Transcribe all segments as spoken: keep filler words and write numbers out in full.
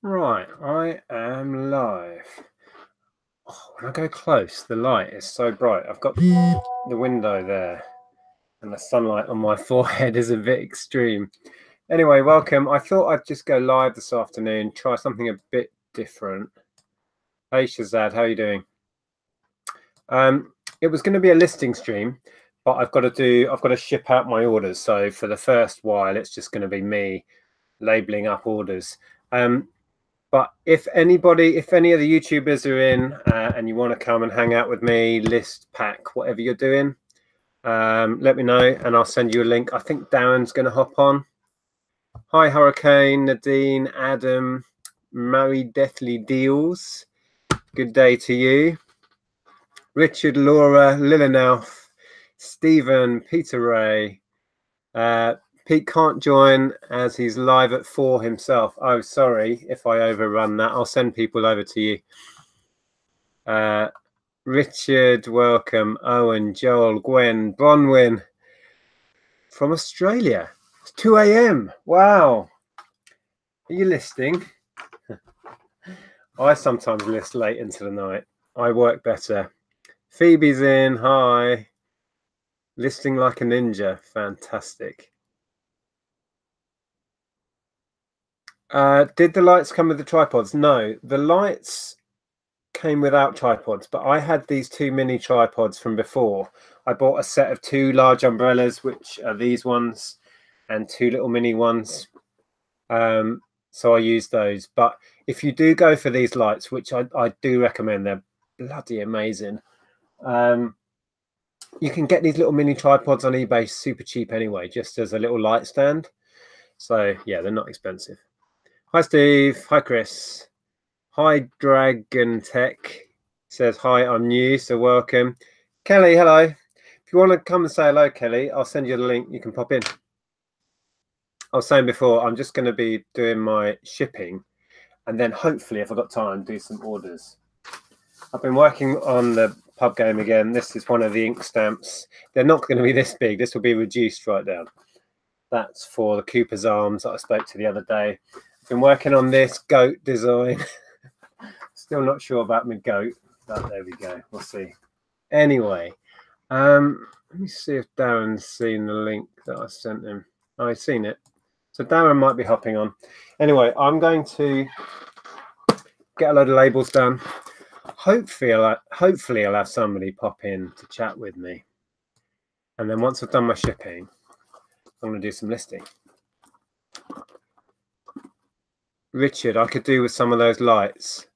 Right, I am live. Oh, when I go close, the light is so bright. I've got the window there, and the sunlight on my forehead is a bit extreme. Anyway, welcome. I thought I'd just go live this afternoon, try something a bit different. Hey Shazad, how are you doing? Um, it was going to be a listing stream, but I've got to do. I've got to ship out my orders. So for the first while, it's just going to be me labeling up orders. Um, But if anybody, if any of the YouTubers are in uh, and you want to come and hang out with me, list, pack, whatever you're doing, um, let me know and I'll send you a link. I think Darren's going to hop on. Hi, Hurricane, Nadine, Adam, Mary Deathly Deals. Good day to you. Richard, Laura, Lil'Nelf, Stephen, Peter Ray. Uh, Pete can't join as he's live at four himself. Oh, sorry if I overrun that. I'll send people over to you. Uh, Richard, welcome. Owen, Joel, Gwen, Bronwyn from Australia. It's two A M Wow. Are you listening? I sometimes list late into the night. I work better. Phoebe's in. Hi. Listing like a ninja. Fantastic. Uh, did the lights come with the tripods? No, the lights came without tripods, but I had these two mini tripods from before. I bought a set of two large umbrellas, which are these ones, and two little mini ones. Um, so I used those. But if you do go for these lights, which I, I do recommend, they're bloody amazing. Um, you can get these little mini tripods on eBay super cheap anyway, just as a little light stand. So yeah, they're not expensive. Hi, Steve. Hi, Chris. Hi, Dragon Tech. Says, hi, I'm new, so welcome. Kelly, hello. If you want to come and say hello, Kelly, I'll send you the link. You can pop in. I was saying before, I'm just going to be doing my shipping, and then hopefully, if I've got time, do some orders. I've been working on the pub game again. This is one of the ink stamps. They're not going to be this big. This will be reduced right down. That's for the Cooper's Arms that I spoke to the other day. Been working on this goat design. Still not sure about my goat, but there we go. We'll see. Anyway, um, let me see if Darren's seen the link that I sent him. Oh, he's seen it. So Darren might be hopping on. Anyway, I'm going to get a load of labels done. Hopefully, I'll, hopefully I'll have somebody pop in to chat with me. And then once I've done my shipping, I'm going to do some listing. Richard, I could do with some of those lights.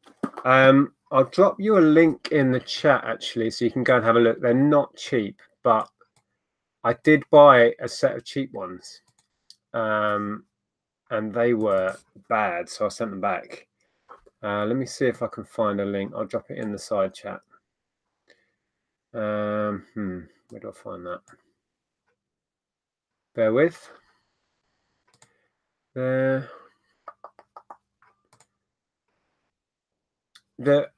Um, I'll drop you a link in the chat, actually, so you can go and have a look. They're not cheap, but I did buy a set of cheap ones, um, and they were bad, so I sent them back. Uh, let me see if I can find a link. I'll drop it in the side chat. Um, hmm, where do I find that? Bear with. There. That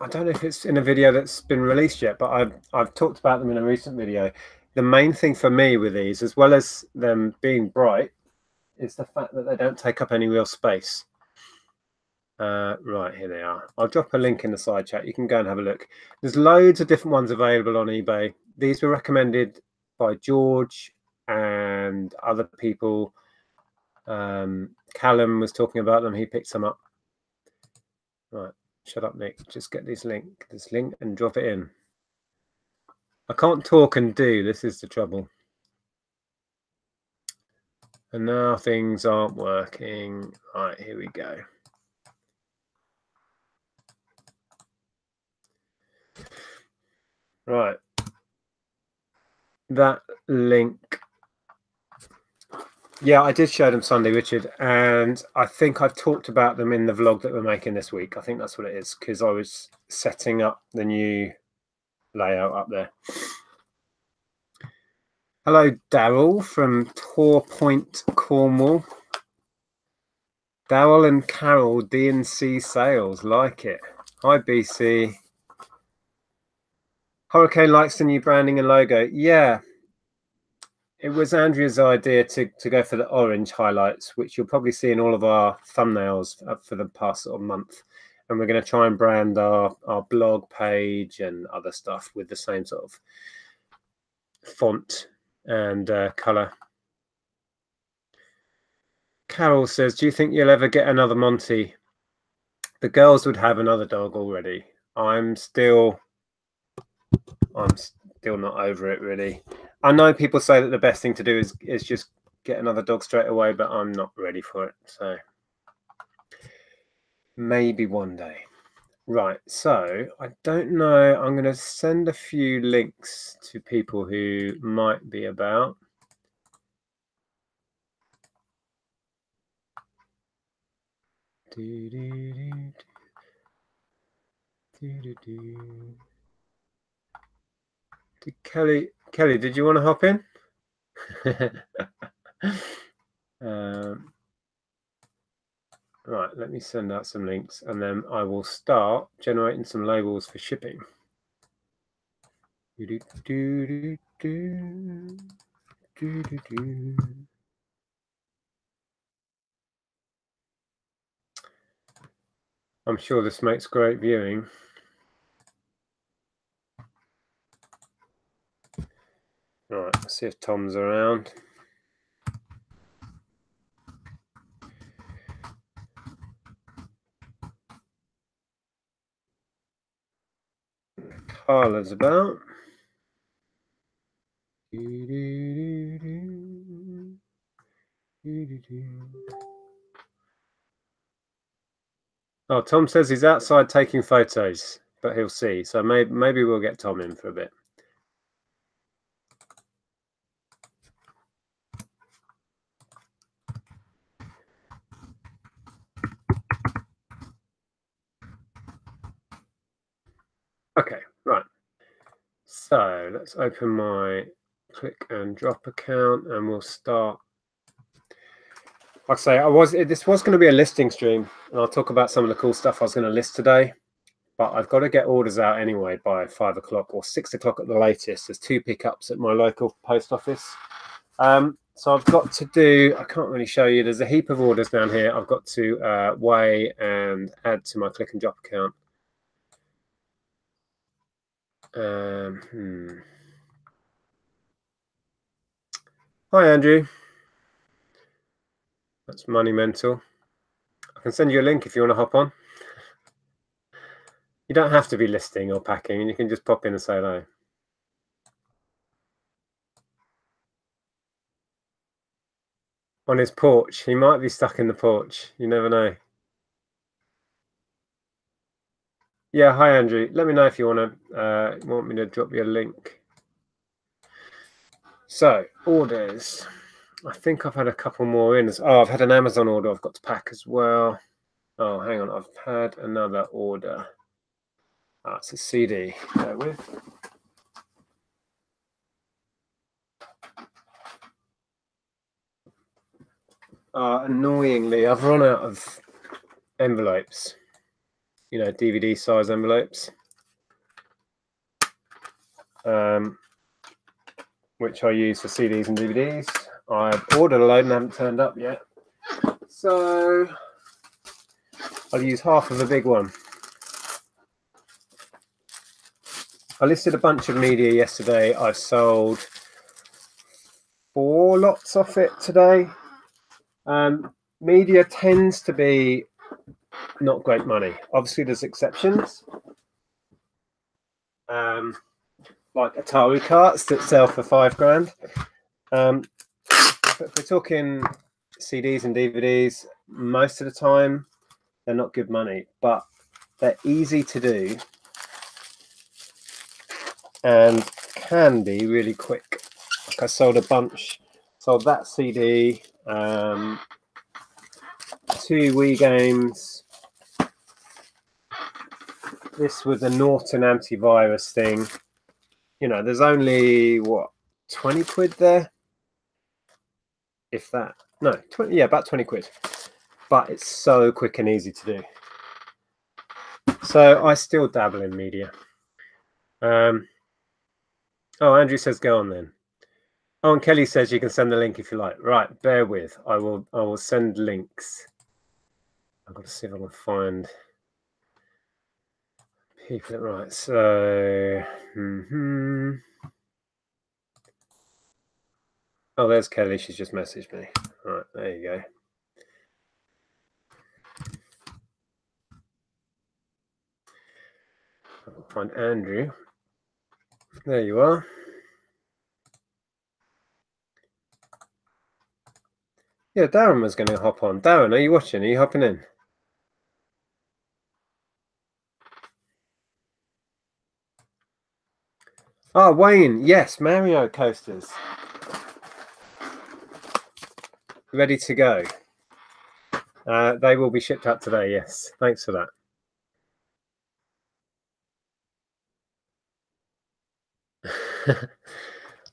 I don't know if it's in a video that's been released yet, but I've, I've talked about them in a recent video. The main thing for me with these, as well as them being bright, is the fact that they don't take up any real space. Uh, right, here they are. I'll drop a link in the side chat. You can go and have a look. There's loads of different ones available on eBay. These were recommended by George and other people. Um, Callum was talking about them. He picked some up. Right, shut up, Nick. Just get this link, this link, and drop it in. I can't talk and do. This is the trouble. And now things aren't working. All right, here we go. Right. That link. Yeah, I did show them Sunday, Richard, and I think I've talked about them in the vlog that we're making this week. I think that's what it is, because I was setting up the new layout up there. Hello, Daryl from Torpoint, Cornwall. Daryl and Carol, D and C Sales, like it. Hi, B C. Hurricane likes the new branding and logo. Yeah. It was Andrea's idea to, to go for the orange highlights, which you'll probably see in all of our thumbnails for the past sort of month. And we're going to try and brand our, our blog page and other stuff with the same sort of font and uh, colour. Carol says, do you think you'll ever get another Monty? The girls would have another dog already. I'm still, I'm still not over it, really. I know people say that the best thing to do is, is just get another dog straight away, but I'm not ready for it. So maybe one day. Right, so I don't know. I'm going to send a few links to people who might be about. Do, do, do, do, do, do. Did Kelly, Kelly, did you want to hop in? um, right, let me send out some links and then I will start generating some labels for shipping. Do, do, do, do, do, do, do. I'm sure this makes great viewing. All right, let's see if Tom's around. Carla's about. Do, do, do, do. Do, do, do. Oh, Tom says he's outside taking photos, but he'll see. So maybe, maybe we'll get Tom in for a bit. Okay, right. So let's open my click and drop account and we'll start. Like I say, I was, this was going to be a listing stream, and I'll talk about some of the cool stuff I was going to list today. But I've got to get orders out anyway by five o'clock or six o'clock at the latest. There's two pickups at my local post office. Um, so I've got to do, I can't really show you, there's a heap of orders down here. I've got to uh, weigh and add to my click and drop account. Um, hmm. Hi, Andrew. That's Money Mental. I can send you a link if you want to hop on. You don't have to be listing or packing, and you can just pop in and say hello. On his porch. He might be stuck in the porch. You never know. Yeah, hi, Andrew. Let me know if you want to uh, want me to drop you a link. So, orders. I think I've had a couple more in. Oh, I've had an Amazon order I've got to pack as well. Oh, hang on. I've had another order. Ah, it's a C D. Bear with. Uh, annoyingly, I've run out of envelopes. You know, D V D size envelopes. Um, which I use for C Ds and D V Ds. I've ordered a load and haven't turned up yet. So I'll use half of the big one. I listed a bunch of media yesterday. I've sold four lots of it today. Um, media tends to be not great money. Obviously, there's exceptions. Um, like Atari carts that sell for five grand. Um, But if we're talking C Ds and D V Ds, most of the time they're not good money, but they're easy to do and can be really quick. Like I sold a bunch, sold that C D, um, two Wii games. This was a Norton antivirus thing. You know, there's only, what, twenty quid there? If that, no, twenty, yeah, about twenty quid, but it's so quick and easy to do. So I still dabble in media. Um, oh, Andrew says go on then. Oh, and Kelly says you can send the link if you like. Right, bear with. I will. I will send links. I've got to see if I can find people. Right. So. Mm-hmm. Oh, there's Kelly. She's just messaged me. All right, there you go. I'll find Andrew. There you are. Yeah, Darren was going to hop on. Darren, are you watching? Are you hopping in? Ah, oh, Wayne. Yes, Mario coasters. Ready to go. Uh, they will be shipped out today. Yes, thanks for that.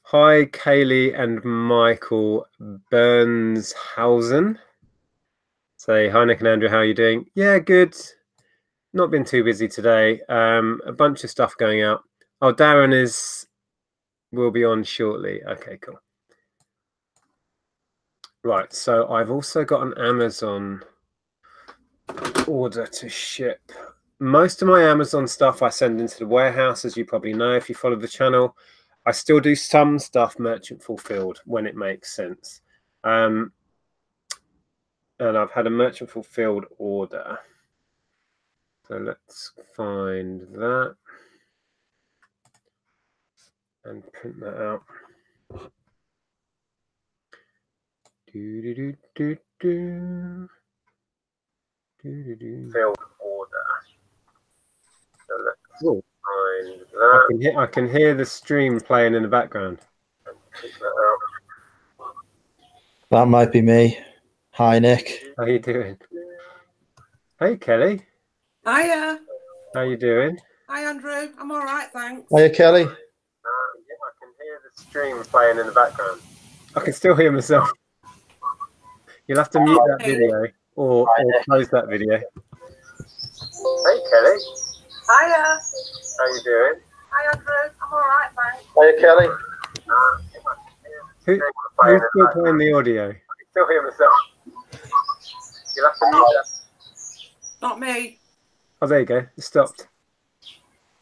Hi, Kaylee and Michael Bernshausen. Say hi, Nick and Andrew. How are you doing? Yeah, good. Not been too busy today. Um, a bunch of stuff going out. Oh, Darren is will be on shortly. Okay, cool. Right, so I've also got an Amazon order to ship. Most of my Amazon stuff I send into the warehouse, as you probably know if you follow the channel. I still do some stuff merchant fulfilled when it makes sense. Um, and I've had a merchant fulfilled order. So let's find that and print that out. Do, do, do, do, do. Do, do, do. Fulfilled order. So let's Ooh. I can, hear, I can hear the stream playing in the background. That might be me. Hi, Nick. How you doing? Hey, Kelly. Hiya. How you doing? Hi, Andrew. I'm all right, thanks. Hiya, Kelly. Uh, yeah, I can hear the stream playing in the background. I can still hear myself. You'll have to mute oh, that hey. video or, Hi, or close that video. Hey, Kelly. Hiya. How you doing? Hi, Andrew. I'm all right, thanks. Hiya, Kelly. Who, who's still playing the audio? I can still hear myself. You'll have to mute that. Not me. Oh, there you go. It stopped.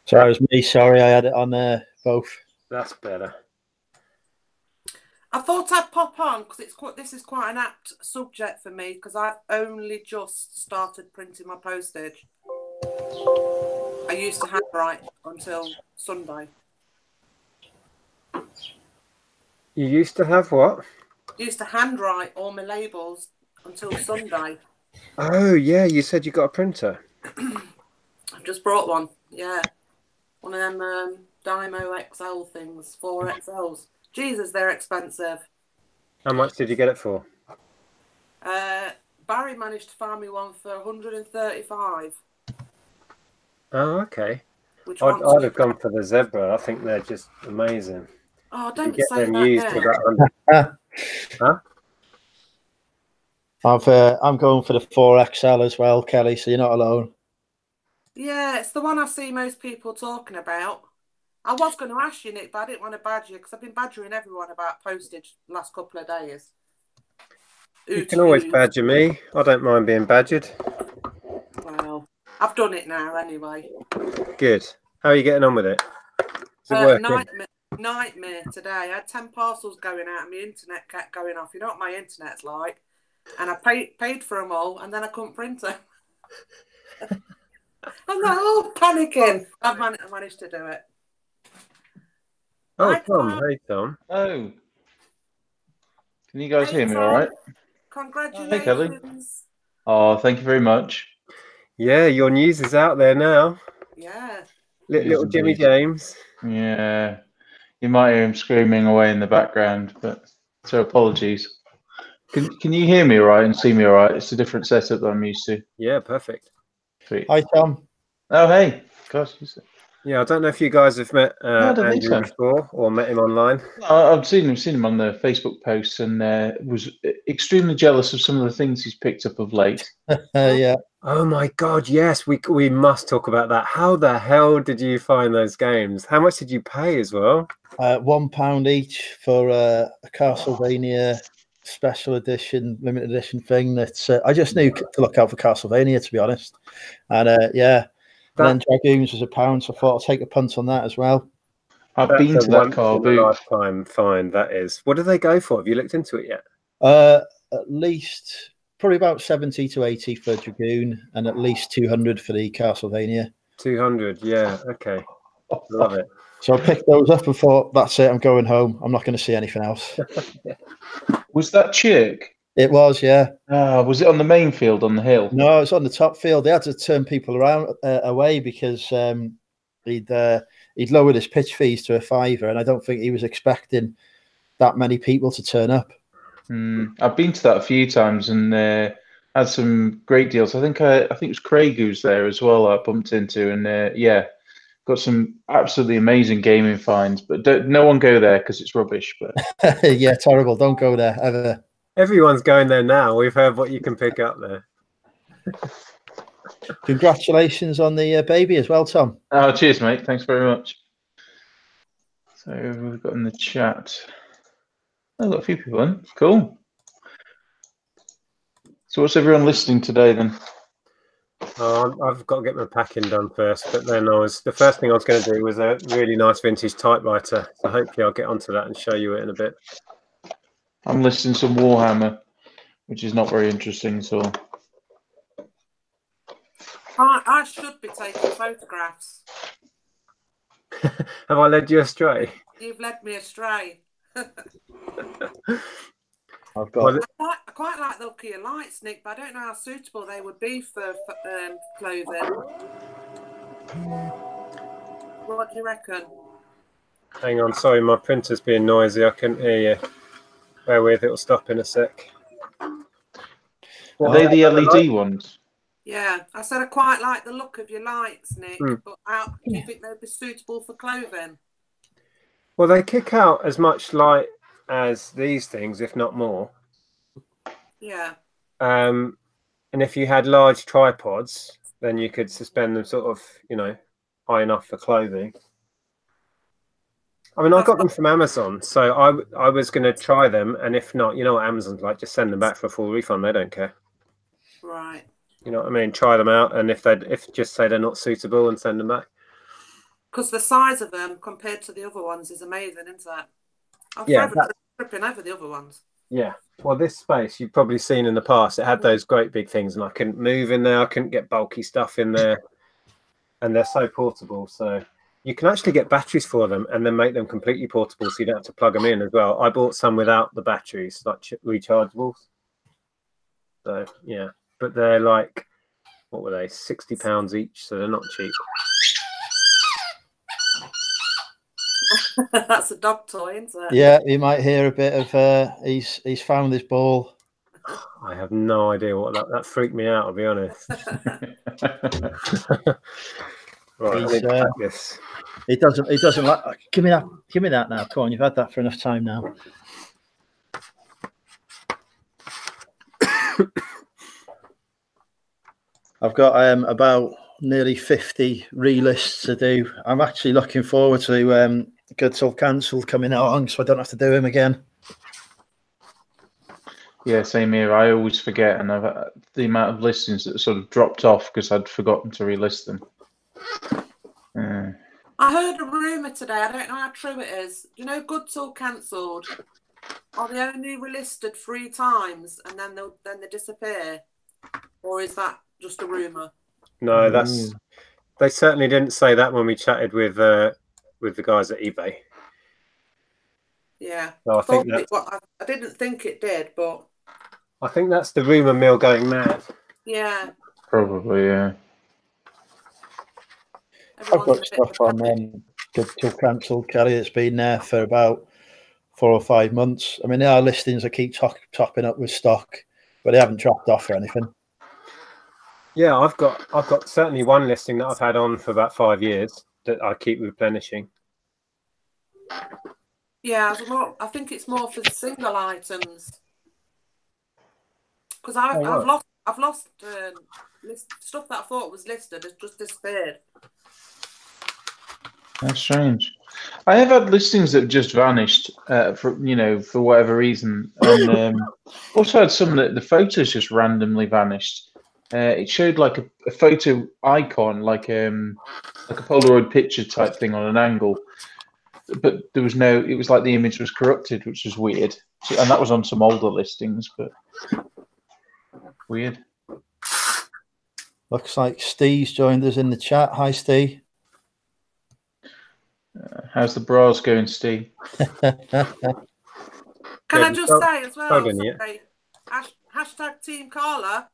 So it was me. Sorry, I had it on there, uh, both. That's better. I thought I'd pop on because it's quite, this is quite an apt subject for me because I've only just started printing my postage. I used to handwrite until Sunday. You used to have what? Used to handwrite all my labels until Sunday. Oh, yeah, you said you got a printer. I've just brought one, yeah. One of them um, Dymo X L things, four X Ls. Jesus, they're expensive. How much did you get it for? Uh, Barry managed to find me one for one hundred and thirty-five. Oh, okay. Which I'd, I'd have gone for the Zebra. I think they're just amazing. Oh, don't you get say them that used for that. Huh? I've, uh, I'm going for the four X L as well, Kelly, so you're not alone. Yeah, it's the one I see most people talking about. I was going to ask you, Nick, but I didn't want to badger you because I've been badgering everyone about postage the last couple of days. Ooh, you can always use. badger me. I don't mind being badgered. Wow. I've done it now, anyway. Good. How are you getting on with it? Is it uh, working? Nightmare, nightmare today. I had ten parcels going out and my internet kept going off. You know what my internet's like. And I paid, paid for them all and then I couldn't print them. I'm like, oh, panicking. I've man managed to do it. Oh, Hi, Tom. Tom. Hey, Tom. Oh. Can you guys hey, hear me Tom. all right? Congratulations. Hey, Kelly. Oh, thank you very much. Yeah, your news is out there now. Yeah. Little, little Jimmy James. Yeah. You might hear him screaming away in the background, but so apologies. Can can you hear me all right and see me all right? It's a different setup that I'm used to. Yeah, perfect. Sweet. Hi, Tom. Oh, hey. Gosh. Yeah, I don't know if you guys have met uh, no, Andrew so. before or met him online. No, I've seen him, seen him on the Facebook posts and uh, was extremely jealous of some of the things he's picked up of late. Yeah. Oh my God, yes, we we must talk about that. How the hell did you find those games? How much did you pay as well? Uh, one pound each for uh, a Castlevania special edition, limited edition thing. That's uh, I just knew to look out for Castlevania, to be honest. And uh, yeah, that, and then Dragoons was a pound, so I thought I'll take a punt on that as well. I've been to that car boot. Lifetime find that is. What do they go for? Have you looked into it yet? Uh, at least. Probably about seventy to eighty for Dragoon and at least two hundred for the Castlevania. two hundred, yeah, okay. Love it. So I picked those up and thought, that's it, I'm going home. I'm not going to see anything else. Was that Chick? It was, yeah. Uh, was it on the main field, on the hill? No, it was on the top field. They had to turn people around uh, away because um, he'd, uh, he'd lowered his pitch fees to a fiver, and I don't think he was expecting that many people to turn up. Mm, I've been to that a few times and uh, had some great deals. I think I, I think it was Craig who's there as well. I bumped into and uh, yeah, got some absolutely amazing gaming finds. But don't, no one go there because it's rubbish. But yeah, terrible. Don't go there ever. Everyone's going there now. We've heard what you can pick up there. Congratulations on the uh, baby as well, Tom. Oh, cheers, mate. Thanks very much. So we've got in the chat. I've got a few people in. Cool. So what's everyone listening today then? Uh, I've got to get my packing done first, but then I was the first thing I was going to do was a really nice vintage typewriter. So hopefully I'll get onto that and show you it in a bit. I'm listening to some Warhammer, which is not very interesting. So I, I should be taking photographs. Have I led you astray? You've led me astray. I've got. I quite, I quite like the look of your lights, Nick, but I don't know how suitable they would be for, for um, clothing. What do you reckon? Hang on, sorry, my printer's being noisy. I couldn't hear you. Bear with, it'll stop in a sec. What, are they the L E D ones? Yeah, I said I quite like the look of your lights, Nick, hmm. but how, do you think they'd be suitable for clothing? Well, they kick out as much light as these things, if not more. Yeah. Um, and if you had large tripods, then you could suspend them sort of, you know, high enough for clothing. I mean, I got them from Amazon, so I, I was going to try them. And if not, you know what Amazon's like, just send them back for a full refund. They don't care. Right. You know what I mean? Try them out. And if they if just say they're not suitable and send them back. Because the size of them compared to the other ones is amazing, isn't it? I'm yeah, forever tripping over the other ones. Yeah. Well, this space you've probably seen in the past. It had those great big things, and I couldn't move in there. I couldn't get bulky stuff in there, and they're so portable. So you can actually get batteries for them, and then make them completely portable, so you don't have to plug them in as well. I bought some without the batteries, like rechargeables. So yeah, but they're like, what were they? Sixty pounds each, so they're not cheap. That's a dog toy, isn't it? Yeah, you might hear a bit of uh, he's he's found his ball. I have no idea what that that freaked me out. I'll be honest. Right, uh, yes. He doesn't. He doesn't like. Give me that. Give me that now. Come on, you've had that for enough time now. I've got um about nearly fifty relists to do. I'm actually looking forward to um. Good Soul Cancel coming along, so I don't have to do him again. Yeah, same here. I always forget, and I've uh, the amount of listings that sort of dropped off because I'd forgotten to relist them. Uh. I heard a rumour today. I don't know how true it is. You know, Good Soul Cancelled are they only relisted three times, and then they'll then they disappear, or is that just a rumour? No, that's mm. they certainly didn't say that when we chatted with. Uh, With the guys at eBay, yeah. So I, I think that, it, well, I, I didn't think it did, but I think that's the rumor mill going mad. Yeah, probably. Yeah. Everyone's I've got stuff on um, Good Till Cancelled, Kelly. It's been there for about four or five months. I mean, there are listings that keep top, topping up with stock, but they haven't dropped off or anything. Yeah, I've got I've got certainly one listing that I've had on for about five years. That I keep replenishing. Yeah, I think it's more for single items. Because I've, oh, I've lost I've lost uh, list stuff that I thought was listed. It's just disappeared. That's strange. I have had listings that have just vanished, uh, for you know, for whatever reason. And um, also had some that the photos just randomly vanished. Uh, it showed like a, a photo icon, like um, like a Polaroid picture type thing on an angle, but there was no. It was like the image was corrupted, which was weird. So, and that was on some older listings, but weird. Looks like Steve's joined us in the chat. Hi, Steve. Uh, how's the bras going, Steve? Can I just say as well, sorry, hash, hashtag Team Carla.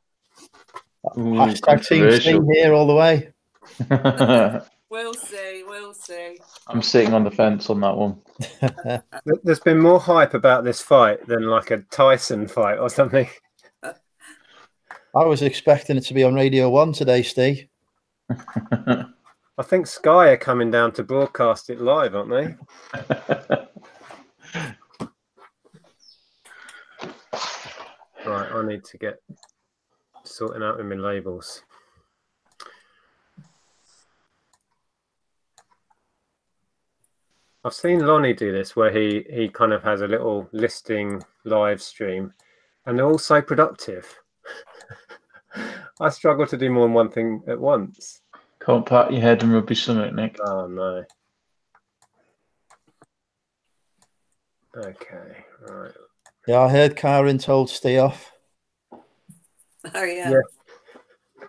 Ooh, hashtag Team Steve here all the way. We'll see, we'll see. I'm sitting on the fence on that one. There's been more hype about this fight than like a Tyson fight or something. I was expecting it to be on Radio One today, Steve. I think Sky are coming down to broadcast it live, aren't they? Right, I need to get sorting out with my labels. I've seen Lonnie do this where he, he kind of has a little listing live stream, and they're all so productive. I struggle to do more than one thing at once. Can't pat your head and rub your stomach, Nick. Oh, no. Okay, right. Yeah, I heard Karen told stay off. Oh, yeah. Yeah,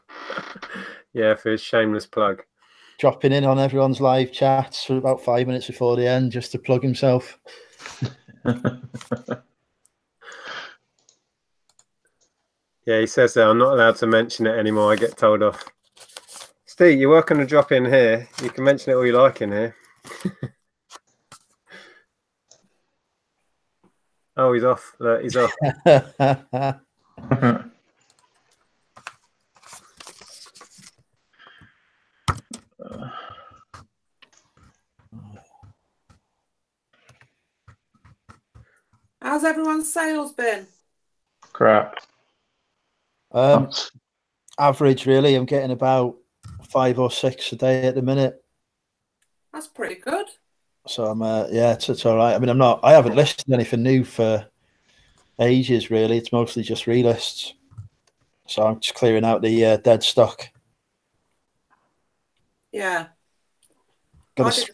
yeah, for his shameless plug. Dropping in on everyone's live chats for about five minutes before the end just to plug himself. Yeah, he says that I'm not allowed to mention it anymore. I get told off. Steve, you're welcome to drop in here. You can mention it all you like in here. Oh, he's off. Look, he's off. How's everyone's sales been? Crap. Um, oh. Average, really. I'm getting about five or six a day at the minute. That's pretty good. So I'm, uh, yeah, it's, it's all right. I mean, I'm not. I haven't listed anything new for ages, really. It's mostly just relists. So I'm just clearing out the uh, dead stock. Yeah. I did,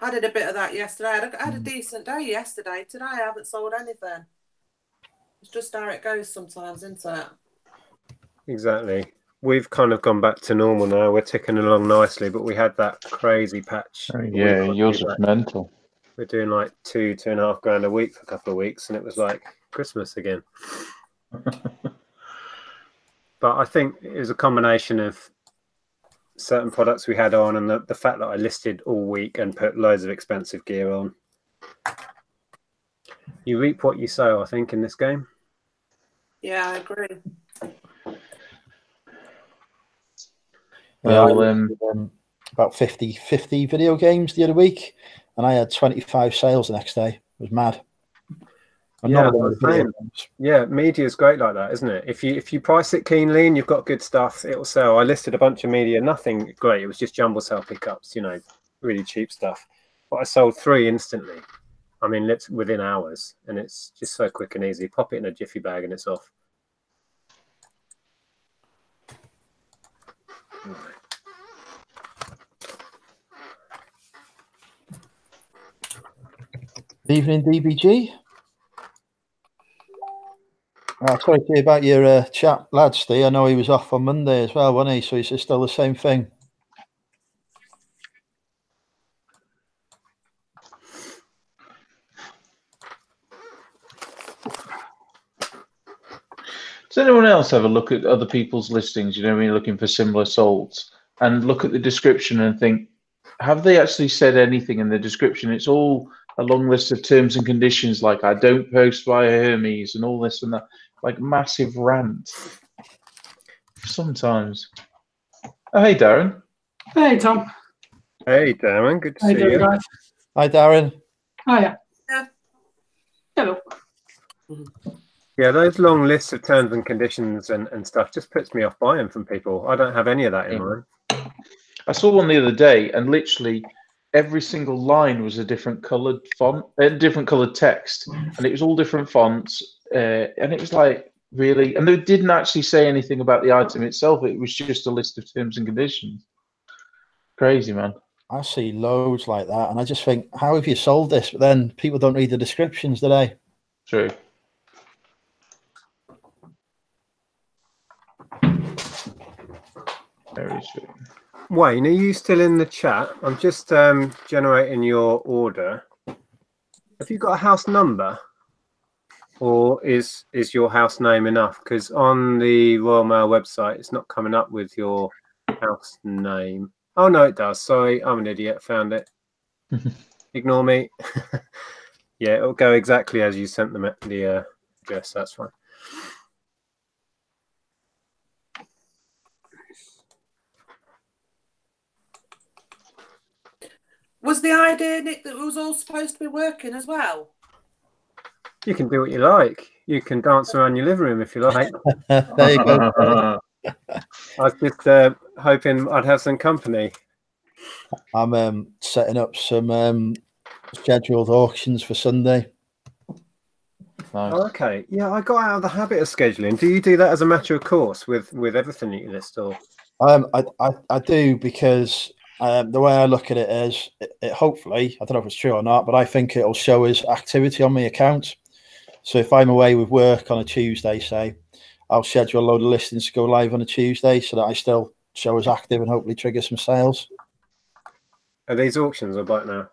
I did a bit of that yesterday. I had a, I had a decent day yesterday. Today I haven't sold anything. It's just how it goes sometimes, isn't it? Exactly. We've kind of gone back to normal now. We're ticking along nicely, but we had that crazy patch. Oh, yeah, yours was mental. We're doing like two, two and a half grand a week for a couple of weeks, and it was like Christmas again. But I think it was a combination of certain products we had on and the, the fact that I listed all week and put loads of expensive gear on. You reap what you sow, I think, in this game. Yeah, I agree. Well, um, um, about fifty, fifty video games the other week, and I had twenty-five sales the next day. It was mad. I'm yeah, not yeah, media is great like that, isn't it? If you if you price it keenly and you've got good stuff, it will sell. I listed a bunch of media, nothing great. It was just jumble sale pickups, you know, really cheap stuff. But I sold three instantly. I mean, let's within hours, and it's just so quick and easy. Pop it in a jiffy bag, and it's off. Evening, D B G. Oh, sorry to hear about your uh, chat, lad, Steve. I know he was off on Monday as well, wasn't he? So it's still the same thing. Does anyone else have a look at other people's listings, you know what I mean, looking for similar salts, and look at the description and think, have they actually said anything in the description? It's all a long list of terms and conditions, like I don't post via Hermes and all this and that, like massive rant. Sometimes. Oh, hey, Darren. Hey, Tom. Hey, Darren. Good to hey, see Darren, you. Guys. Hi, Darren. Hiya. Yeah. Hello. Mm-hmm. Yeah, those long lists of terms and conditions and, and stuff just puts me off buying from people. I don't have any of that in mine. I saw one the other day, and literally every single line was a different coloured font, a uh, different coloured text, and it was all different fonts. Uh, and it was like, really? And they didn't actually say anything about the item itself. It was just a list of terms and conditions. Crazy, man. I see loads like that, and I just think, how have you sold this? But then people don't read the descriptions, do they? True. Very true. Wayne, are you still in the chat? I'm just um, generating your order. Have you got a house number, or is is your house name enough? Because on the Royal Mail website, it's not coming up with your house name. Oh no, it does. Sorry, I'm an idiot. Found it. Ignore me. Yeah, it'll go exactly as you sent them at the uh, address. That's fine. Was the idea, Nick, that we was all supposed to be working as well? You can do what you like. You can dance around your living room if you like. There you go. I was just uh, hoping I'd have some company. I'm um, setting up some um, scheduled auctions for Sunday. Nice. Oh, okay. Yeah, I got out of the habit of scheduling. Do you do that as a matter of course with, with everything that you list? Or? Um, I, I, I do, because um, the way I look at it is, it, it hopefully, I don't know if it's true or not, but I think it'll show us activity on my account. So if I'm away with work on a Tuesday, say, I'll schedule a load of listings to go live on a Tuesday so that I still show as active and hopefully trigger some sales. Are these auctions or buy it now?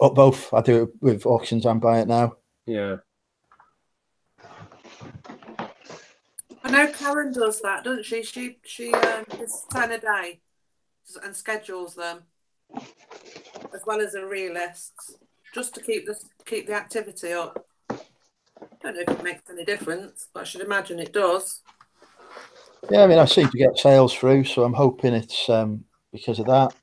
Oh, both. I do it with auctions and buy it now. Yeah. I know Karen does that, doesn't she? She she um, just ten a day and schedules them as well as a relist just to keep this keep the activity up. I don't know if it makes any difference, but I should imagine it does. Yeah, I mean, I seem to get sales through, so I'm hoping it's um, because of that.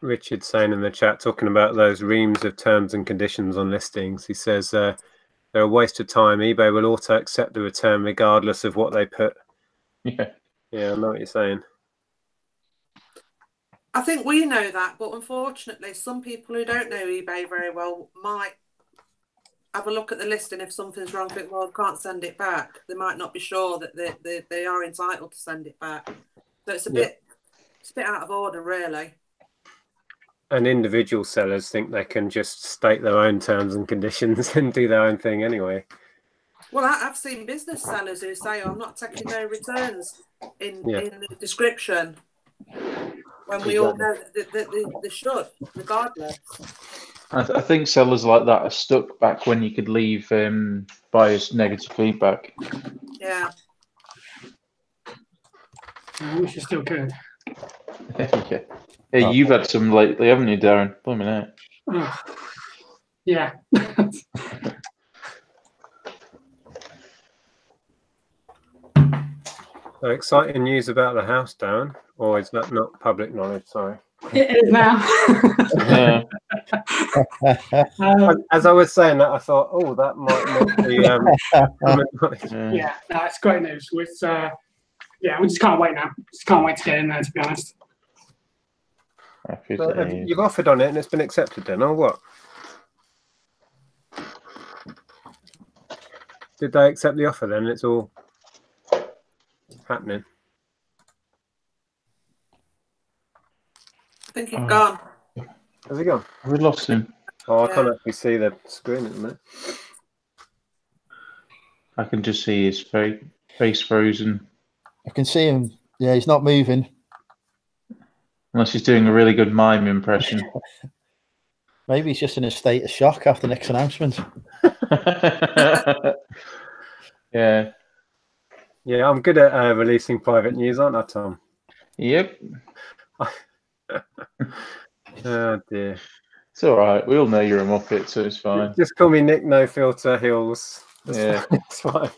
Richard's saying in the chat, talking about those reams of terms and conditions on listings, he says uh, they're a waste of time. eBay will auto-accept the return regardless of what they put. Yeah, yeah, I know what you're saying. I think we know that, but unfortunately, some people who don't know eBay very well might have a look at the listing. If something's wrong, think, well, I can't send it back. They might not be sure that they, they, they are entitled to send it back. So it's a yeah. bit it's a bit out of order, really. And individual sellers think they can just state their own terms and conditions and do their own thing anyway. Well, I, I've seen business sellers who say, oh, I'm not taking no returns in, yeah. in the description. When we all know that they, they, they should, regardless. I, th I think sellers like that are stuck back when you could leave um, buyers negative feedback. Yeah. I wish you still could. Yeah. Hey, oh. You've had some lately, haven't you, Darren? Blimey, no. Oh. Yeah. So exciting news about the house, Darren. Or is that not public knowledge? Sorry. It is now. um, As I was saying that, I thought, oh, that might not be um, public knowledge. Yeah, no, it's great news. It's, uh, yeah, we just can't wait now. Just can't wait to get in there, to be honest. So, uh, you've offered on it and it's been accepted then, or what? Did they accept the offer then? It's all happening. I think he's gone. Has he gone? We lost him. Oh, I yeah. can't actually see the screen at the minute. I can just see his face, face frozen. I can see him. Yeah, he's not moving. Unless he's doing a really good mime impression. Maybe he's just in a state of shock after the next announcement. Yeah. Yeah, I'm good at uh, releasing private news, aren't I, Tom? Yep. Oh dear, it's all right. We all know you're a muppet, so it's fine. Just call me Nick No Filter Hills. That's yeah, fine. That's fine.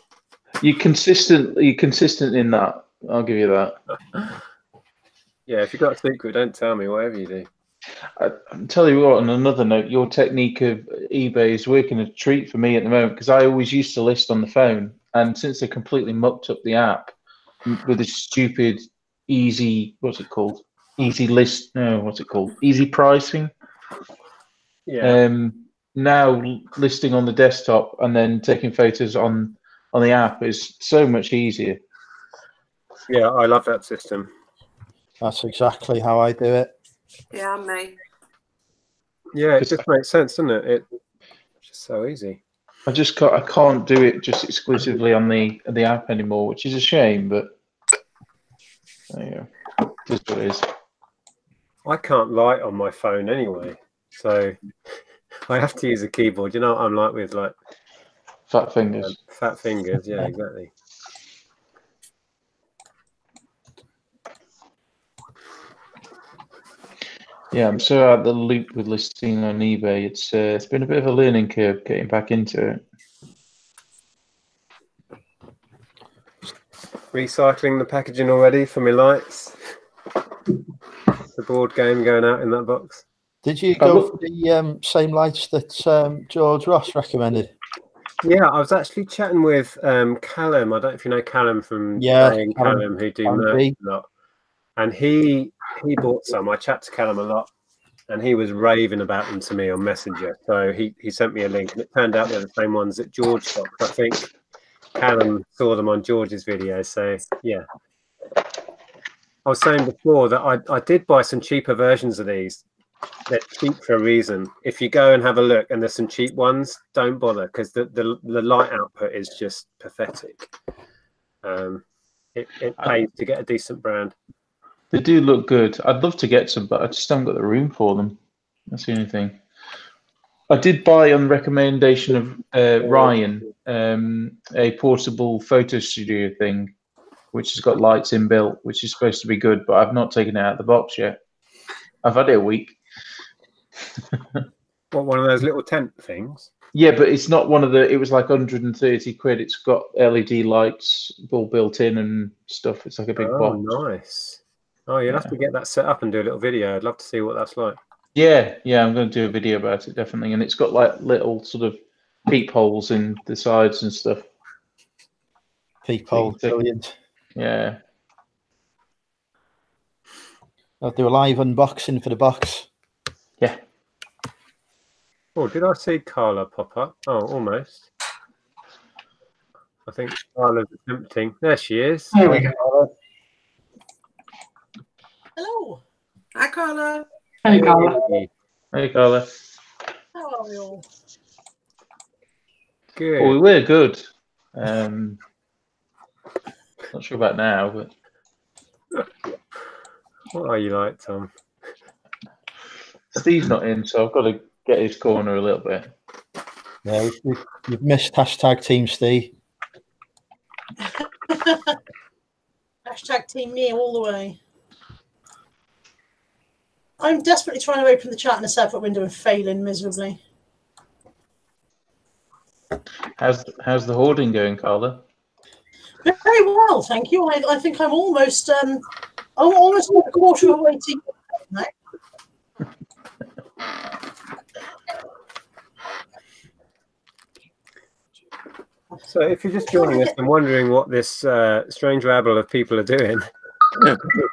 You consistent. You consistent in that. I'll give you that. Yeah, if you've got a secret, don't tell me, whatever you do. I, I'll tell you what, on another note, your technique of eBay is working a treat for me at the moment, because I always used to list on the phone, and since they completely mucked up the app with a stupid easy, what's it called? Easy list, no, what's it called? Easy pricing. Yeah. Um, now listing on the desktop and then taking photos on, on the app is so much easier. Yeah, I love that system. That's exactly how I do it. Yeah, me. Yeah, it just makes sense, doesn't it? It it's just so easy. I just can't, I can't do it just exclusively on the the app anymore, which is a shame. But there you go. It is what it is. I can't write on my phone anyway, so I have to use a keyboard. You know what I'm like with like fat fingers. Um, fat fingers. Yeah, exactly. Yeah, I'm so out of the loop with listing on eBay. It's uh, it's been a bit of a learning curve getting back into it. Recycling the packaging already for my lights. The board game going out in that box. Did you go for the um, same lights that um, George Ross recommended? Yeah, I was actually chatting with um, Callum. I don't know if you know Callum from yeah, Callum, Callum, who do Andy. Merch a lot. And he he bought some. I chat to Callum a lot, and he was raving about them to me on Messenger. So he, he sent me a link, and it turned out they're the same ones that George got. I think Callum saw them on George's video. So, yeah. I was saying before that I, I did buy some cheaper versions of these. They're cheap for a reason. If you go and have a look and there's some cheap ones, don't bother, because the, the, the light output is just pathetic. Um, it, it pays to get a decent brand. They do look good. I'd love to get some, but I just haven't got the room for them. That's the only thing. I did buy, on recommendation of uh, Ryan, um, a portable photo studio thing, which has got lights inbuilt, which is supposed to be good, but I've not taken it out of the box yet. I've had it a week. What, one of those little tent things? Yeah, but it's not one of the, it was like one hundred and thirty quid. It's got L E D lights all built in and stuff. It's like a big oh, box. Oh, nice. Oh, you'll yeah. have to get that set up and do a little video. I'd love to see what that's like. Yeah, yeah, I'm going to do a video about it, definitely. And it's got like little sort of peepholes in the sides and stuff. Peephole, brilliant. Yeah. I'll do a live unboxing for the box. Yeah. Oh, did I see Carla pop up? Oh, almost. I think Carla's attempting. There she is. There we go. Hello. Hi, Carla. Hey, Carla. Hey, Carla. How are you all? Good. Well, we were good. Um, not sure about now, but... What are you like, Tom? Steve's not in, so I've got to get his corner a little bit. Yeah, you've missed hashtag Team Steve. Hashtag Team Neil all the way. I'm desperately trying to open the chat in a separate window and failing miserably. How's how's the hoarding going, Carla? Very well, thank you. I, I think I'm almost um, I'm almost a quarter of the way to you. So, if you're just joining us and wondering what this uh, strange rabble of people are doing.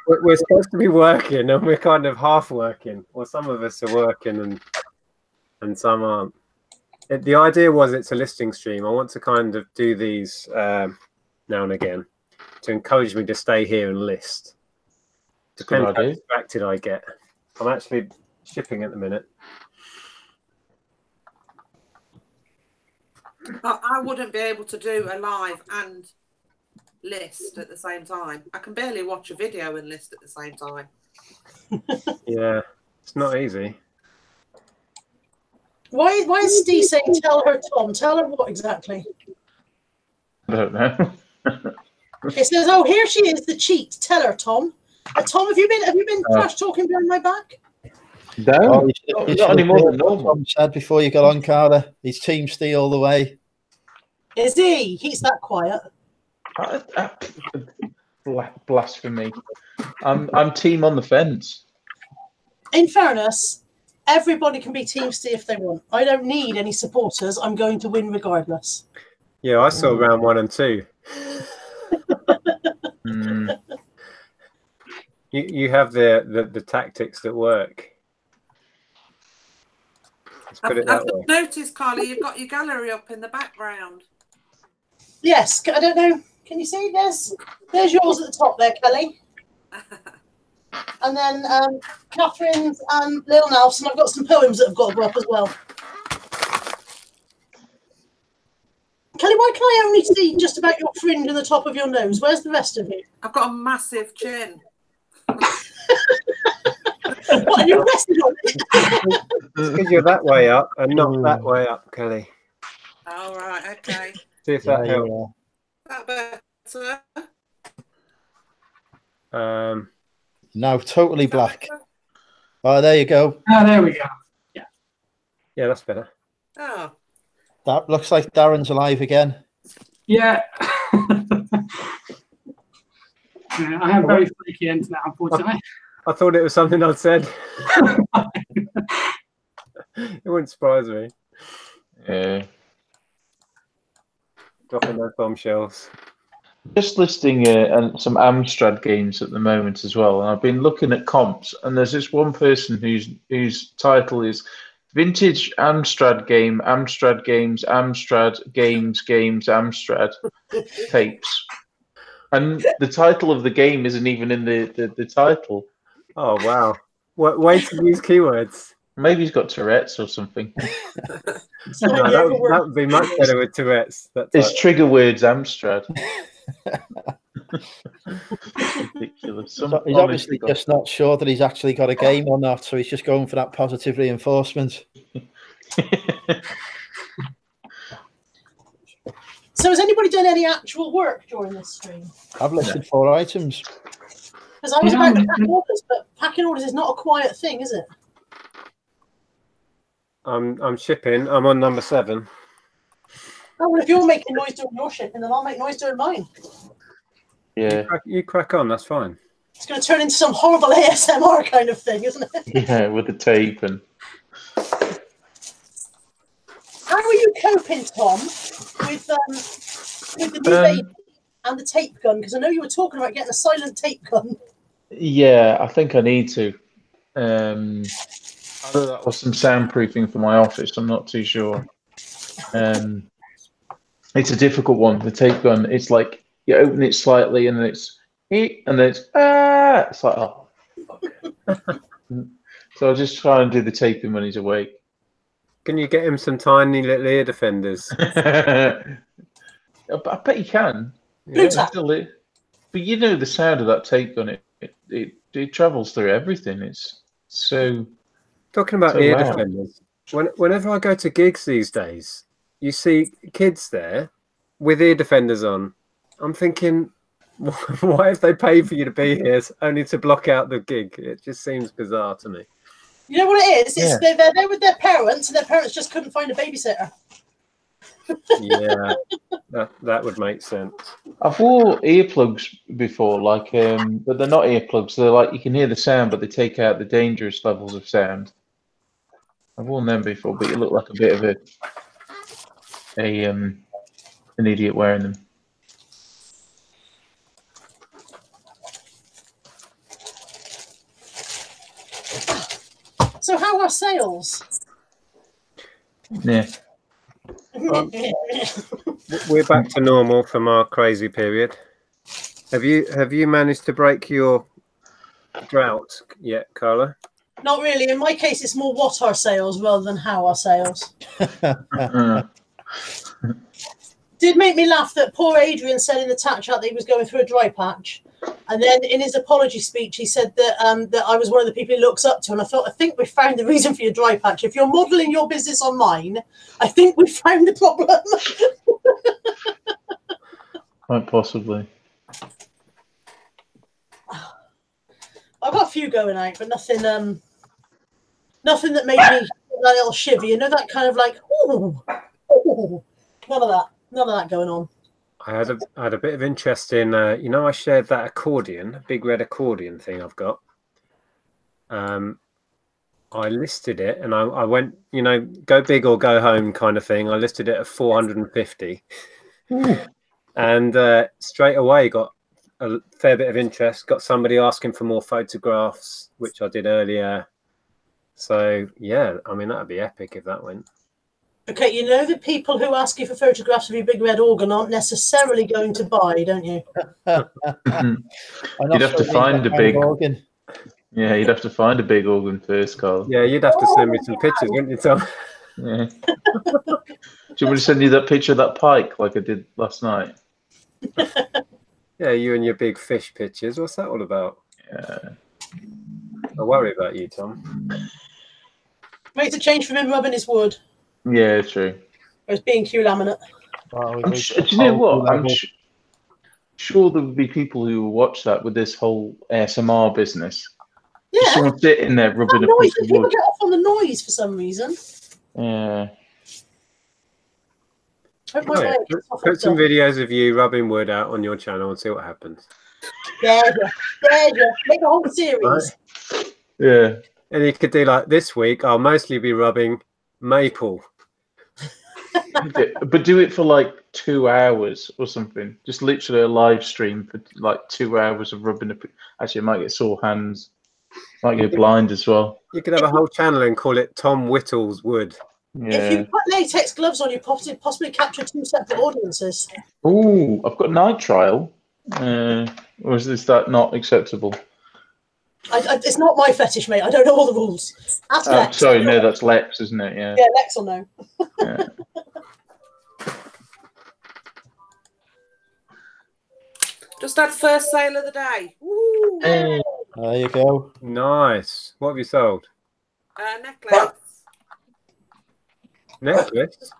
We're supposed to be working, and we're kind of half working. Well, some of us are working, and and some aren't. It, the idea was it's a listing stream. I want to kind of do these um, now and again to encourage me to stay here and list. Depends how distracted I get. I'm actually shipping at the minute. But I wouldn't be able to do a live and list at the same time. I can barely watch a video and list at the same time. Yeah, it's not easy. Why why is Steve saying tell her, Tom? Tell her what exactly? I don't know. It says, oh, here she is, the cheat. Tell her, Tom. Uh, Tom, have you been have you been uh, trash talking behind my back? No, oh, you should, not, you not anymore than normal. Tom said before you got on, Carla. He's Team Steve all the way. Is he? He's that quiet. I, I, blasphemy. I'm I'm team on the fence. In fairness, everybody can be team C if they want. I don't need any supporters. I'm going to win regardless. Yeah, I saw round one and two. mm. You you have the, the the tactics that work. Let's put I've, it that I've way. Noticed, Carly, you've got your gallery up in the background. Yes, I don't know. Can you see this? There's yours at the top there, Kelly. And then um, Catherine's and Lil Nelson. I've got some poems that have got to go up as well. Kelly, why can I only see just about your fringe in the top of your nose? Where's the rest of you? I've got a massive chin. What, and you're resting on it? It's because you're that way up and not that way up, Kelly. All right, okay. See if that yeah, helps. That better? Um, no, totally black. Oh, there you go. Oh, there we go. Yeah, yeah, that's better. Oh, that looks like Darren's alive again. Yeah. Yeah, I am very flaky internet, unfortunately. I, I thought it was something I'd said. It wouldn't surprise me. Yeah. Dropping those bombshells. Just listing uh, some Amstrad games at the moment as well, and I've been looking at comps, and there's this one person whose whose title is Vintage Amstrad Game, Amstrad Games, Amstrad Games, Games, Amstrad Tapes. And the title of the game isn't even in the, the, the title. Oh, wow. What, way to use keywords. Maybe he's got Tourette's or something. No, that, would, that would be much better with Tourette's. It's trigger words Amstrad. Ridiculous. Some he's obviously got... just not sure that he's actually got a game or not, so he's just going for that positive reinforcement. So has anybody done any actual work during this stream? I've listed yeah. four items. Because I was yeah. about to pack orders, but packing orders is not a quiet thing, is it? I'm I'm shipping. I'm on number seven. Oh well, if you're making noise doing your shipping, then I'll make noise doing mine. Yeah, you crack, you crack on. That's fine. It's going to turn into some horrible A S M R kind of thing, isn't it? Yeah, with the tape and. How are you coping, Tom, with um with the new um, baby and the tape gun? Because I know you were talking about getting a silent tape gun. Yeah, I think I need to. Um. Either that or some soundproofing for my office. I'm not too sure. Um, it's a difficult one. The tape gun. It's like you open it slightly, and then it's and then it's ah. It's like oh. Fuck. So I'll just try and do the taping when he's awake. Can you get him some tiny little ear defenders? I bet you can. Yeah. But you know the sound of that tape gun. It it it, it travels through everything. It's so. Talking about so ear loud. Defenders, when, whenever I go to gigs these days, you see kids there with ear defenders on. I'm thinking, why have they paid for you to be here only to block out the gig? It just seems bizarre to me. You know what it is? It's yeah. they're, they're there with their parents, and their parents just couldn't find a babysitter. Yeah, that, that would make sense. I've worn earplugs before, like, um, but they're not earplugs. They're like, you can hear the sound, but they take out the dangerous levels of sound. I've worn them before, but you look like a bit of a, a um, an idiot wearing them. So how are sales? Yeah. Um, we're back to normal from our crazy period. Have you have you managed to break your drought yet, Carla? Not really. In my case, it's more what are sales rather than how are sales. Did make me laugh that poor Adrian said in the chat chat that he was going through a dry patch, and then in his apology speech he said that um, that I was one of the people he looks up to, and I thought I think we found the reason for your dry patch. If you're modelling your business on mine, I think we found the problem. Quite possibly. I've got a few going out, but nothing, um, nothing that made me that little shivy. You know that kind of like, ooh, ooh, none of that. None of that going on. I had a I had a bit of interest in uh, you know, I shared that accordion, big red accordion thing I've got. Um, I listed it, and I, I went, you know, go big or go home kind of thing. I listed it at four hundred and fifty, and uh, straight away got a fair bit of interest. Got somebody asking for more photographs, which I did earlier. So yeah, I mean, that'd be epic if that went. Okay, you know the people who ask you for photographs of your big red organ aren't necessarily going to buy, don't you? You'd have to find a big organ. Yeah, you'd have to find a big organ first, Carl. Yeah, you'd have to send me some pictures, wouldn't you, Tom? Yeah. Do you want me to send you that picture of that pike like I did last night? Yeah, you and your big fish pictures. What's that all about? Yeah. I worry about you, Tom. Makes a change from him rubbing his wood. Yeah, true. Whereas B and Q laminate. Wow, I'm do you know what? I'm sure there would be people who will watch that with this whole A S M R business. Yeah. Just someone sitting there rubbing a piece of wood. People get off on the noise for some reason. Yeah. Oh, yeah. Put, put some videos of you rubbing wood out on your channel and see what happens. There you go. There you go. Make a whole series. Right. Yeah. And you could do like this week, I'll mostly be rubbing maple. But do it for like two hours or something. Just literally a live stream for like two hours of rubbing. A, actually, I might get sore hands. Might get blind as well. You could have a whole channel and call it Tom Whittle's Wood. Yeah. If you put latex gloves on, you possibly capture two separate audiences. Oh, I've got nitrile. Uh, or is this that not acceptable? I, I, it's not my fetish, mate. I don't know all the rules. That's oh, Lex. Sorry, no, that's Lex, isn't it? Yeah. Yeah, Lex will know. Yeah. Just that first sale of the day. Woo. Hey. There you go. Nice. What have you sold? Uh, necklace. Necklace?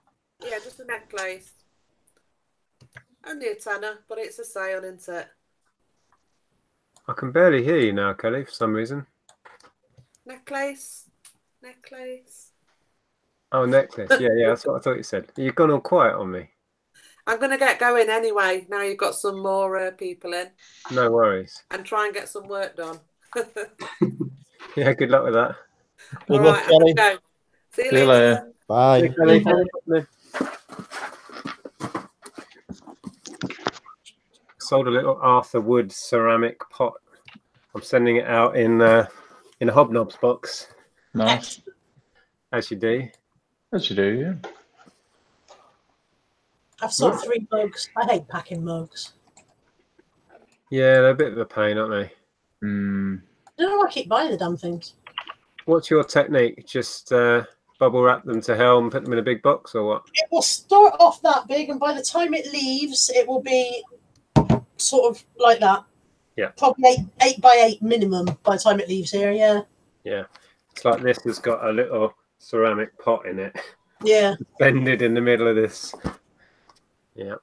Yeah, just a necklace. Only a tanner, but it's a sale, isn't it? I can barely hear you now, Kelly, for some reason. Necklace. Necklace. Oh, necklace. Yeah, yeah, that's what I thought you said. You've gone all quiet on me. I'm going to get going anyway. Now you've got some more uh, people in. No worries. And try and get some work done. Yeah, good luck with that. All right, I'm going to go. See you later. Bye. Sold a little Arthur Wood ceramic pot. I'm sending it out in uh, in a Hobnob's box. Nice. As you do. As you do, yeah. I've sold nice. three mugs. I hate packing mugs. Yeah, they're a bit of a pain, aren't they? Mm. I don't know why I keep buying the damn things. What's your technique? Just uh, bubble wrap them to hell and put them in a big box or what? It will start off that big, and by the time it leaves, it will be sort of like that. Yeah. Probably eight, eight by eight minimum by the time it leaves here, yeah. Yeah. It's like this has got a little ceramic pot in it. Yeah. Bended in the middle of this. Yeah.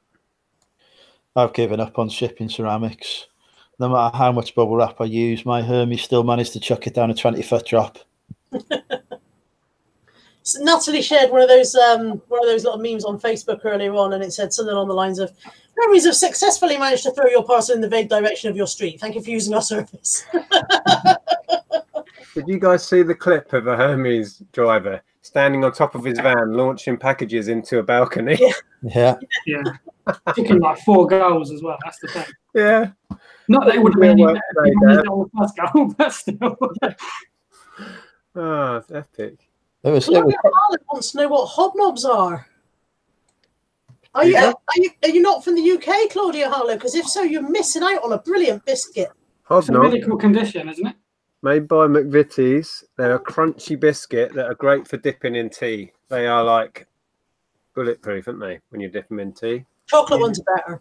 I've given up on shipping ceramics. No matter how much bubble wrap I use, my Hermes still managed to chuck it down a twenty-foot drop. So Natalie shared one of those um, one of those little memes on Facebook earlier on, and it said something on the lines of, "Memories have successfully managed to throw your parcel in the vague direction of your street. Thank you for using our service." Did you guys see the clip of a Hermes driver standing on top of his van launching packages into a balcony? Yeah, yeah, yeah. Kicking like four goals as well. That's the thing. Yeah, not that it would really work today, the first goal, but still. Ah, oh, epic. It was, it was... Harlow wants to know what hobnobs are. Are you, are you are you not from the U K, Claudia Harlow? Because if so, you're missing out on a brilliant biscuit. Hobnob. It's a medical condition, isn't it? Made by McVitie's. They're a crunchy biscuit that are great for dipping in tea. They are like bulletproof, aren't they, when you dip them in tea? Chocolate yeah. ones are better.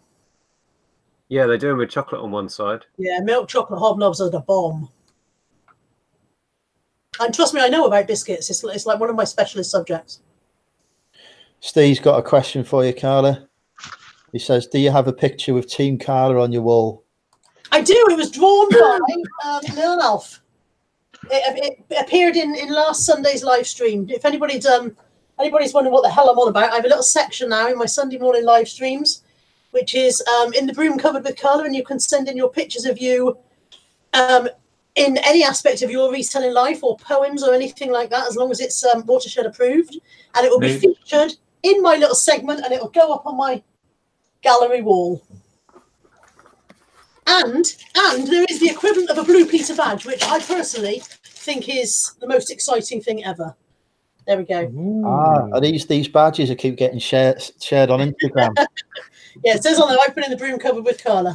Yeah, they do them with chocolate on one side. Yeah, milk chocolate hobnobs are the bomb. And trust me, I know about biscuits. It's, it's like one of my specialist subjects. Steve's got a question for you, Carla. He says, do you have a picture with Team Carla on your wall? I do. It was drawn by um, Lil'Nelf. It, it appeared in, in last Sunday's live stream. If anybody's, um, anybody's wondering what the hell I'm on about, I have a little section now in my Sunday morning live streams which is um, in the room covered with colour, and you can send in your pictures of you um, in any aspect of your retelling life or poems or anything like that, as long as it's um, watershed approved, and it will be Maybe. featured in my little segment, and it will go up on my gallery wall. And and there is the equivalent of a Blue Peter badge, which I personally think is the most exciting thing ever. There we go. Ooh. Ah, are these these badges that keep getting shared shared on Instagram? Yeah, it says on there, I put in the broom cupboard with Carla.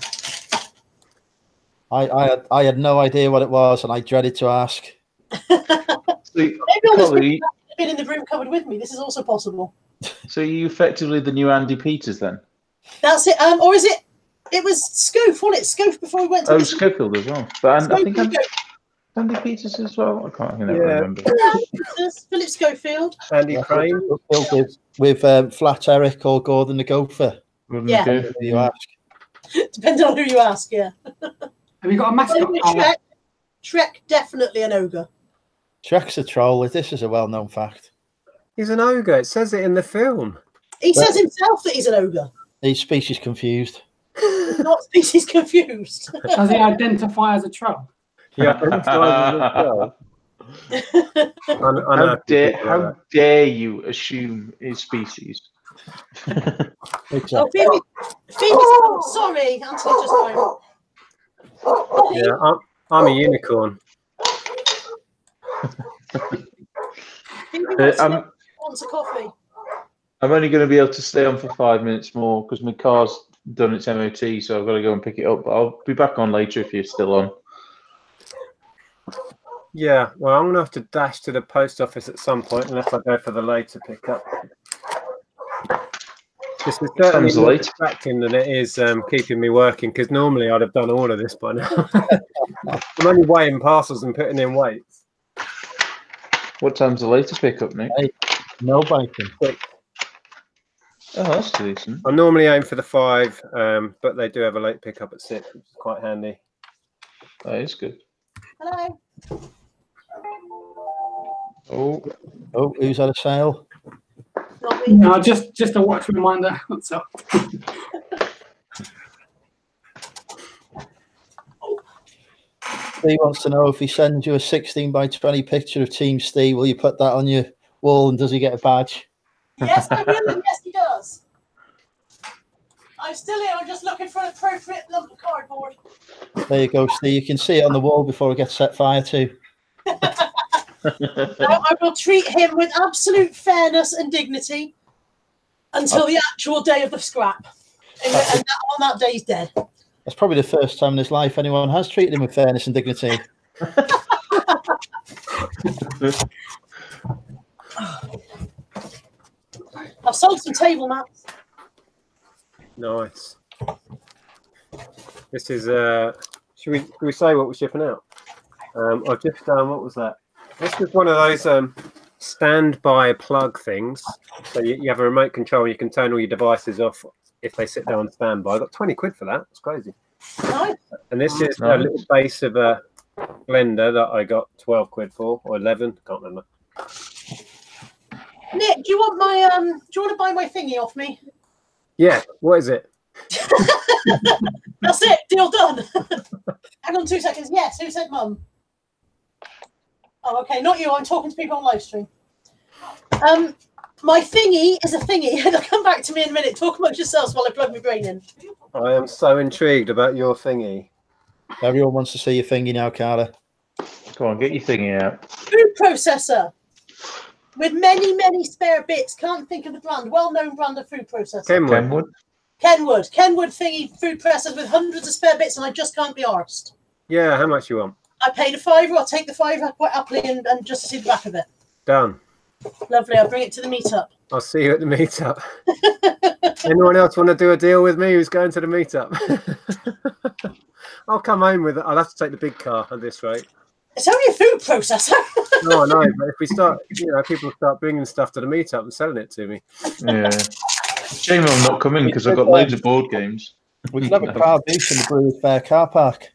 I I had, I had no idea what it was, and I dreaded to ask. Maybe all this been in the broom cupboard with me. This is also possible. So you effectively the new Andy Peters then? That's it. Um, or is it? It was Scoof, wasn't it? Scoof before we went to... Oh, Schofield as well. But Scofield, I think Andy, Andy Peters as well. I can't I never yeah. remember. Philip Schofield. Andy yeah, Crane. With, with um, Flat Eric or Gordon the Gopher. Gordon yeah. The Gopher, you ask. Depends on who you ask, yeah. Have you got a mascot? Shrek, Shrek, definitely an ogre. Shrek's a troll. This is a well-known fact. He's an ogre. It says it in the film. He but, says himself that he's an ogre. He's species confused. Not species confused. Does he identify as a troll? Yeah, identifies as a troll. How dare, how dare you assume his species? Exactly. Oh, Phoebe, Phoebe's oh, sorry, Anthony just going. Yeah, I'm, I'm a unicorn. Phoebe wants, uh, I'm, wants a coffee. I'm only going to be able to stay on for five minutes more because my car's done its M O T, so I've got to go and pick it up. But I'll be back on later if you're still on. Yeah, well, I'm going to have to dash to the post office at some point unless I go for the later pickup. This is certainly more distracting than it is um, keeping me working, because normally I'd have done all of this by now. I'm only weighing parcels and putting in weights. What time's the latest pickup, Nick? Hey, no biking. Oh, that's decent. I normally aim for the five, um, but they do have a late pickup at six, which is quite handy. That is good. Hello. Oh, oh, who's had a sale? Not me. No, just just a watch reminder. So. Steve wants to know if he sends you a sixteen by twenty picture of Team Steve, will you put that on your wall and does he get a badge? Yes, I will. Yes, he does. I'm still here. I'm just looking for an appropriate lump of cardboard. There you go, Steve. You can see it on the wall before it gets set fire to. I will treat him with absolute fairness and dignity until the actual day of the scrap. And, and that, on that day, he's dead. That's probably the first time in his life anyone has treated him with fairness and dignity. I've sold some table mats. Nice. This is, uh, should we, we say what we're shipping out? Um, I've just done, what was that? This was one of those um, standby plug things. So you, you have a remote control, you can turn all your devices off if they sit down on standby. I got twenty quid for that. It's crazy. Nice. And this is nice. A little base of a blender that I got twelve quid for, or eleven, can't remember. Nick, do you want my um? Do you want to buy my thingy off me? Yeah. What is it? That's it. Deal done. Hang on two seconds. Yes. Who said mum? Oh, okay. Not you. I'm talking to people on live stream. Um, my thingy is a thingy. They'll come back to me in a minute. Talk amongst yourselves while I plug my brain in. I am so intrigued about your thingy. Everyone wants to see your thingy now, Carla. Come on, get your thingy out. Food processor. With many, many spare bits. Can't think of the brand. Well-known brand of food processor. Kenwood. Kenwood. Kenwood thingy food processor with hundreds of spare bits, and I just can't be arsed. Yeah, how much you want? I paid a fiver. I'll take the fiver quite happily and, and just see the back of it. Done. Lovely. I'll bring it to the meetup. I'll see you at the meetup. Anyone else want to do a deal with me who's going to the meetup? I'll come home with it. I'll have to take the big car at this rate. It's only a food processor. No, I know, but if we start, you know, people start bringing stuff to the meetup and selling it to me. Yeah. Shame I'm not coming because I've got loads of board games. We can have a car beach in the Brewers Fair car park.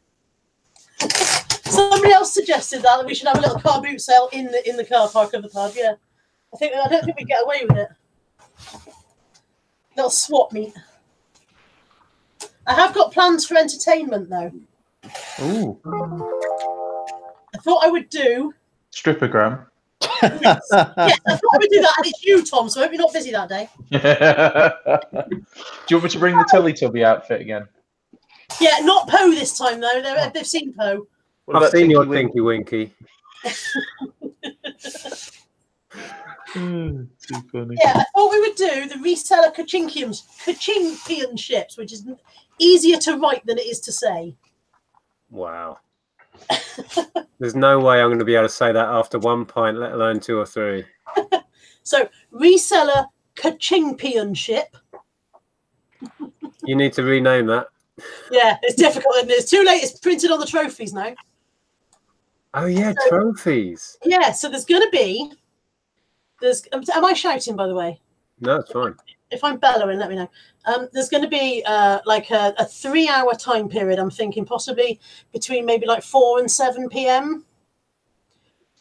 Somebody else suggested that, that we should have a little car boot sale in the in the car park of the pub. Yeah, I think I don't think we get away with it. Little swap meet. I have got plans for entertainment, though. Ooh. I thought I would do... Strippogram. Yes. Yes, I thought I would do that, and it's you, Tom, so I hope you're not busy that day. Do you want me to bring the Teletubby outfit again? Yeah, not Poe this time, though. They're, they've seen Poe. I've seen your Tinky Winky. Mm, too funny. Yeah, I thought we would do the reseller Kachinkiums, Kachinkianships, which is easier to write than it is to say. Wow. There's no way I'm going to be able to say that after one pint, let alone two or three. So, reseller Kachinkianship. You need to rename that. Yeah, it's difficult, isn't it? It's too late. It's printed on the trophies now. Oh, yeah, so, trophies. Yeah, so there's going to be... There's, am I shouting, by the way? No, it's fine. If I'm bellowing, let me know. Um, there's going to be uh, like a, a three-hour time period, I'm thinking, possibly between maybe like four and seven p m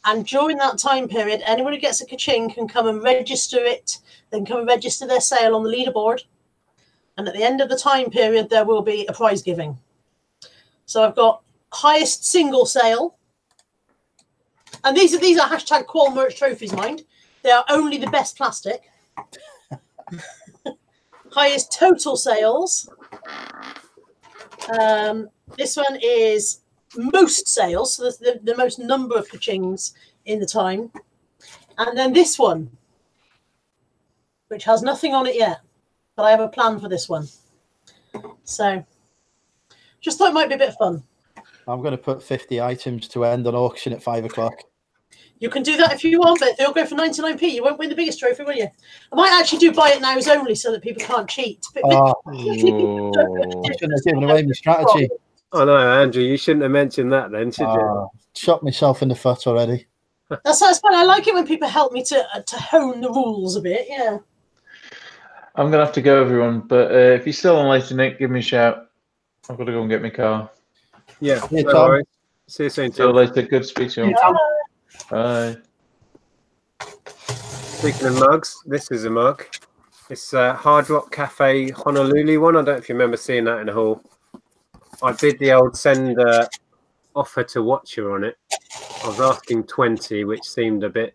And during that time period, anyone who gets a kaching can come and register it. They can come and register their sale on the leaderboard. And at the end of the time period, there will be a prize giving. So I've got highest single sale. And these are, these are hashtag Qual Merch trophies, mind. They are only the best plastic. Highest total sales. Um, this one is most sales, so the, the most number of kachings in the time. And then this one, which has nothing on it yet, but I have a plan for this one. So just thought it might be a bit of fun. I'm going to put fifty items to end on auction at five o'clock. You can do that if you want, but they'll go for ninety-nine p. You won't win the biggest trophy, will you? I might actually do buy it nows only so that people can't cheat. But oh, I shouldn't have given away my strategy. Oh no, Andrew, you shouldn't have mentioned that then, should oh, you? Shot myself in the foot already. That's, that's fine. I like it when people help me to uh, to hone the rules a bit. Yeah. I'm gonna have to go, everyone. But uh, if you're still on later, Nick, give me a shout. I've got to go and get my car. Yeah. Hey, no worries. See you soon. See you later. Good to speak to you. All. Hi. Speaking of mugs, this is a mug. It's a Hard Rock Cafe Honolulu one. I don't know if you remember seeing that in the hall. I did the old send uh, offer to Watcher on it. I was asking twenty, which seemed a bit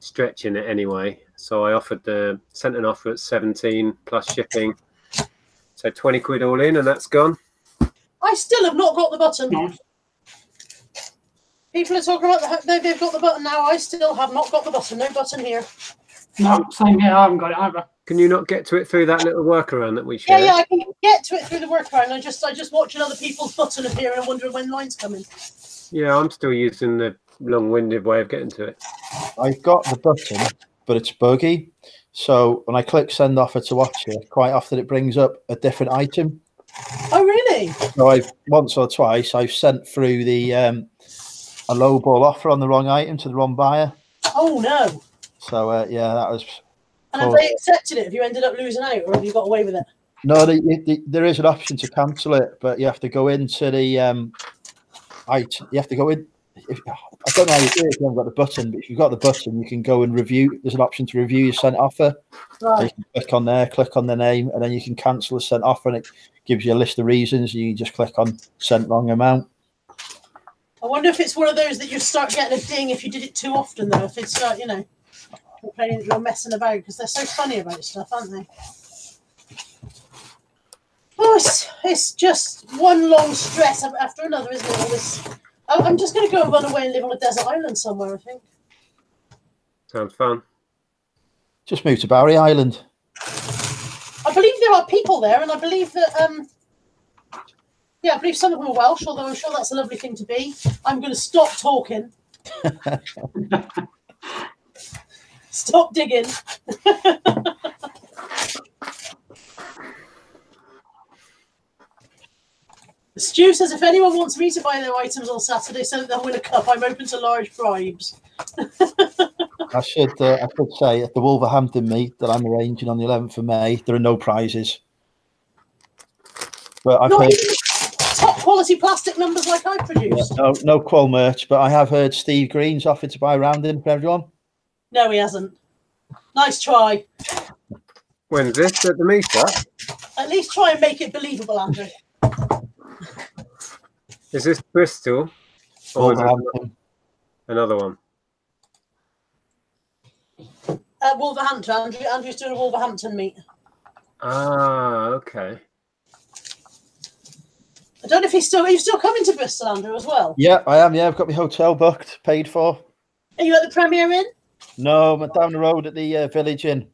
stretching it anyway. So I offered the sent an offer at seventeen plus shipping. So twenty quid all in, and that's gone. I still have not got the button. People are talking about the, they've got the button now. I still have not got the button. No button here. No, same here. I haven't got it either. Can you not get to it through that little workaround that we shared? Yeah, yeah, I can get to it through the workaround. I just, I just watching other people's button appear and wondering when line's coming. Yeah, I'm still using the long-winded way of getting to it. I've got the button, but it's buggy. So when I click send offer to watch it, quite often it brings up a different item. Oh, really? So I've once or twice I've sent through the. Um, A low ball offer on the wrong item to the wrong buyer. Oh no! So uh, yeah, that was. And have they accepted it? Have you ended up losing out, or have you got away with it? No, the, the, there is an option to cancel it, but you have to go into the um, item. You have to go in. If, I don't know how you do it if you haven't got the button, but if you've got the button, you can go and review. There's an option to review your sent offer. Right. So you can click on there, click on the name, and then you can cancel the sent offer, and it gives you a list of reasons. You just click on sent wrong amount. I wonder if it's one of those that you start getting a ding if you did it too often, though. If it's, uh, you know, complaining that you're messing about, because they're so funny about stuff, aren't they? Oh, it's, it's just one long stress after another, isn't it? All this. I'm just going to go and run away and live on a desert island somewhere, I think. Sounds fun. Just move to Barry Island. I believe there are people there, and I believe that... Um, Yeah, I believe some of them are Welsh, although I'm sure that's a lovely thing to be. I'm going to stop talking. Stop digging. Stu says, if anyone wants me to buy their items on Saturday so that they'll win a cup, I'm open to large bribes. I should uh, I could say at the Wolverhampton meet that I'm arranging on the eleventh of May, there are no prizes. But I've heard... top quality plastic numbers like I produce. Yeah, no, no Qual merch, but I have heard Steve Green's offered to buy rounding for everyone. No, he hasn't. Nice try. When's this at the meetup? At least try and make it believable, Andrew. Is this Bristol? Or Wolverhampton. Another one. Uh, Wolverhampton. Andrew, Andrew's doing a Wolverhampton meet. Ah, okay. I don't know if he's still. Are you still coming to Bristol, Andrew, as well? Yeah, I am. Yeah, I've got my hotel booked, paid for. Are you at the Premier Inn? No, I'm down the road at the uh, Village Inn.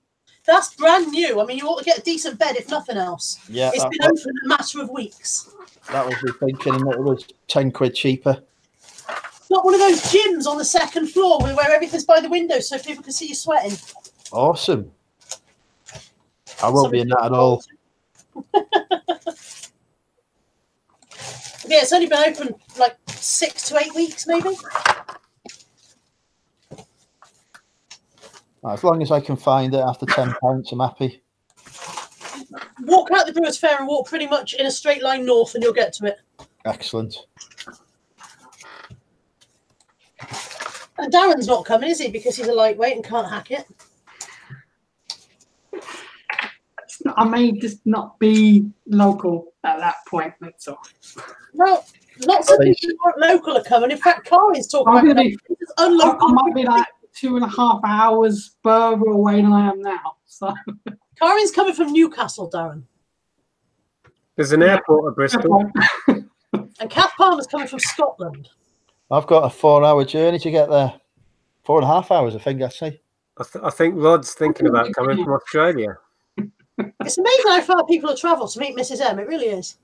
That's brand new. I mean, you ought to get a decent bed, if nothing else. Yeah, it's been open in a matter of weeks. That was me thinking, and it was ten quid cheaper. It's not one of those gyms on the second floor where everything's by the window so people can see you sweating. Awesome. I won't Something be in that at all. Yeah, it's only been open like six to eight weeks, maybe. As long as I can find it after ten pounds, I'm happy. Walk out the Brewers Fair and walk pretty much in a straight line north and you'll get to it. Excellent. And Darren's not coming, is he? Because he's a lightweight and can't hack it. It's not, I may just not be local at that point, that's all. Well, lots of people who aren't local are coming. In fact, Carl is talking I'm about be, it's unlocal. I might be like, two and a half hours further away than I am now. So Karin's coming from Newcastle, Darren. There's an airport at Bristol. And Kath Palmer's coming from Scotland. I've got a four hour journey to get there. Four and a half hours, I think I say. I, th I think Rod's thinking about coming from Australia. It's amazing how far people have travelled to meet Missus M, it really is.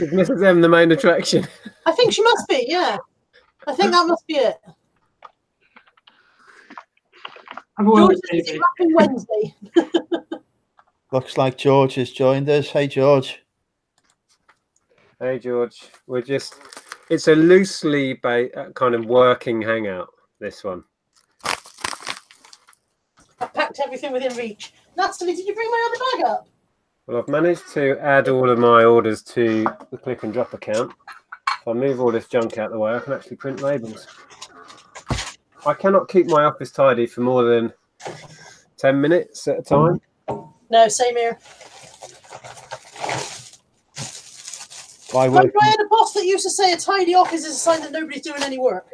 Is Missus M the main attraction? I think she must be, yeah. I think that must be it. George is wrapping Wednesday. Looks like George has joined us. Hey, George. Hey, George. We're just, it's a loosely kind of working hangout, this one. I packed everything within reach. Natalie, did you bring my other bag up? Well, I've managed to add all of my orders to the click and drop account. If I move all this junk out of the way, I can actually print labels. I cannot keep my office tidy for more than ten minutes at a time. No, same here. Why would I had a boss that used to say a tidy office is a sign that nobody's doing any work?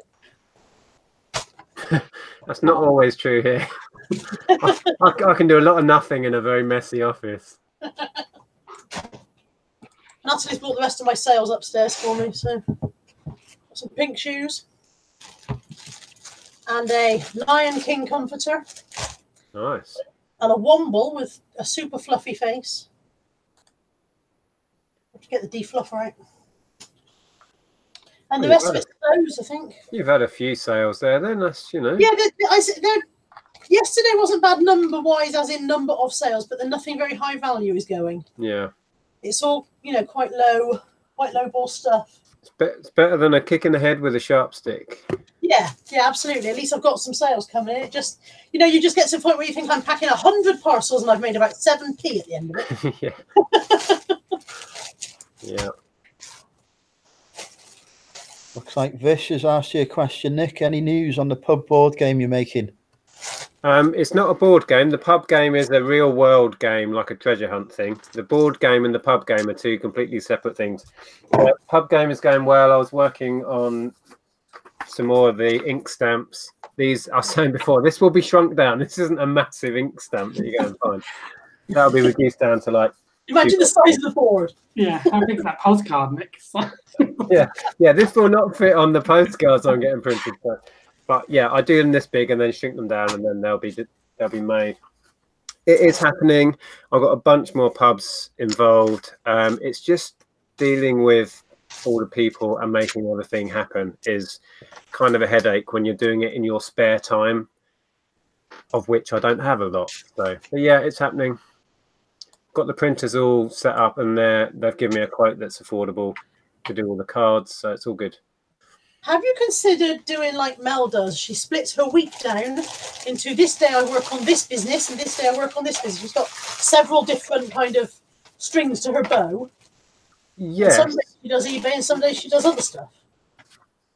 That's not always true here. I, I, I can do a lot of nothing in a very messy office. Natalie's brought the rest of my sales upstairs for me, so some pink shoes. And a Lion King comforter. Nice. And a womble with a super fluffy face. Have to get the defluffer out. And the rest of it's clothes, I think. You've had a few sales there then, that's, you know. Yeah, they're, they're, yesterday wasn't bad number-wise, as in number of sales, but then nothing very high value is going. Yeah. It's all, you know, quite low, quite low ball stuff. It's, be it's better than a kick in the head with a sharp stick. Yeah, yeah, absolutely. At least I've got some sales coming in. It just, you know, you just get to the point where you think I'm packing a hundred parcels and I've made about seven p at the end of it. Yeah. Yeah. Looks like Vish has asked you a question, Nick. Any news on the pub board game you're making? Um, it's not a board game. The pub game is a real world game, like a treasure hunt thing. The board game and the pub game are two completely separate things. Uh, pub game is going well. I was working on some more of the ink stamps. These, I was saying before, this will be shrunk down. This isn't a massive ink stamp that you're going to find. That'll be reduced down to like... Imagine the size of the board. Yeah, how big is that postcard, Nick? Yeah, yeah, this will not fit on the postcards I'm getting printed. But, but yeah, I do them this big and then shrink them down and then they'll be, they'll be made. It is happening. I've got a bunch more pubs involved. Um, it's just dealing with all the people and making everything happen is kind of a headache when you're doing it in your spare time, of which I don't have a lot. So, but yeah, it's happening. Got the printers all set up and they've given me a quote that's affordable to do all the cards, so it's all good. Have you considered doing like Mel does? She splits her week down into this day I work on this business and this day I work on this business. She's got several different kind of strings to her bow. Yeah. Some days she does eBay and some days she does other stuff.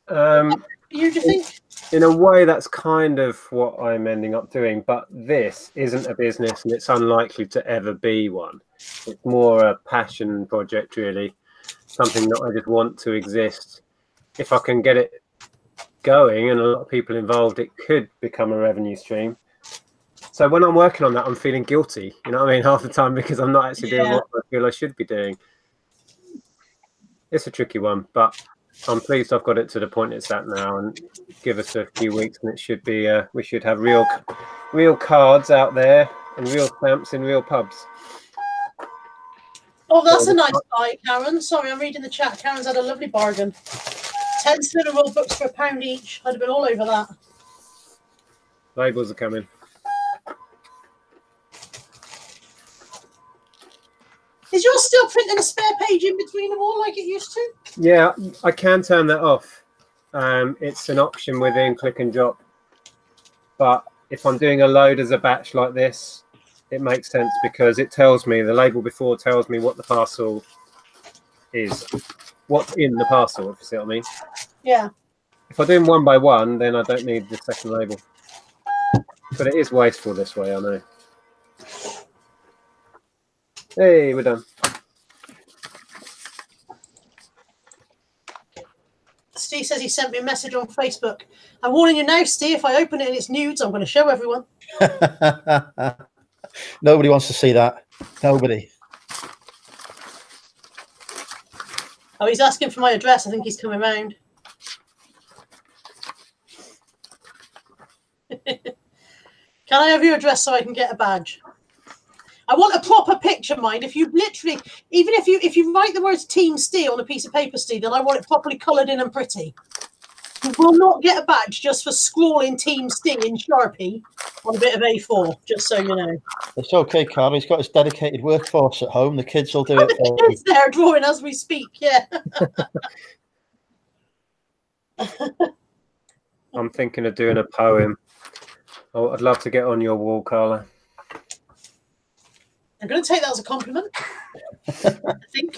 Um, you do you think? in a way, that's kind of what I'm ending up doing. But this isn't a business, and it's unlikely to ever be one. It's more a passion project, really. Something that I just want to exist. If I can get it going and a lot of people involved, it could become a revenue stream. So when I'm working on that, I'm feeling guilty, you know what I mean, half the time, because I'm not actually yeah. doing what I feel I should be doing. It's a tricky one, but I'm pleased I've got it to the point it's at now, and give us a few weeks and it should be, uh, we should have real, real cards out there and real stamps in real pubs. Oh, that's a nice buy, Karen. Sorry, I'm reading the chat. Karen's had a lovely bargain. ten mineral books for a pound each. I'd have been all over that. Labels are coming. Is yours still printing a spare page in between them all like it used to? Yeah, I can turn that off. Um, it's an option within Click and Drop. But if I'm doing a load as a batch like this, it makes sense because it tells me, the label before tells me what the parcel is. What's in the parcel, if you see what I mean. Yeah. If I do them one by one, then I don't need the second label. But it is wasteful this way, I know. Hey, we're done. Steve says he sent me a message on Facebook. I'm warning you now, Steve, if I open it and it's nudes, I'm going to show everyone. Nobody wants to see that. Nobody. Oh, he's asking for my address. I think he's coming round. Can I have your address so I can get a badge? I want a proper picture, mind. If you literally, even if you if you write the words Team Steel on a piece of paper, Steve, then I want it properly coloured in and pretty. You will not get a badge just for scrawling Team Steel in Sharpie on a bit of A four, just so you know. It's okay, Carl. He's got his dedicated workforce at home. The kids will do it. The kids there drawing as we speak, yeah. I'm thinking of doing a poem. Oh, I'd love to get on your wall, Carla. I'm going to take that as a compliment, I think.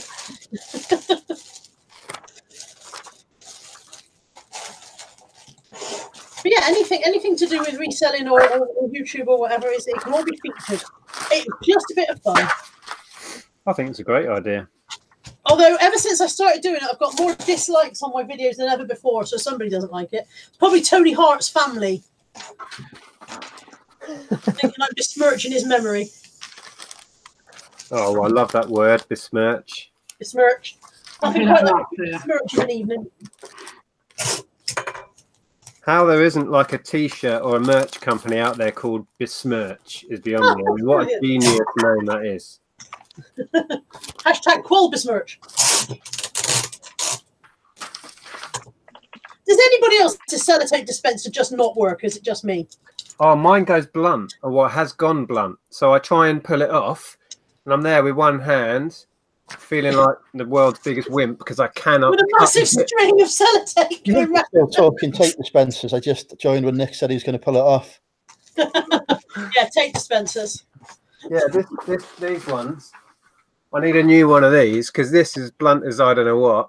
But yeah, anything anything to do with reselling or, or, or YouTube or whatever, is it can all be featured. It's just a bit of fun. I think it's a great idea. Although ever since I started doing it, I've got more dislikes on my videos than ever before, so somebody doesn't like it. It's probably Tony Hart's family. Thinking I'm besmirching his memory. Oh, I love that word, besmirch. Besmirch. I think I like besmirch in an evening. How there isn't like a T-shirt or a merch company out there called Besmirch is beyond oh, me. What brilliant. A genius name that is. Hashtag Qual Besmirch. Does anybody else's sellotape dispenser just not work? Is it just me? Oh, mine goes blunt, or what has gone blunt. So I try and pull it off. And I'm there with one hand, feeling like the world's biggest wimp because I cannot. With a massive string of sellotape. You're still talking tape dispensers. I just joined when Nick said he was going to pull it off. Yeah, tape dispensers. Yeah, this, this, these ones. I need a new one of these because this is blunt as I don't know what.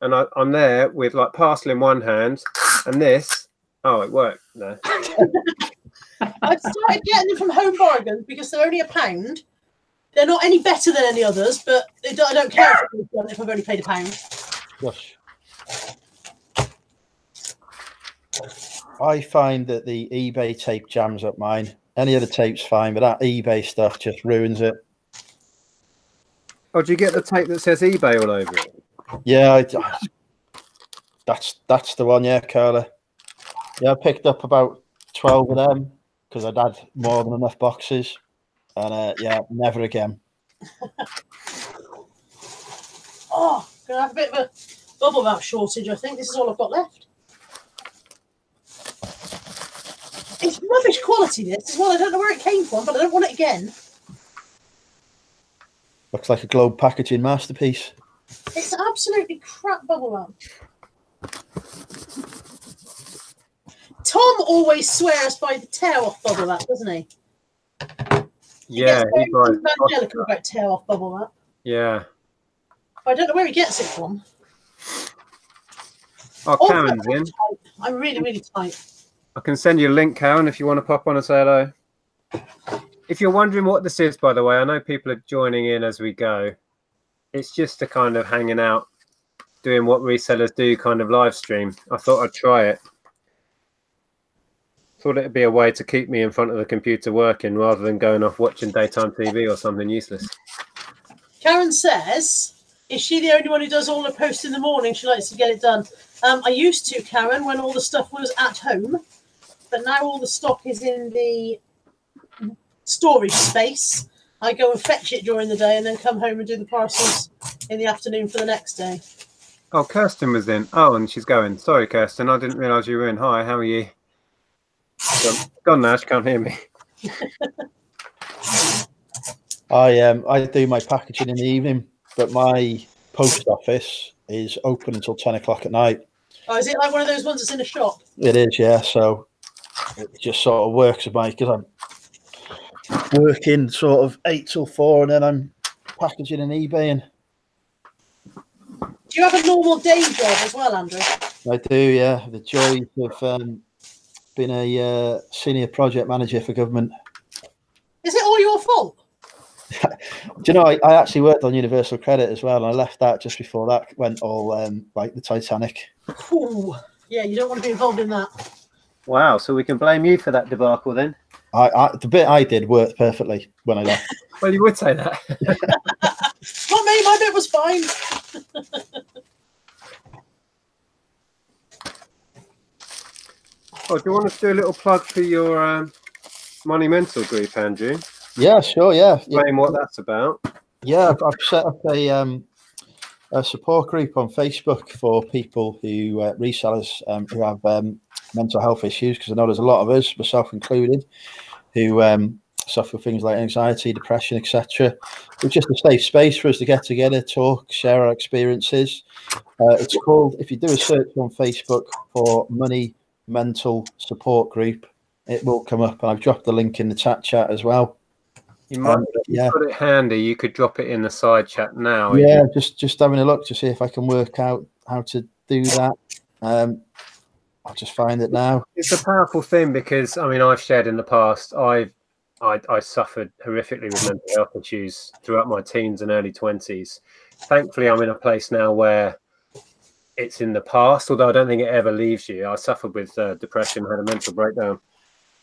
And I, I'm there with like parcel in one hand and this. Oh, it worked. No. I've started getting them from Home Bargains because they're only a pound. They're not any better than any others, but they don't, I don't care if I've only paid a pound. Gosh. I find that the eBay tape jams up mine. Any other tape's fine, but that eBay stuff just ruins it. Oh, do you get the tape that says eBay all over it? Yeah, I, that's that's the one, yeah, Carla. Yeah, I picked up about twelve of them because I'd had more than enough boxes. And uh, yeah, never again. Oh, gonna have a bit of a bubble wrap shortage. I think this is all I've got left. It's rubbish quality. This as well. I don't know where it came from, but I don't want it again. Looks like a globe packaging masterpiece. It's absolutely crap bubble wrap. Tom always swears by the tear off bubble wrap, doesn't he? Yeah, he buys about tear off bubble wrap. Yeah, I don't know where he gets it from. Oh, Karen's in. I'm really, really tight. I can send you a link, Karen, if you want to pop on and say hello. If you're wondering what this is, by the way, I know people are joining in as we go. It's just a kind of hanging out, doing what resellers do kind of live stream. I thought I'd try it. Thought it'd be a way to keep me in front of the computer working rather than going off watching daytime T V or something useless. Karen says, is she the only one who does all her posts in the morning? She likes to get it done. Um, I used to, Karen, when all the stuff was at home, but now all the stock is in the storage space. I go and fetch it during the day and then come home and do the parcels in the afternoon for the next day. Oh, Kirsten was in. Oh, and she's going. Sorry, Kirsten, I didn't realise you were in. Hi, how are you? Gone, gone now, she can't hear me. I um I do my packaging in the evening, but my post office is open until ten o'clock at night. Oh, is it like one of those ones that's in a shop? It is, yeah. So it just sort of works with my, because I'm working sort of eight till four, and then I'm packaging and eBaying. Do you have a normal day job as well, Andrew? I do, yeah. The joys of um, being a uh, senior project manager for government. Is it all your fault? Do you know, I, I actually worked on Universal Credit as well, and I left that just before that went all um, like the Titanic. Ooh, yeah, you don't want to be involved in that. Wow, so we can blame you for that debacle then? I, I the bit I did worked perfectly when I left. Well, you would say that. Not me, my bit was fine. Oh, do you want us to do a little plug for your um, monumental group, Andrew? Yeah, sure, yeah. Explain yeah. what that's about. Yeah, I've, I've set up a, um, a support group on Facebook for people who, uh, resellers um, who have um, mental health issues, because I know there's a lot of us, myself included, who um, suffer things like anxiety, depression, et cetera. It's just a safe space for us to get together, talk, share our experiences. Uh, it's called, if you do a search on Facebook for Money Mental Support Group, it will come up, and I've dropped the link in the chat chat as well. You might um, if you yeah. put it handy, you could drop it in the side chat now. Yeah, just just having a look to see if I can work out how to do that. Um, I'll just find it now. It's a powerful thing because, I mean, I've shared in the past, I've, I, I suffered horrifically with mental health issues throughout my teens and early twenties. Thankfully, I'm in a place now where it's in the past, although I don't think it ever leaves you. I suffered with uh, depression, had a mental breakdown.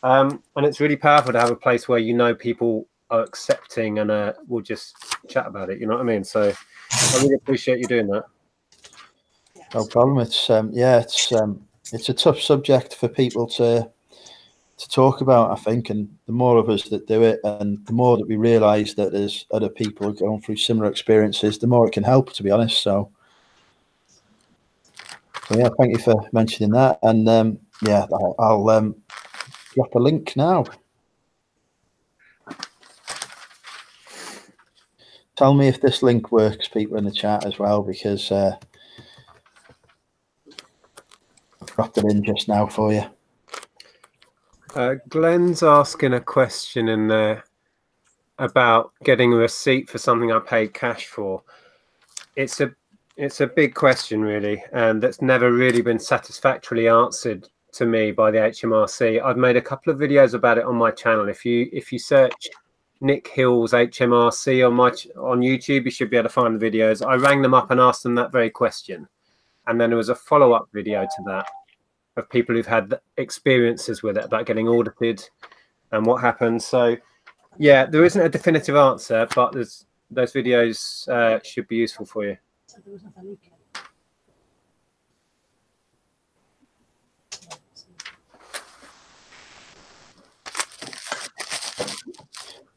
Um, and it's really powerful to have a place where you know people are accepting and uh, we'll just chat about it, you know what I mean? So I really appreciate you doing that. No problem. It's um, yeah, it's um, it's a tough subject for people to to talk about, I think, and the more of us that do it, and the more that we realise that there's other people going through similar experiences, the more it can help, to be honest. So, so yeah, thank you for mentioning that, and um, yeah, I'll, I'll um, drop a link now. Tell me if this link works, people in the chat as well, because uh, I've dropped it in just now for you. Uh, Glenn's asking a question in there about getting a receipt for something I paid cash for. It's a it's a big question, really, and that's never really been satisfactorily answered to me by the H M R C. I've made a couple of videos about it on my channel. If you if you search Nick Hill's H M R C on my on YouTube, you should be able to find the videos. I rang them up and asked them that very question, and then there was a follow-up video to that of people who've had experiences with it about getting audited and what happened. So yeah, there isn't a definitive answer, but there's those videos uh, should be useful for you.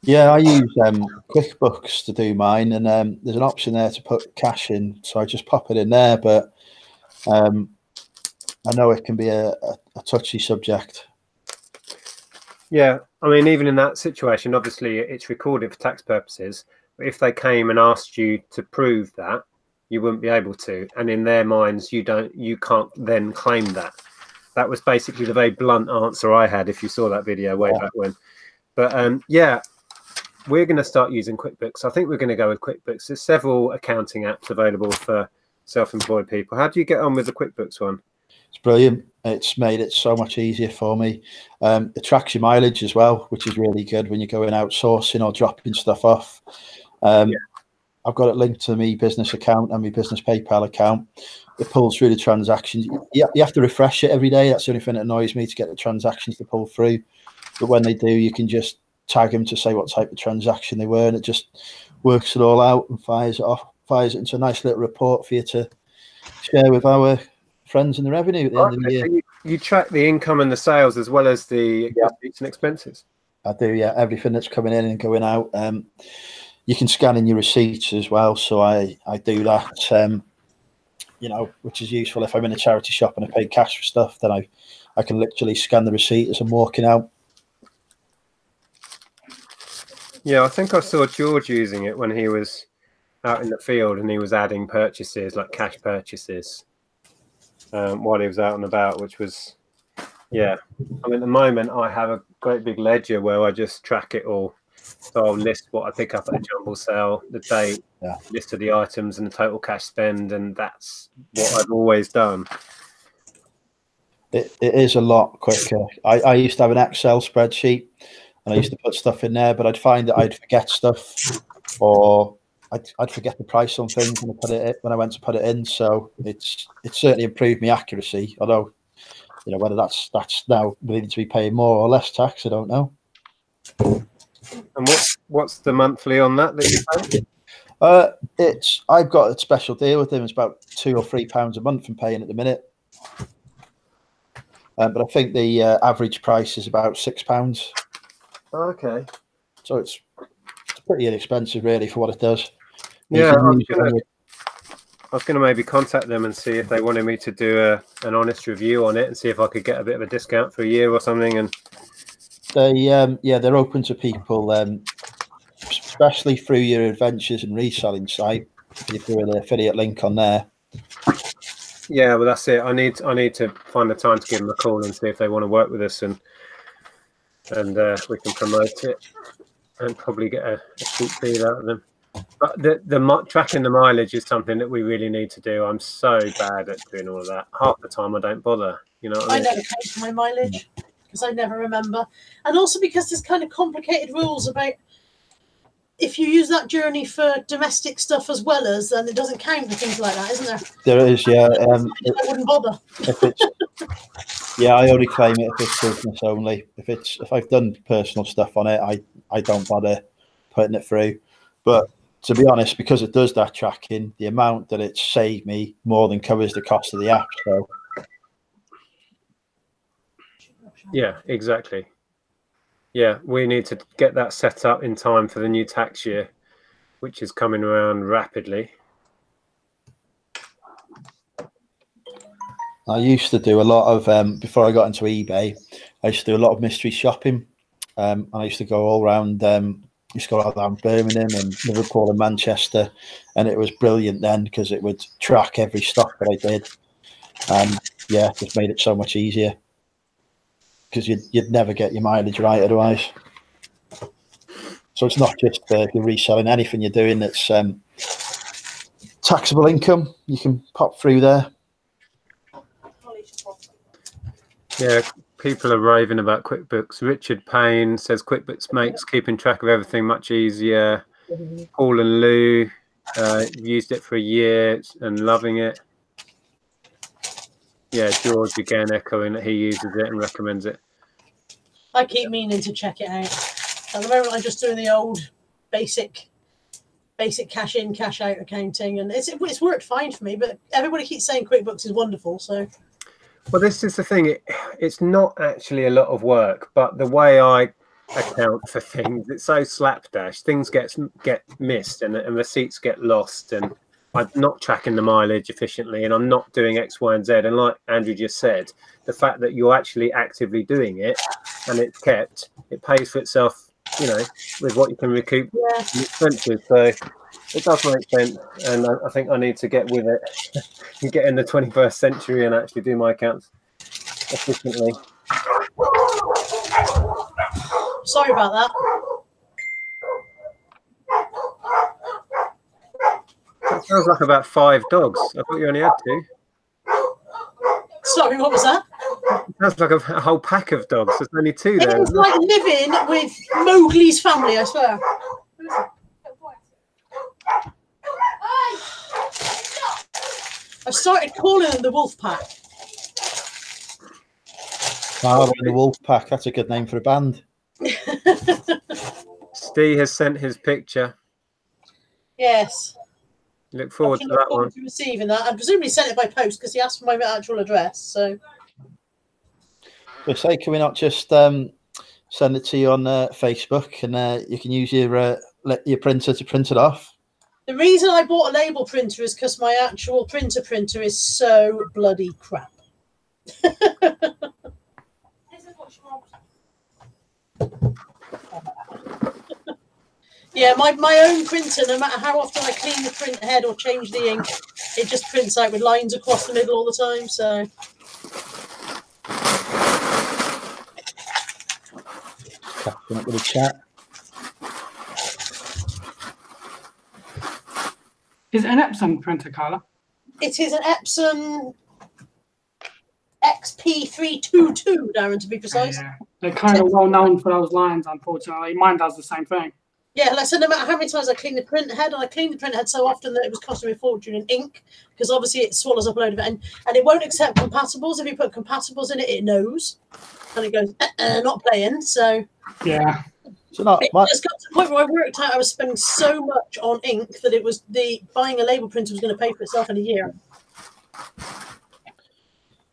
Yeah, I use um, QuickBooks to do mine, and um, there's an option there to put cash in, so I just pop it in there, but um, I know it can be a, a, a touchy subject. Yeah, I mean, even in that situation, obviously it's recorded for tax purposes, but if they came and asked you to prove that, you wouldn't be able to, and in their minds, you don't, you can't then claim that. That was basically the very blunt answer I had, if you saw that video way yeah. back when. But um, yeah, we're going to start using QuickBooks. I think we're going to go with QuickBooks. There's several accounting apps available for self-employed people. How do you get on with the QuickBooks one? It's brilliant. It's made it so much easier for me. Um, it tracks your mileage as well, which is really good when you're going outsourcing or dropping stuff off. Um, yeah. I've got it linked to my business account and my business PayPal account. It pulls through the transactions. You have to refresh it every day. That's the only thing that annoys me, to get the transactions to pull through. But when they do, you can just tag them to say what type of transaction they were, and it just works it all out and fires it off, fires it into a nice little report for you to share with our friends in the revenue at the end of the year. So you, you track the income and the sales as well as the yeah. receipts and expenses? I do, yeah. Everything that's coming in and going out. Um, you can scan in your receipts as well, so I, I do that, um, you know, which is useful. If I'm in a charity shop and I pay cash for stuff, then I, I can literally scan the receipt as I'm walking out. Yeah, I think I saw George using it when he was out in the field and he was adding purchases, like cash purchases, um, while he was out and about, which was, yeah. I mean, at the moment, I have a great big ledger where I just track it all. So I'll list what I pick up at the jumble sale, the date, yeah. list of the items and the total cash spend, and that's what I've always done. It, it is a lot quicker. I, I used to have an Excel spreadsheet, and I used to put stuff in there, but I'd find that I'd forget stuff, or I'd, I'd forget the price on things when I, put it in, when I went to put it in. So it's it's certainly improved my accuracy, although, you know, whether that's, that's now needing to be paying more or less tax, I don't know. And what's what's the monthly on that that you pay? Uh, it's I've got a special deal with them. It's about two or three pounds a month I'm paying at the minute, um, but I think the uh, average price is about six pounds. Okay, so it's, it's pretty inexpensive really for what it does. Yeah, I was gonna, I was gonna maybe contact them and see if they wanted me to do a an honest review on it and see if I could get a bit of a discount for a year or something. And they, um, yeah, they're open to people, um, especially through your adventures and reselling site. If you're an affiliate link on there. Yeah, well, that's it. I need, I need to find the time to give them a call and see if they want to work with us, and and uh, we can promote it and probably get a, a cheap deal out of them. But the the tracking the mileage is something that we really need to do. I'm so bad at doing all of that. Half the time I don't bother. You know what I mean? I never pay for my mileage. Because I never remember, and also because there's kind of complicated rules about if you use that journey for domestic stuff as well as, then it doesn't count for things like that, isn't there? There is, yeah. Um, I wouldn't bother. If it's, yeah, I only claim it if it's business only. If it's if I've done personal stuff on it, I I don't bother putting it through. But to be honest, because it does that tracking, the amount that it saved me more than covers the cost of the app. So. Yeah, exactly. Yeah, we need to get that set up in time for the new tax year, which is coming around rapidly. I used to do a lot of, um, before I got into eBay, I used to do a lot of mystery shopping. Um, and I used to go all around, um, used to go all around Birmingham and Liverpool and Manchester. And it was brilliant then because it would track every stock that I did. And yeah, it's made it so much easier. Because you'd, you'd never get your mileage right otherwise. So it's not just uh, you're reselling, anything you're doing that's um, taxable income, you can pop through there. Yeah, people are raving about QuickBooks. Richard Payne says QuickBooks makes keeping track of everything much easier. Mm-hmm. Paul and Lou uh, used it for a year and loving it. Yeah, George again echoing that he uses it and recommends it. I keep meaning to check it out. At the moment, I'm just doing the old basic, basic cash in, cash out accounting, and it's it's worked fine for me. But everybody keeps saying QuickBooks is wonderful, so. Well, this is the thing. It, it's not actually a lot of work, but the way I account for things, it's so slapdash. Things get get missed, and and receipts get lost, and. I'm not tracking the mileage efficiently, and I'm not doing X, Y, and Z. And like Andrew just said, the fact that you're actually actively doing it and it's kept, it pays for itself, you know, with what you can recoup yeah. expenses. So it does make sense, and I, I think I need to get with it and get in the twenty-first century and actually do my accounts efficiently. Sorry about that. That sounds like about five dogs. I thought you only had two. Sorry, what was that? That's like a whole pack of dogs. There's only two there. It was like living with Mowgli's family, I swear. I've started calling them the Wolf Pack. Oh, the Wolf Pack. That's a good name for a band. Steve has sent his picture. Yes. Look forward to that one. To receiving that, and presumably sent it by post because he asked for my actual address. So, we say, can we not just um, send it to you on uh, Facebook, and uh, you can use your uh, your printer to print it off? The reason I bought a label printer is because my actual printer printer is so bloody crap. Yeah, my, my own printer, no matter how often I clean the print head or change the ink, it just prints out with lines across the middle all the time, so. Catching up with the chat. Is it an Epson printer, Carla? It is an Epson X P three two two, Darren, to be precise. Yeah, they're kind of well known for those lines, unfortunately. Mine does the same thing. Yeah, like I said, no matter how many times I clean the print head, and I clean the print head so often that it was costing me a fortune in ink, because obviously it swallows up a load of it, and, and it won't accept compatibles. If you put compatibles in it, it knows, and it goes, uh -uh, not playing, so... Yeah. So not, it just got to the point where I worked out I was spending so much on ink that it was the buying a label printer was going to pay for itself in a year.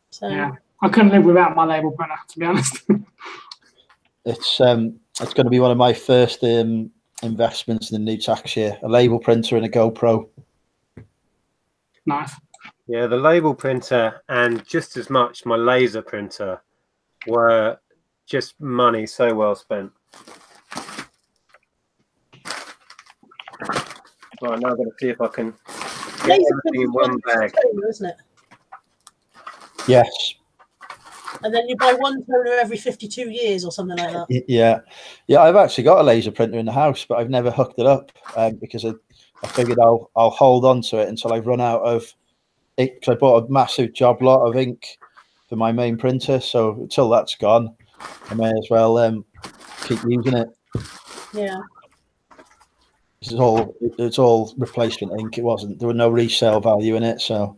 So. Yeah, I couldn't live without my label printer, to be honest. It's, um, it's going to be one of my first... Um, investments in the new tax year, a label printer and a GoPro. Nice. Yeah, the label printer and just as much my laser printer were just money so well spent. Right, now I'm going to see if I can get everything in one bag. Toner, isn't it? Yes. And then you buy one toner every fifty-two years or something like that. Yeah. Yeah, I've actually got a laser printer in the house, but I've never hooked it up um, because I, I figured I'll I'll hold on to it until I've run out of ink. Because I bought a massive job lot of ink for my main printer. So until that's gone, I may as well um, keep using it. Yeah. This is all, it's all replacement ink. It wasn't, there was no resale value in it. So.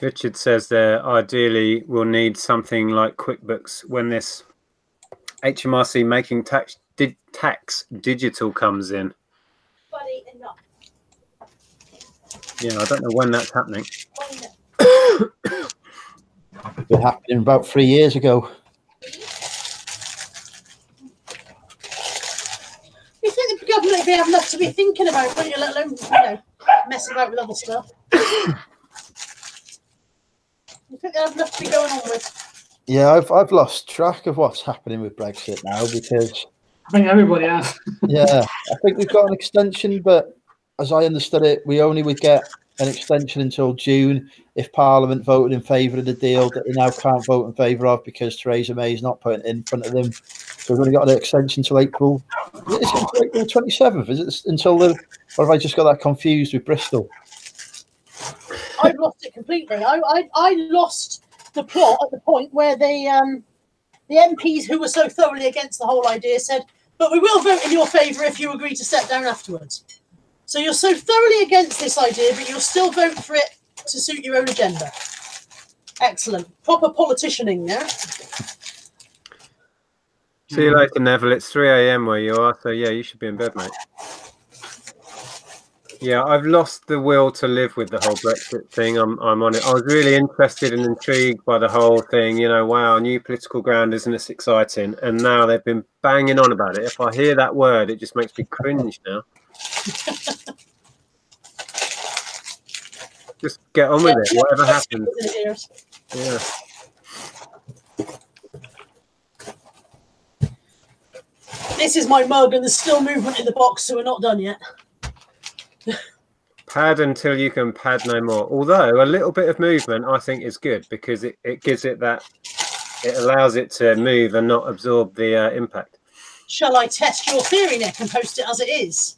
Richard says there, ideally, we'll need something like QuickBooks when this H M R C making tax, di tax digital comes in. Buddy, enough. Yeah, I don't know when that's happening. It happened about three years ago. You think the government would have enough to be thinking about, wouldn't you, let alone, you know, messing about with other stuff? I think there's enough to be going on with. Yeah, I've I've lost track of what's happening with Brexit now because I think everybody has. Yeah, I think we've got an extension, but as I understood it, we only would get an extension until June if Parliament voted in favour of the deal that they now can't vote in favour of because Theresa May is not putting it in front of them. So we've only got an extension till April. Is it April twenty seventh? Is it until the? Or have I just got that confused with Bristol? I've lost it completely. I, I I lost the plot at the point where they um the M Ps who were so thoroughly against the whole idea said, but we will vote in your favour if you agree to step down afterwards. So you're so thoroughly against this idea, but you'll still vote for it to suit your own agenda. Excellent. Proper politicianing there. See you later, Neville. It's three A M where you are, so yeah, you should be in bed, mate. Yeah, I've lost the will to live with the whole Brexit thing. I'm, I'm on it. I was really interested and intrigued by the whole thing. You know, wow, new political ground, isn't this exciting? And now they've been banging on about it. If I hear that word, it just makes me cringe now. Just get on with it, whatever happens. Yeah. This is my mug, and there's still movement in the box, so we're not done yet. Pad until you can pad no more. Although a little bit of movement I think is good because it, it gives it that It allows it to move and not absorb the uh, impact. Shall I test your theory, Nick, and post it as it is?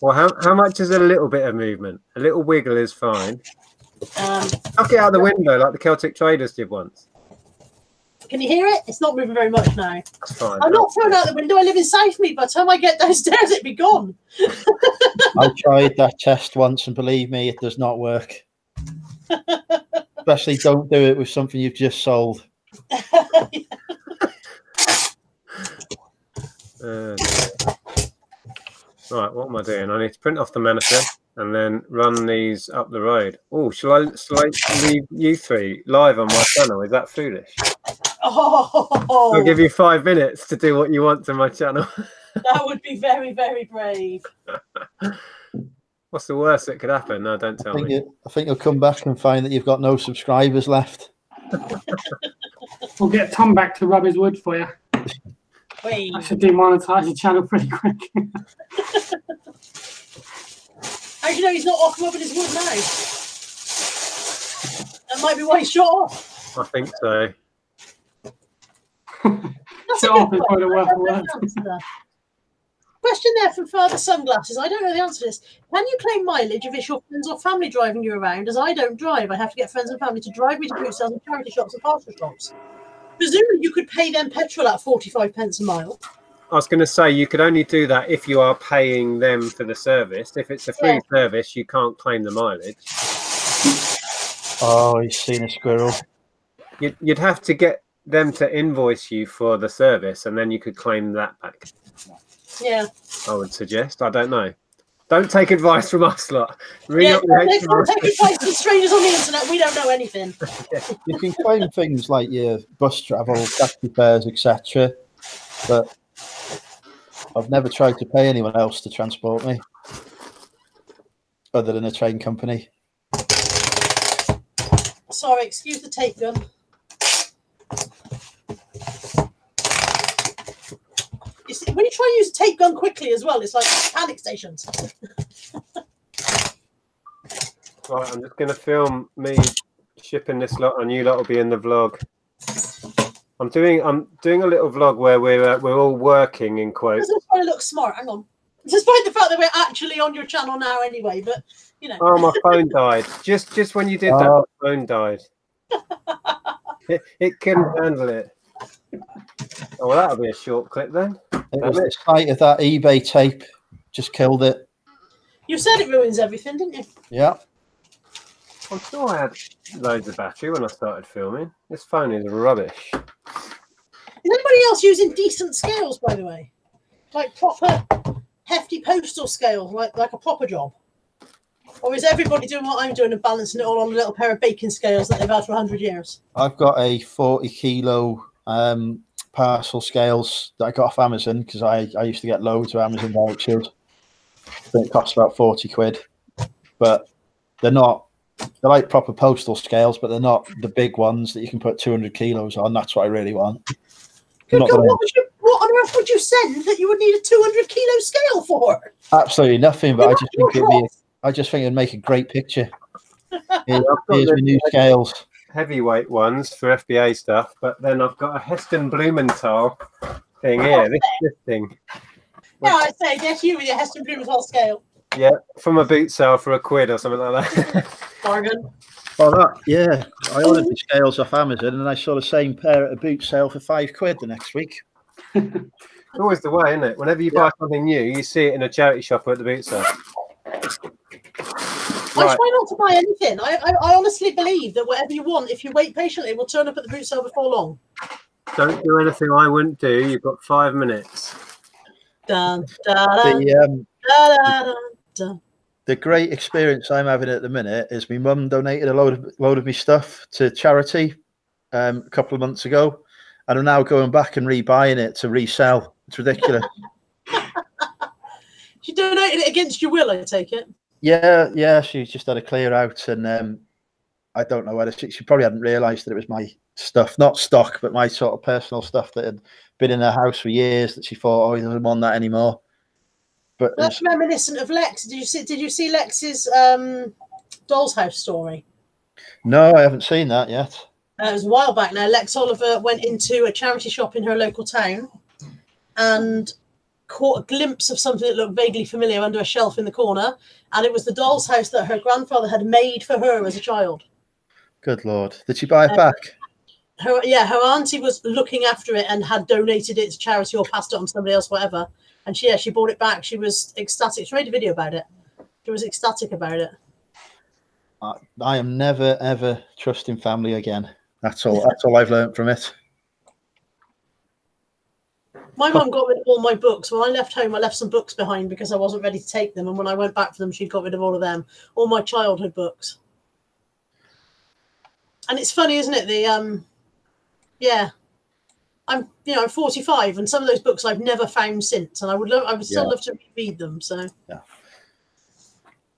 Well, how, how much is a little bit of movement? A little wiggle is fine. Um, Tuck it out the window like the Celtic traders did once. Can you hear it? It's not moving very much now. That's fine. I'm not thrown out the window. I live in Southmead. By the time I get downstairs, it'd be gone. I tried that test once, and believe me, it does not work. Especially don't do it with something you've just sold. Yeah. Uh, right, what am I doing? I need to print off the manifest and then run these up the road. Oh, shall I, shall I leave you three live on my channel? Is that foolish? Oh. I'll give you five minutes to do what you want to my channel. That would be very, very brave. What's the worst that could happen? No, don't tell I think me. You, I think you'll come back and find that you've got no subscribers left. We'll get Tom back to rub his wood for you. Wait. I should demonetize your channel pretty quick. How do you know he's not off rubbing his wood now? That might be why he's shot off. I think so. That's shot a off is probably the worst word. Question there from Father Sunglasses. I don't know the answer to this. Can you claim mileage if it's your friends or family driving you around? As I don't drive, I have to get friends and family to drive me to food sales and charity shops and parcel shops. Presumably you could pay them petrol at forty-five pence a mile. I was going to say, you could only do that if you are paying them for the service. If it's a free yeah. service, you can't claim the mileage. Oh, he's seen a squirrel. You'd, you'd have to get them to invoice you for the service, and then you could claim that back. Yeah, I would suggest. I don't know. Don't take advice from us lot. Ring yeah, up don't, don't take advice from strangers on the internet. We don't know anything. Yeah. You can claim things like your bus travel, taxi fares, et cetera. But I've never tried to pay anyone else to transport me, other than a train company. Sorry, excuse the tape gun. When you try to use tape gun quickly as well, it's like panic stations. Right, I'm just going to film me shipping this lot, and you lot will be in the vlog. I'm doing, I'm doing a little vlog where we're uh, we're all working in quotes. Doesn't try to look smart. Hang on, despite the fact that we're actually on your channel now anyway, but you know. Oh, my phone died. Just just when you did oh. that, my phone died. it, it couldn't handle it. Oh, well, that'll be a short clip then. It was the sight of that eBay tape just killed it. You said it ruins everything, didn't you? Yeah. I'm sure I had loads of battery when I started filming. This phone is rubbish. Is anybody else using decent scales, by the way? Like proper hefty postal scales, like, like a proper job? Or is everybody doing what I'm doing and balancing it all on a little pair of baking scales that they've had for a hundred years? I've got a forty kilo... Um, parcel scales that I got off Amazon, because I, I used to get loads of Amazon vouchers. It cost about forty quid, but they're not, they're like proper postal scales, but they're not the big ones that you can put two hundred kilos on. That's what I really want. Good God, what, would you, what on earth would you send that you would need a two hundred kilo scale for? Absolutely nothing, but I just, think it'd be, I just think it'd make a great picture. Here's my new scales. Heavyweight ones for F B A stuff, but then I've got a Heston Blumenthal thing here. This, this thing. No, I say get you with your Heston Blumenthal scale. Yeah, from a boot sale for a quid or something like that. Bargain. Well, that yeah, I ordered the scales off Amazon, and I saw the same pair at a boot sale for five quid the next week. It's always the way, isn't it? Whenever you yeah. buy something new, you see it in a charity shop or at the boot sale. Right. I try not to buy anything. I, I I honestly believe that whatever you want, if you wait patiently, it will turn up at the boot sale before long. Don't do anything I wouldn't do. You've got five minutes. Dun, dun, dun, the, um, dun, dun, dun. The great experience I'm having at the minute is my mum donated a load of load of my stuff to charity um, a couple of months ago, and I'm now going back and rebuying it to resell. It's ridiculous. She donated it against your will, I take it. Yeah, yeah, she's just had a clear out, and um, I don't know whether she, she probably hadn't realised that it was my stuff, not stock, but my sort of personal stuff that had been in her house for years. That she thought, oh, he doesn't want that anymore. But well, that's reminiscent of Lex. Did you see? Did you see Lex's um, Doll's House story? No, I haven't seen that yet. Uh, it was a while back now. Lex Oliver went into a charity shop in her local town and caught a glimpse of something that looked vaguely familiar under a shelf in the corner, and it was the doll's house that her grandfather had made for her as a child. Good Lord. Did she buy it uh, back? Her, yeah, her auntie was looking after it and had donated it to charity or passed it on to somebody else, whatever. And she, yeah, she bought it back. She was ecstatic. She made a video about it. She was ecstatic about it. I, I am never, ever trusting family again. That's all. That's all I've learned from it. My mum got rid of all my books. When I left home, I left some books behind because I wasn't ready to take them. And when I went back for them, she got rid of all of them. All my childhood books. And it's funny, isn't it? The um, yeah, I'm you know I'm forty-five, and some of those books I've never found since, and I would love, I would still yeah. love to read them. So yeah,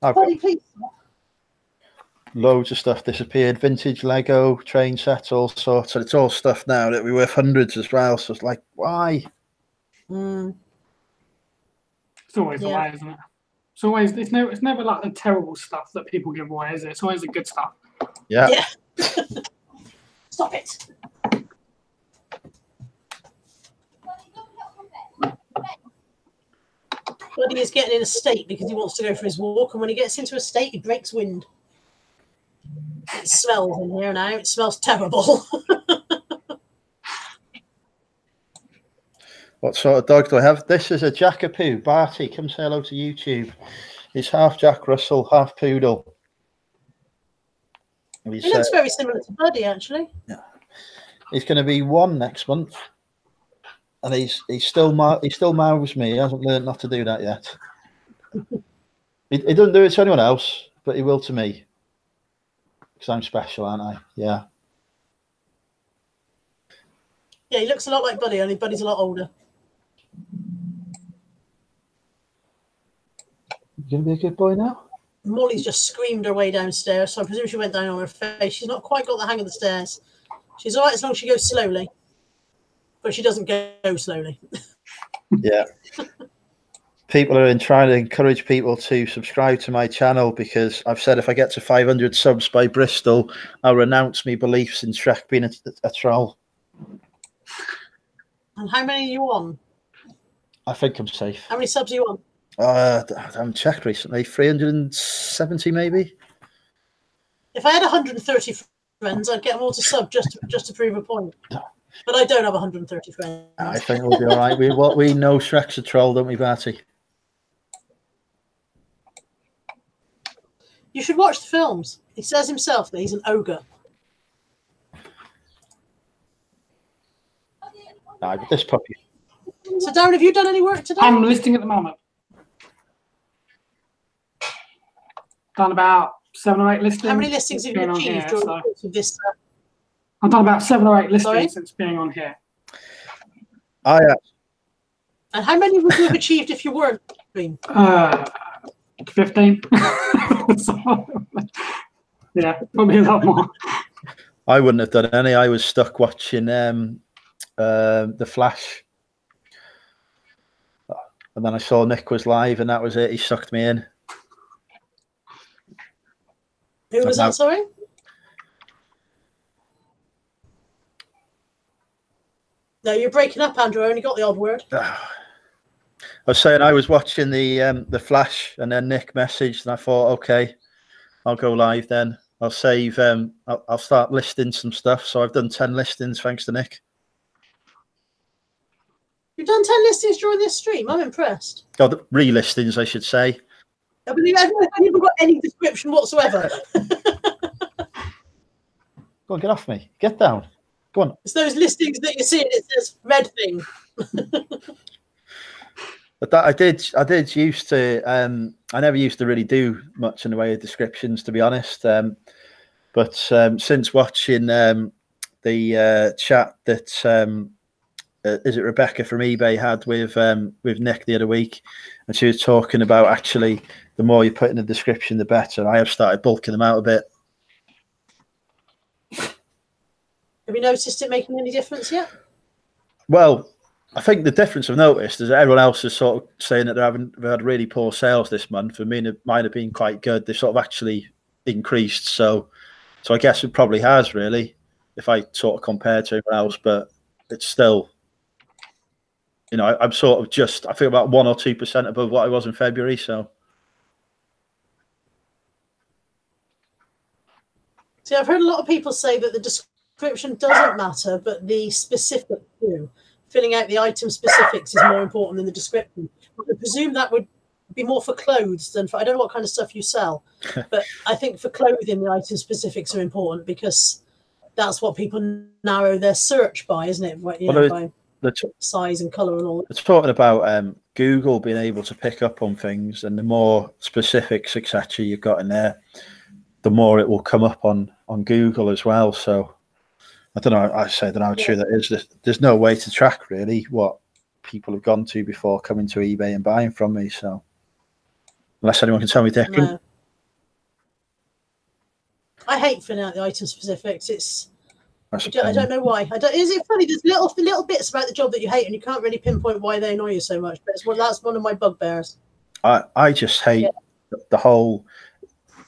Buddy, please. Loads of stuff disappeared. Vintage Lego, train sets, all sorts. And it's all stuff now that we were hundreds as well. So it's like, why? Mm. It's always yeah. the way, isn't it? It's always, it's, no, it's never like the terrible stuff that people give away, is it? It's always the good stuff. Yeah. yeah. Stop it. Buddy is getting in a state because he wants to go for his walk. And when he gets into a state, he breaks wind. It smells in here now. It smells terrible. What sort of dog do I have? This is a Jackapoo. Barty, come say hello to YouTube. He's half Jack Russell, half Poodle. He uh, looks very similar to Buddy, actually. Yeah. He's going to be one next month, and he's he's still he still mouths me. He hasn't learned not to do that yet. he, he doesn't do it to anyone else, but he will to me. Because I'm special, aren't I? Yeah. Yeah, he looks a lot like Buddy, only Buddy's a lot older. You gonna be a good boy now? Molly's just screamed her way downstairs, so I presume she went down on her face. She's not quite got the hang of the stairs. She's all right as long as she goes slowly. But she doesn't go slowly. Yeah. People are in trying to encourage people to subscribe to my channel because I've said if I get to five hundred subs by Bristol, I'll renounce my beliefs in Shrek being a, a troll. And how many are you on? I think I'm safe. How many subs are you on? Uh, I haven't checked recently. three hundred seventy maybe. If I had one hundred thirty friends, I'd get them all to sub just to, just to prove a point. But I don't have one hundred thirty friends. I think we'll be all right. We, what we know, Shrek's a troll, don't we, Barty? You should watch the films. He says himself that he's an ogre. No, but this puppy. So, Darren, have you done any work today? I'm listing at the moment. Done about seven or eight listings. How many listings have you achieved during the course of this? Uh... I've done about seven or eight listings Sorry? since being on here. I. Uh... And how many would you have achieved if you weren't? Uh, Fifteen. So, yeah, probably a lot more. I wouldn't have done any. I was stuck watching um, uh, The Flash, and then I saw Nick was live, and that was it. He sucked me in. Who was that? that? Sorry. No, you're breaking up, Andrew. I only got the odd word. I was saying I was watching the um, the Flash, and then Nick messaged, and I thought, okay, I'll go live then. I'll save. Um, I'll, I'll start listing some stuff. So I've done ten listings thanks to Nick. You've done ten listings during this stream. I'm impressed. God, oh, re-listings, I should say. I believe I've never got any description whatsoever. Go on, get off me. Get down. Go on. It's those listings that you see. It says red thing. But that I did, I did used to, um, I never used to really do much in the way of descriptions, to be honest. Um, but um, since watching um, the uh, chat that, um, uh, is it Rebecca from eBay had with um, with Nick the other week, and she was talking about actually the more you put in the description, the better. I have started bulking them out a bit. Have you noticed it making any difference yet? Well, I think the difference I've noticed is that everyone else is sort of saying that they haven't they've had really poor sales this month. For me, mine have been quite good. They've sort of actually increased. So, so I guess it probably has really. if I sort of compare to anyone else, but it's still, you know, I, I'm sort of just, I think about one or two percent above what I was in February. So, see, I've heard a lot of people say that the description doesn't matter, but the specific do. Filling out the item specifics is more important than the description. I presume that would be more for clothes than for, I don't know what kind of stuff you sell, but I think for clothing, the item specifics are important because that's what people narrow their search by, isn't it? What, you well, know, by the size and colour and all that. It's talking about um, Google being able to pick up on things, and the more specifics, et cetera, you've got in there, the more it will come up on, on Google as well. So I don't know, I say, I don't know how true yeah. that is. There's, there's no way to track really what people have gone to before coming to eBay and buying from me. So unless anyone can tell me different. No. I hate filling out the item specifics. It's I don't, I don't know why. I don't, is it funny? There's little little bits about the job that you hate, and you can't really pinpoint why they annoy you so much. But it's, well, that's one of my bugbears. I I just hate yeah. the whole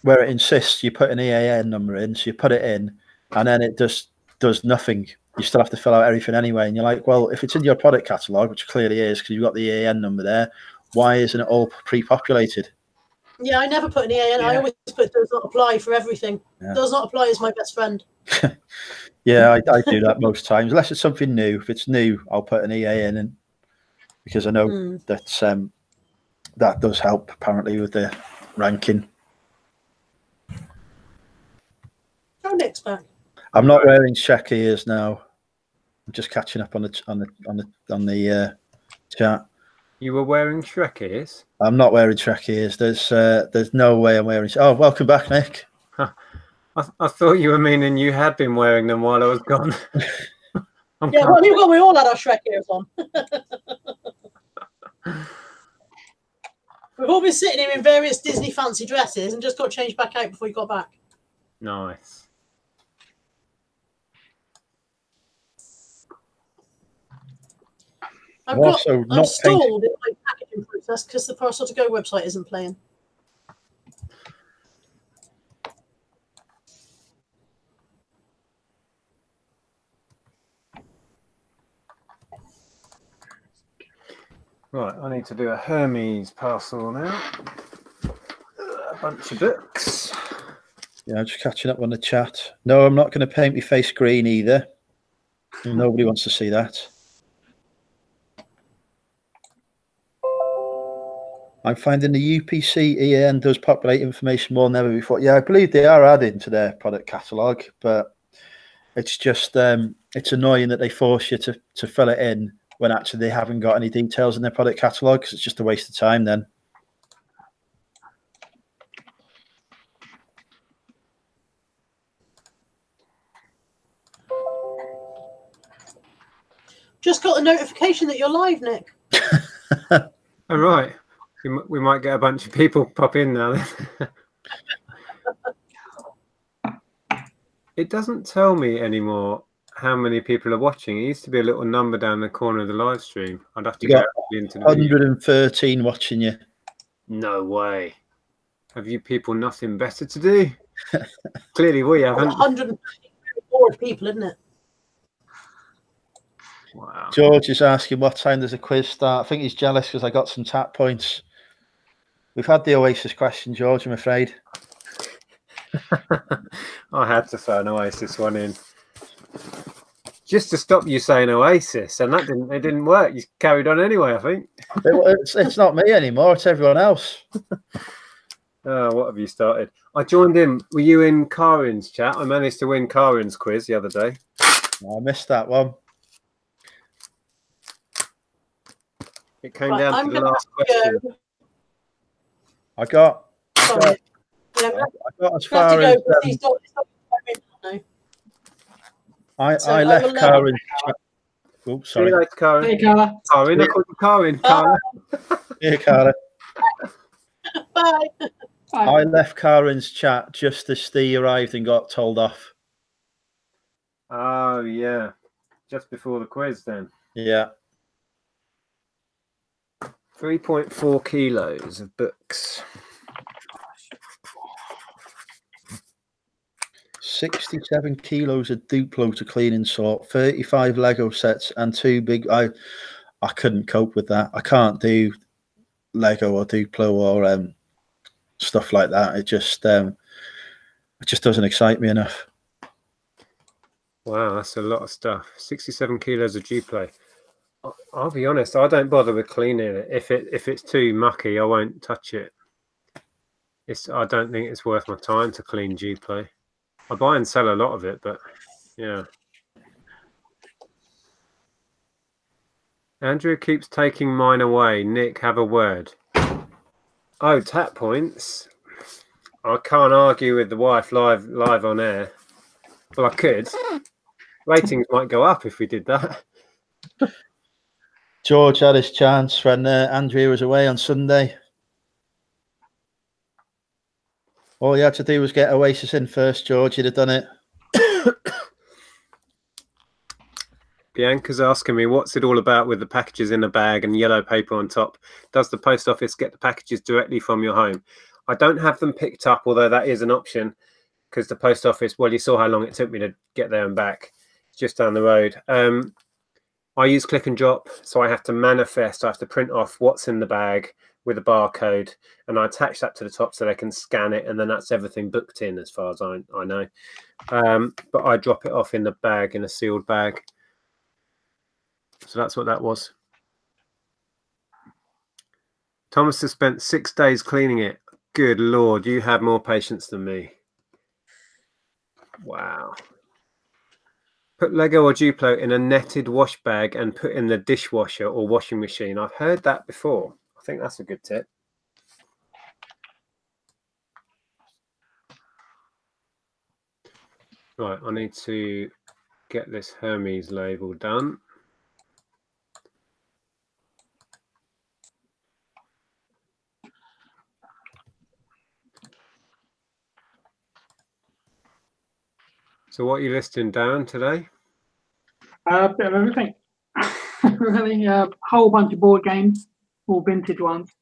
where it insists you put an E A N number in, so you put it in, and then it just does nothing. You still have to fill out everything anyway, and you're like, well, if it's in your product catalogue, which clearly is because you've got the E A N number there, why isn't it all pre-populated? Yeah, I never put an E A N. Yeah. I always put does not apply for everything. Yeah. Does not apply is my best friend. Yeah, I, I do that most times, unless it's something new. If it's new, I'll put an E A N in because I know mm. that um, that does help apparently with the ranking. Go next back. I'm not wearing Shrek ears now. I'm just catching up on the on the on the on the uh, chat. You were wearing Shrek ears. I'm not wearing Shrek ears. There's uh, there's no way I'm wearing. Oh, welcome back, Nick. Huh. I, th I thought you were meaning you had been wearing them while I was gone. Yeah, well, you got we all had our Shrek ears on. We've all been sitting here in various Disney fancy dresses and just got changed back out before you got back. Nice. I've got, also not I'm stalled in my packaging process because the Parcel to Go website isn't playing. Right, I need to do a Hermes parcel now. A bunch of books. Yeah, I'm just catching up on the chat. No, I'm not going to paint my face green either. Nobody wants to see that. I'm finding the U P C E A N does populate information more than ever before. Yeah, I believe they are adding to their product catalogue, but it's just um, it's annoying that they force you to, to fill it in when actually they haven't got any details in their product catalogue, because it's just a waste of time then. Just got a notification that you're live, Nick. All right. We might get a bunch of people pop in now. It doesn't tell me anymore how many people are watching. It used to be a little number down the corner of the live stream. I'd have to you go into the one hundred thirteen video. Watching you. No way. Have you people nothing better to do? Clearly we haven't. one hundred thirty-four people, isn't it? Wow. George is asking what time does a quiz start. I think he's jealous because I got some tap points. We've had the Oasis question, George, I'm afraid. I had to throw an Oasis one in. Just to stop you saying Oasis, and that didn't it didn't work. You carried on anyway, I think. it, it's, it's not me anymore, it's everyone else. Oh, what have you started? I joined in. Were you in Karin's chat? I managed to win Karin's quiz the other day. Oh, I missed that one. It came right, down I'm to the last question. Go. I got, I got, yeah, I got as far as, um, I, so I left Karin. Oh, sorry. Hey, Karin. Hey, Cara. Karin, I called you Karin. Cara. Here, Cara. Bye. Bye. I left Karin's chat just as Steve arrived and got told off. Oh, yeah. Just before the quiz, then. Yeah. three point four kilos of books. sixty-seven kilos of Duplo to clean and sort, thirty-five Lego sets, and two big. I I couldn't cope with that. I can't do Lego or Duplo or um, stuff like that. It just um, it just doesn't excite me enough. Wow, that's a lot of stuff. sixty-seven kilos of Duplo. I'll be honest, I don't bother with cleaning it. If it if it's too mucky, I won't touch it. It's I don't think it's worth my time to clean Duplo. I buy and sell a lot of it, but yeah. Andrea keeps taking mine away. Nick, have a word. Oh, tap points. I can't argue with the wife live live on air. Well, I could. Ratings might go up if we did that. George had his chance when uh, Andrea was away on Sunday. All you had to do was get Oasis in first, George. You'd have done it. Bianca's asking me, what's it all about with the packages in a bag and yellow paper on top? Does the post office get the packages directly from your home? I don't have them picked up, although that is an option, because the post office, well, you saw how long it took me to get there and back. It's just down the road. Um, I use click and drop, so I have to manifest. I have to print off what's in the bag with a barcode, and I attach that to the top so they can scan it, and then that's everything booked in as far as I, I know. Um, but I drop it off in the bag, in a sealed bag. So that's what that was. Thomas has spent six days cleaning it. Good Lord, you had more patience than me. Wow. Put Lego or Duplo in a netted wash bag and put in the dishwasher or washing machine. I've heard that before. I think that's a good tip. Right, I need to get this Hermes label done. So what are you listing down today? A bit of everything. Really, a whole bunch of board games, all vintage ones.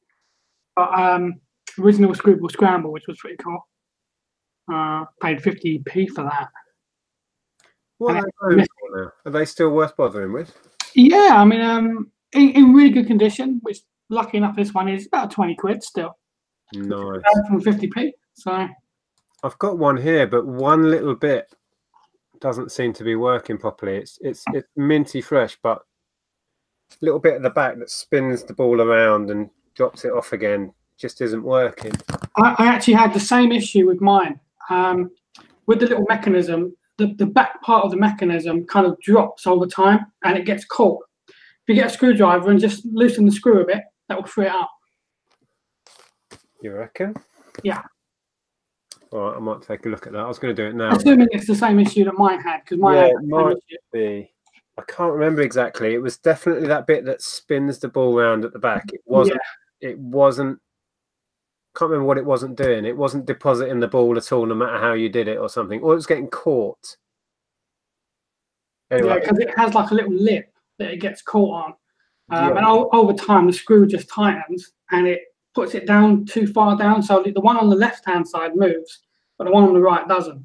But um, original Scribble Scramble, which was pretty cool. Uh, paid fifty p for that. What are they going for now? Are they still worth bothering with? Yeah, I mean, um, in, in really good condition, which lucky enough this one is about twenty quid still. Nice. From fifty p, so. I've got one here, but one little bit doesn't seem to be working properly. It's it's it's minty fresh, but a little bit at the back that spins the ball around and drops it off again just isn't working. I, I actually had the same issue with mine. Um, with the little mechanism, the, the back part of the mechanism kind of drops all the time and it gets caught. If you get a screwdriver and just loosen the screw a bit, that will free it up. You reckon? Yeah. All right, I might take a look at that. I was going to do it now. Assuming it's the same issue that mine had, because mine yeah, had it might be. I can't remember exactly. It was definitely that bit that spins the ball round at the back. It wasn't. Yeah. It wasn't. Can't remember what it wasn't doing. It wasn't depositing the ball at all, no matter how you did it or something. Or it was getting caught. Anyway. Yeah, because it has like a little lip that it gets caught on, um, yeah. and all, over time the screw just tightens and it puts it down too far down, so the one on the left-hand side moves, but the one on the right doesn't.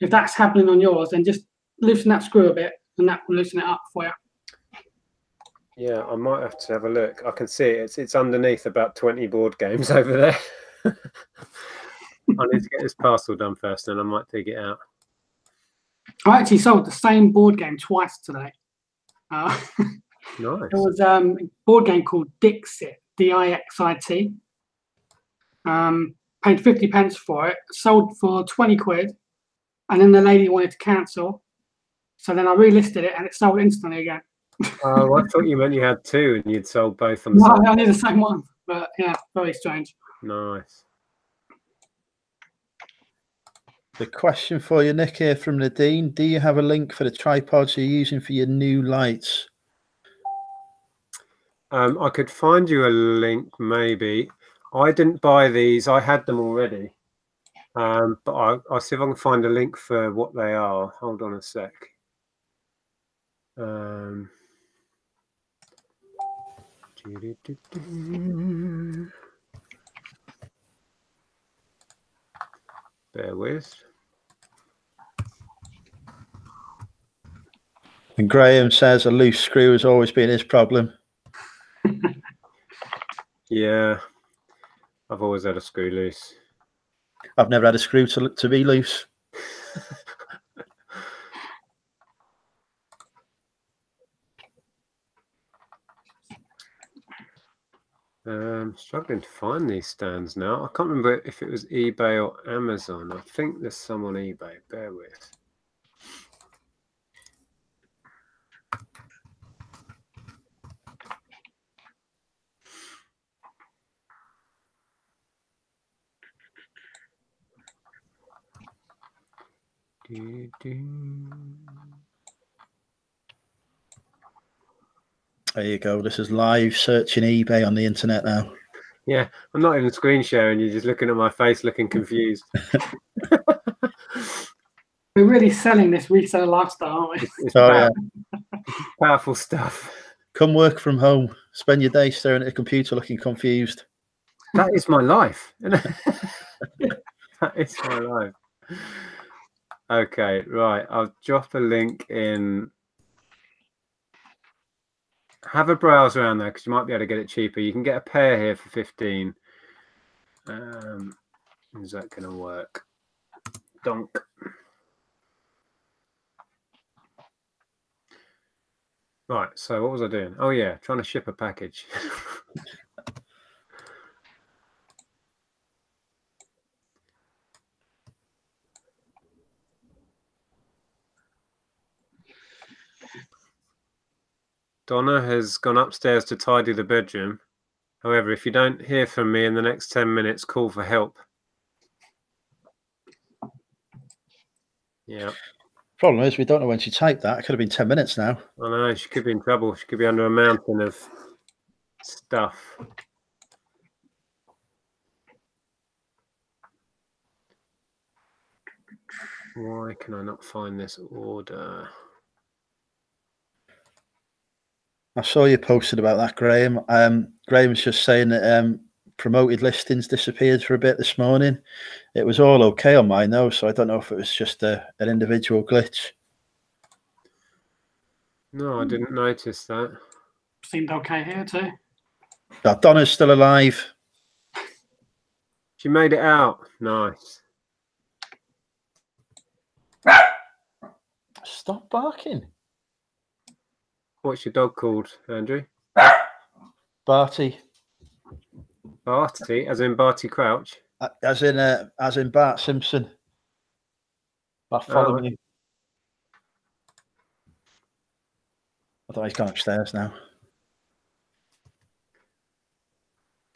If that's happening on yours, then just loosen that screw a bit, and that will loosen it up for you. Yeah, I might have to have a look. I can see it. It's, it's underneath about twenty board games over there. I need to get this parcel done first, and I might dig it out. I actually sold the same board game twice today. Uh, nice. There was um, a board game called Dixit. D I X I T. Um, paid fifty pence for it, sold for twenty quid, and then the lady wanted to cancel. So then I relisted it and it sold instantly again. Oh, I thought you meant you had two and you'd sold both on the same. No, I did the same one, but yeah, very strange. Nice. The question for you, Nick, here from Nadine. Do you have a link for the tripods you're using for your new lights? Um, I could find you a link, maybe. I didn't buy these. I had them already. Um, but I, I'll see if I can find a link for what they are. Hold on a sec. Um, bear with. And Graham says a loose screw has always been his problem. Yeah, I've always had a screw loose. I've never had a screw to to be loose. Um, struggling to find these stands now. I can't remember if it was eBay or Amazon. I think there's some on eBay. Bear with. Do, do. There you go. This is live searching eBay on the internet now. Yeah, I'm not even screen sharing. You're just looking at my face, looking confused. We're really selling this reseller lifestyle, aren't we? It's oh, powerful. Yeah. Powerful stuff. Come work from home. Spend your day staring at a computer, looking confused. That is my life. That is my life. Okay, right. I'll drop a link in. Have a browse around there because you might be able to get it cheaper. You can get a pair here for fifteen. Um, is that going to work? Donk. Right, so what was I doing? Oh, yeah, trying to ship a package. Donna has gone upstairs to tidy the bedroom. However, if you don't hear from me in the next ten minutes, call for help. Yeah. Problem is, we don't know when she typed that. It could have been ten minutes now. I know, she could be in trouble. She could be under a mountain of stuff. Why can I not find this order? I saw you posted about that, Graham. Um, Graham's just saying that um, promoted listings disappeared for a bit this morning. It was all okay on mine, though, so I don't know if it was just a, an individual glitch. No, I didn't notice that. Seemed okay here, too. Oh, Donna's still alive. She made it out. Nice. Stop barking. What's your dog called, Andrew? Barty. Barty, as in Barty Crouch? As in, uh, as in Bart Simpson. I follow oh. you. I thought he's gone upstairs now.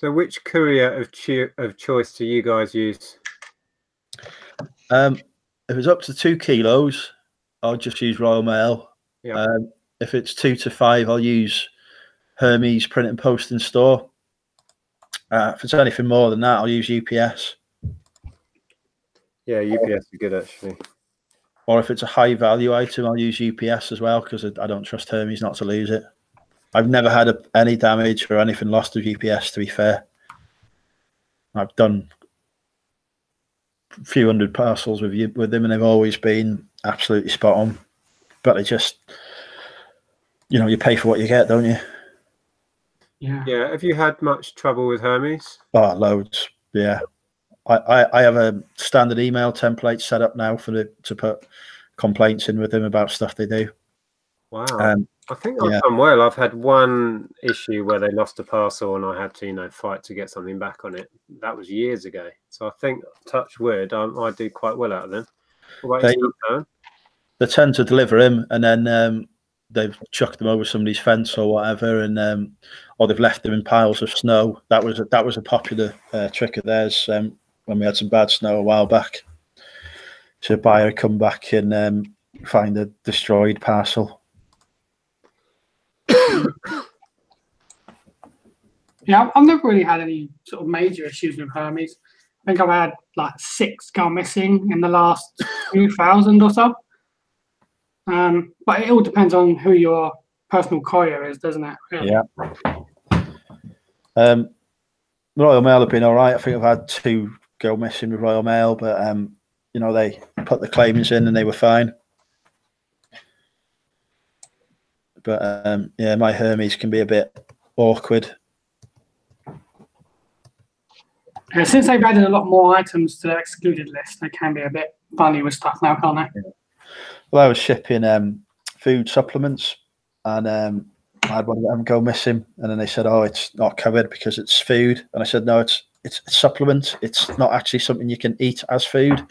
So, which courier of cho of choice do you guys use? Um, if it's up to two kilos, I'll just use Royal Mail. Yeah. Um, If it's two to five, I'll use Hermes Print and Post and Store. Uh, if it's anything more than that, I'll use U P S. Yeah, U P S is good, actually. Or if it's a high-value item, I'll use U P S as well because I don't trust Hermes not to lose it. I've never had a, any damage or anything lost of U P S, to be fair. I've done a few hundred parcels with, you, with them, and they've always been absolutely spot on. But they just... You know, you pay for what you get, don't you? Yeah. Yeah. Have you had much trouble with Hermes? Oh, loads. Yeah. I, I, I have a standard email template set up now for the, to put complaints in with them about stuff they do. Wow. Um, I think I've yeah. done well. I've had one issue where they lost a parcel and I had to, you know, fight to get something back on it. That was years ago. So I think, touch wood, I, I do quite well out of them. What about yourself, they, they tend to deliver him and then... Um, they've chucked them over somebody's fence or whatever, and um, or they've left them in piles of snow. That was a, that was a popular uh, trick of theirs um, when we had some bad snow a while back. So a buyer would come back and um, find a destroyed parcel. Yeah, I've never really had any sort of major issues with Hermes. I think I've had like six go missing in the last two thousand or so. Um, but it all depends on who your personal courier is, doesn't it? Really? Yeah. Um, Royal Mail have been all right. I think I've had two go missing with Royal Mail, but um, you know, they put the claims in and they were fine. But um, yeah, my Hermes can be a bit awkward. And since they've added a lot more items to their excluded list, they can be a bit funny with stuff now, can't they? Yeah. Well, I was shipping um, food supplements, and um, I had one of them go missing, and then they said, "Oh, it's not covered because it's food." And I said, "No, it's it's a supplement. It's not actually something you can eat as food."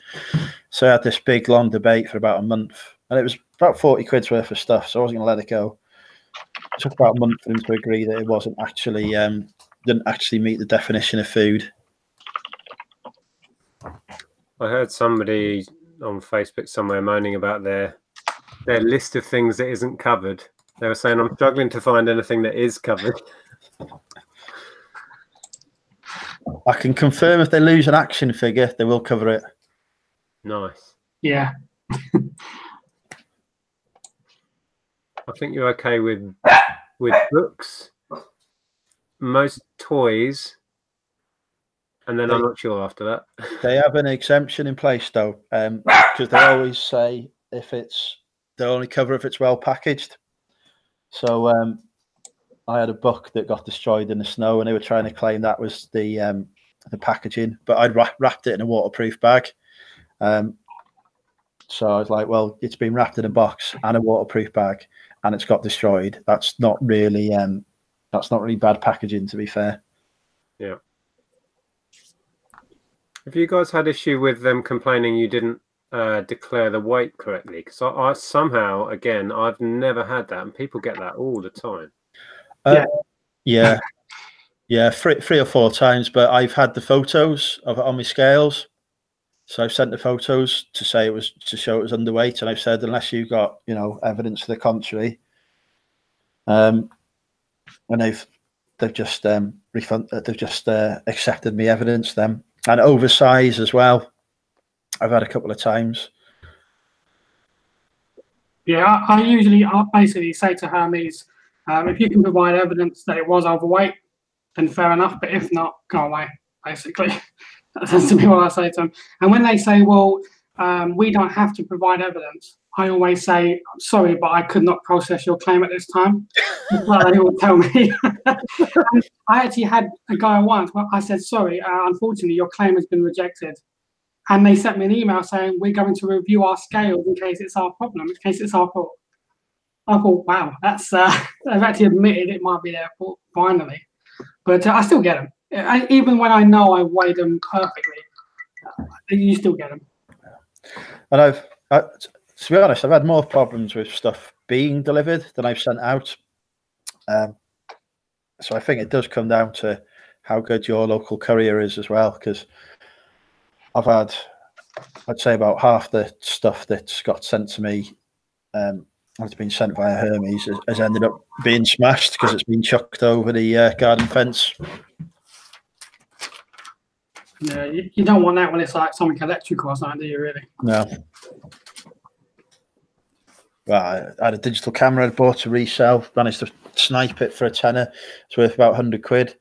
So I had this big long debate for about a month, and it was about forty quid's worth of stuff. So I wasn't going to let it go. It took about a month for them to agree that it wasn't actually um, didn't actually meet the definition of food. I heard somebody on Facebook somewhere moaning about their their list of things that isn't covered. They were saying, "I'm struggling to find anything that is covered." I can confirm if they lose an action figure, they will cover it. Nice. Yeah. I think you're okay with with books, most toys. And then I'm not sure after that. They have an exemption in place, though, um, because they always say if it's they'll only cover if it's well packaged. So um, I had a book that got destroyed in the snow, and they were trying to claim that was the um, the packaging, but I'd wrap, wrapped it in a waterproof bag. Um, so I was like, "Well, it's been wrapped in a box and a waterproof bag, and it's got destroyed. That's not really um, that's not really bad packaging, to be fair." Yeah. Have you guys had issue with them complaining you didn't uh, declare the weight correctly? Because I, I somehow, again, I've never had that, and people get that all the time. Uh, yeah, yeah, yeah three, three or four times. But I've had the photos of it on my scales, so I've sent the photos to say it was to show it was underweight, and I've said unless you got you know evidence to the contrary, um, and they've they've just um, refund they've just uh, accepted me evidence then. And oversize as well. I've had a couple of times. Yeah, I, I usually I basically say to Hermes, um, if you can provide evidence that it was overweight, then fair enough. But if not, go away, basically. That tends to be what I say to them. And when they say, well, um, we don't have to provide evidence, I always say, I'm sorry, but I could not process your claim at this time. That's what they all tell me. And I actually had a guy once, well, I said, sorry, uh, unfortunately, your claim has been rejected. And they sent me an email saying, we're going to review our scales in case it's our problem, in case it's our fault. I thought, wow, that's, uh, they've actually admitted it might be their fault, finally. But uh, I still get them. I, even when I know I weigh them perfectly, uh, you still get them. And I've... I, To be honest, I've had more problems with stuff being delivered than I've sent out. Um, so I think it does come down to how good your local courier is as well, because I've had, I'd say about half the stuff that's got sent to me, um, that's been sent via Hermes, has, has ended up being smashed because it's been chucked over the uh, garden fence. Yeah, you, you don't want that when it's like something electrical or something, do you really? No. Well, I had a digital camera I bought to resell, managed to snipe it for a tenner. It's worth about a hundred quid.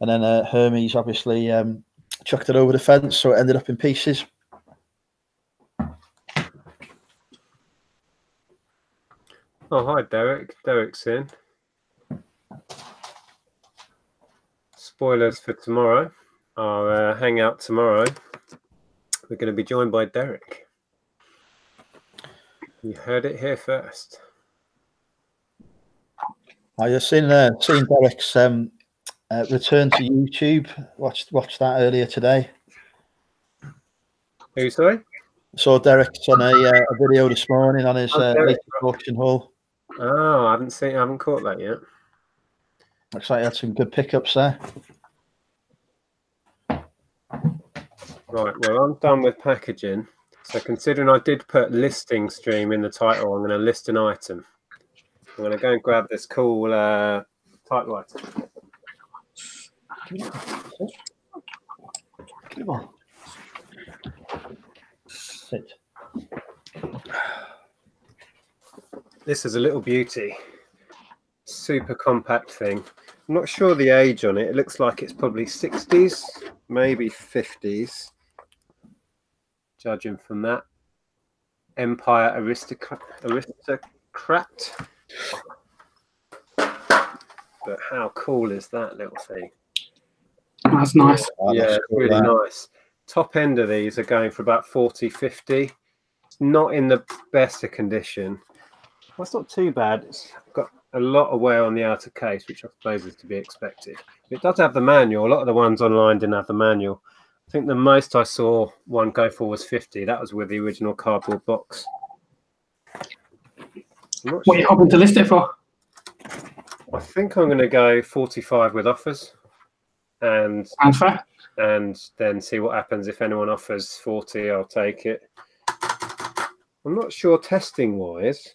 And then uh, Hermes obviously um, chucked it over the fence, so it ended up in pieces. Oh, hi, Derek. Derek's in. Spoilers for tomorrow. Our uh, hangout tomorrow. We're going to be joined by Derek. You heard it here first. I've seen uh, seen Derek's um, uh, return to YouTube. Watched watched that earlier today. Who, sorry? I saw Derek's on a, uh, a video this morning on his uh, latest auction haul. Oh, I haven't seen. I haven't caught that yet. Looks like he had some good pickups there. Right. Well, I'm done with packaging. So considering I did put listing stream in the title, I'm going to list an item. I'm going to go and grab this cool uh, typewriter. Come on. Sit. This is a little beauty. Super compact thing. I'm not sure the age on it. It looks like it's probably sixties, maybe fifties. Judging from that, Empire Aristocrat, Aristocrat. But how cool is that little thing? That's nice. Oh, yeah, that's cool, really that. nice. Top end of these are going for about forty, fifty. It's not in the best of condition. Well, it's not too bad. It's got a lot of wear on the outer case, which I suppose is to be expected. It does have the manual. A lot of the ones online didn't have the manual. I think the most I saw one go for was fifty. That was with the original cardboard box. What sure. are you hoping to list it for? I think I'm going to go forty-five with offers, and fair. and then see what happens. If anyone offers forty, I'll take it. I'm not sure testing wise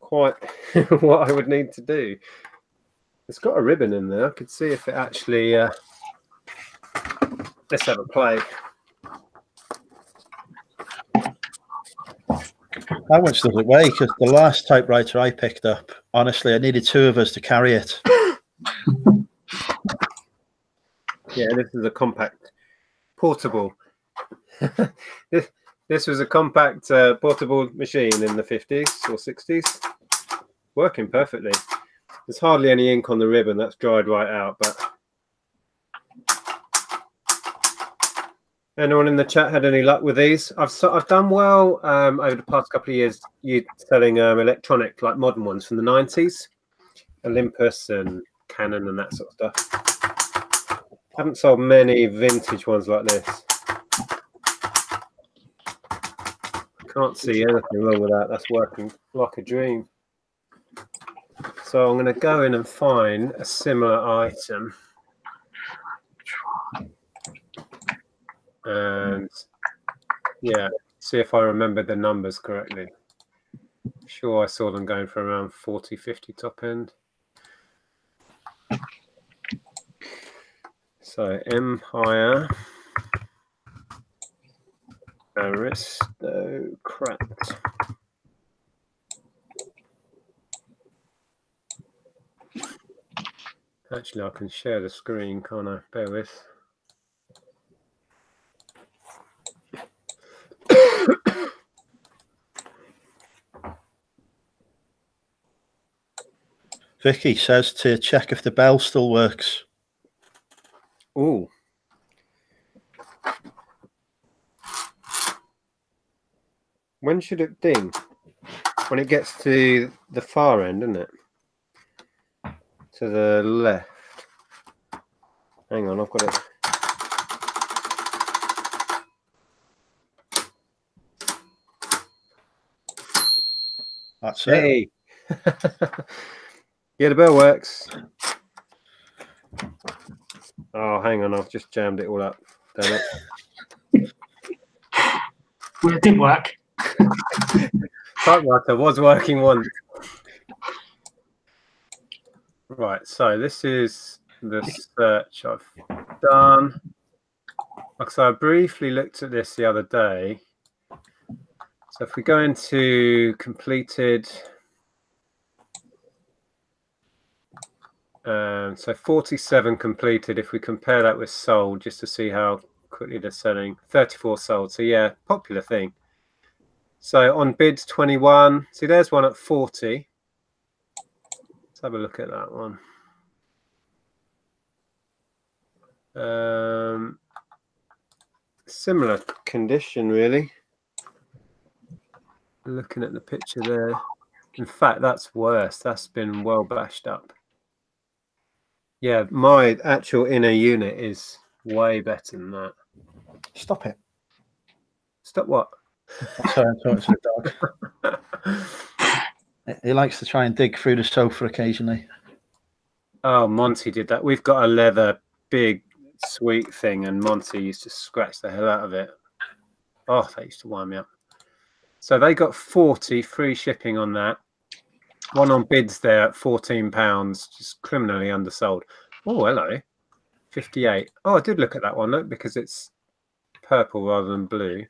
quite what I would need to do. It's got a ribbon in there. I could see if it actually. Uh... Let's have a play. How much does it weigh? Because the last typewriter I picked up, honestly, I needed two of us to carry it. Yeah, this is a compact portable. this, this was a compact uh, portable machine in the fifties or sixties. Working perfectly. There's hardly any ink on the ribbon. That's dried right out. But anyone in the chat had any luck with these? I've so, I've done well um, over the past couple of years. You selling um, electronic, like modern ones from the nineties, Olympus and Canon and that sort of stuff. Haven't sold many vintage ones like this. Can't see anything wrong with that. That's working like a dream. So I'm going to go in and find a similar item. And yeah, see if I remember the numbers correctly. Sure, I saw them going for around forty, fifty top end. So Empire Aristocrat. Actually, I can share the screen, can't I? Bear with. Vicky says to check if the bell still works. Oh. When should it ding? When it gets to the far end, isn't it? To the left. Hang on, I've got it. That's hey. it. Yeah, the bell works. Oh, hang on, I've just jammed it all up. Damn it. Well, it did work. Typewriter was working once. Right, so this is the search I've done. So I briefly looked at this the other day. So if we go into completed... Um, so forty-seven completed. If we compare that with sold, just to see how quickly they're selling, thirty-four sold. So yeah, popular thing. So on bids twenty-one. See, there's one at forty. Let's have a look at that one. Um, similar condition, really. Looking at the picture there. In fact, that's worse. That's been well bashed up. Yeah, my actual inner unit is way better than that. Stop it. Stop what? I'm sorry, I'm talking to the dog. He likes to try and dig through the sofa occasionally. Oh, Monty did that. We've got a leather big sweet thing, and Monty used to scratch the hell out of it. Oh, that used to wind me up. So they got forty free shipping on that. One on bids there at fourteen pounds, just criminally undersold. Oh, hello. fifty-eight. Oh, I did look at that one, look, because it's purple rather than blue.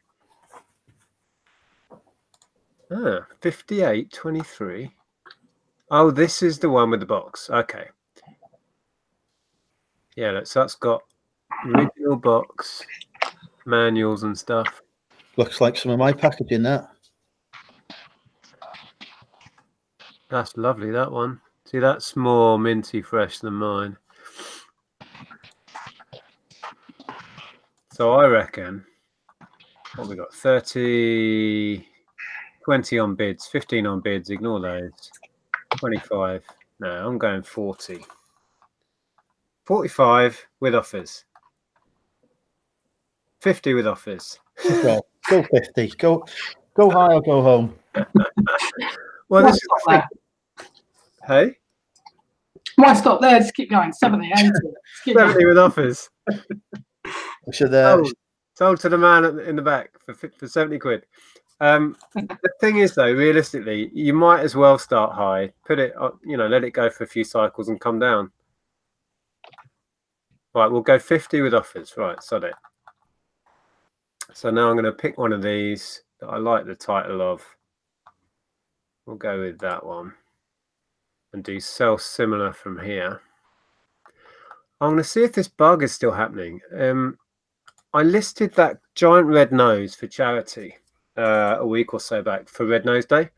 Ah, fifty-eight twenty-three. Oh, this is the one with the box. Okay. Yeah, look, so that's got original box, manuals and stuff. Looks like some of my packaging, that. That's lovely, that one. See, that's more minty fresh than mine. So I reckon, what have we got? thirty, twenty on bids, fifteen on bids, ignore those. twenty-five. No, I'm going forty. forty-five with offers. fifty with offers. Okay, go fifty. Go, go high or go home. Well, this is like, hey? Why stop there? Just keep going. seventy, eighty. seventy with offers. We should, uh, oh, sold to the man in the back for for seventy quid. Um, the thing is, though, realistically, you might as well start high, put it, up, you know, let it go for a few cycles and come down. Right, we'll go fifty with offers. Right, sod it. So now I'm going to pick one of these that I like the title of. We'll go with that one and do sell similar from here. I'm going to see if this bug is still happening. Um, I listed that giant red nose for charity uh, a week or so back for Red Nose Day.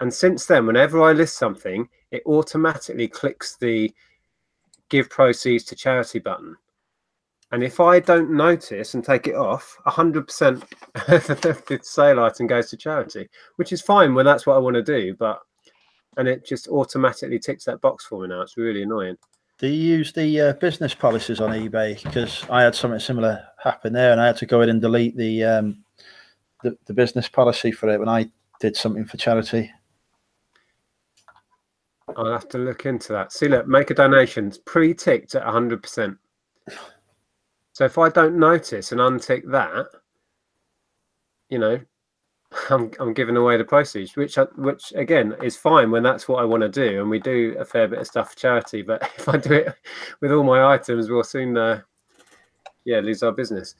And since then, whenever I list something, it automatically clicks the give proceeds to charity button. And if I don't notice and take it off, one hundred percent of the sale item goes to charity, which is fine when that's what I want to do. But and it just automatically ticks that box for me now. It's really annoying. Do you use the uh, business policies on eBay? Because I had something similar happen there, and I had to go in and delete the, um, the the business policy for it when I did something for charity. I'll have to look into that. See, look, make a donation. It's pre-ticked at one hundred percent. So if I don't notice and untick that, you know, I'm, I'm giving away the proceeds, which, I, which again is fine when that's what I want to do, and we do a fair bit of stuff for charity. But if I do it with all my items, we'll soon, uh, yeah, lose our business.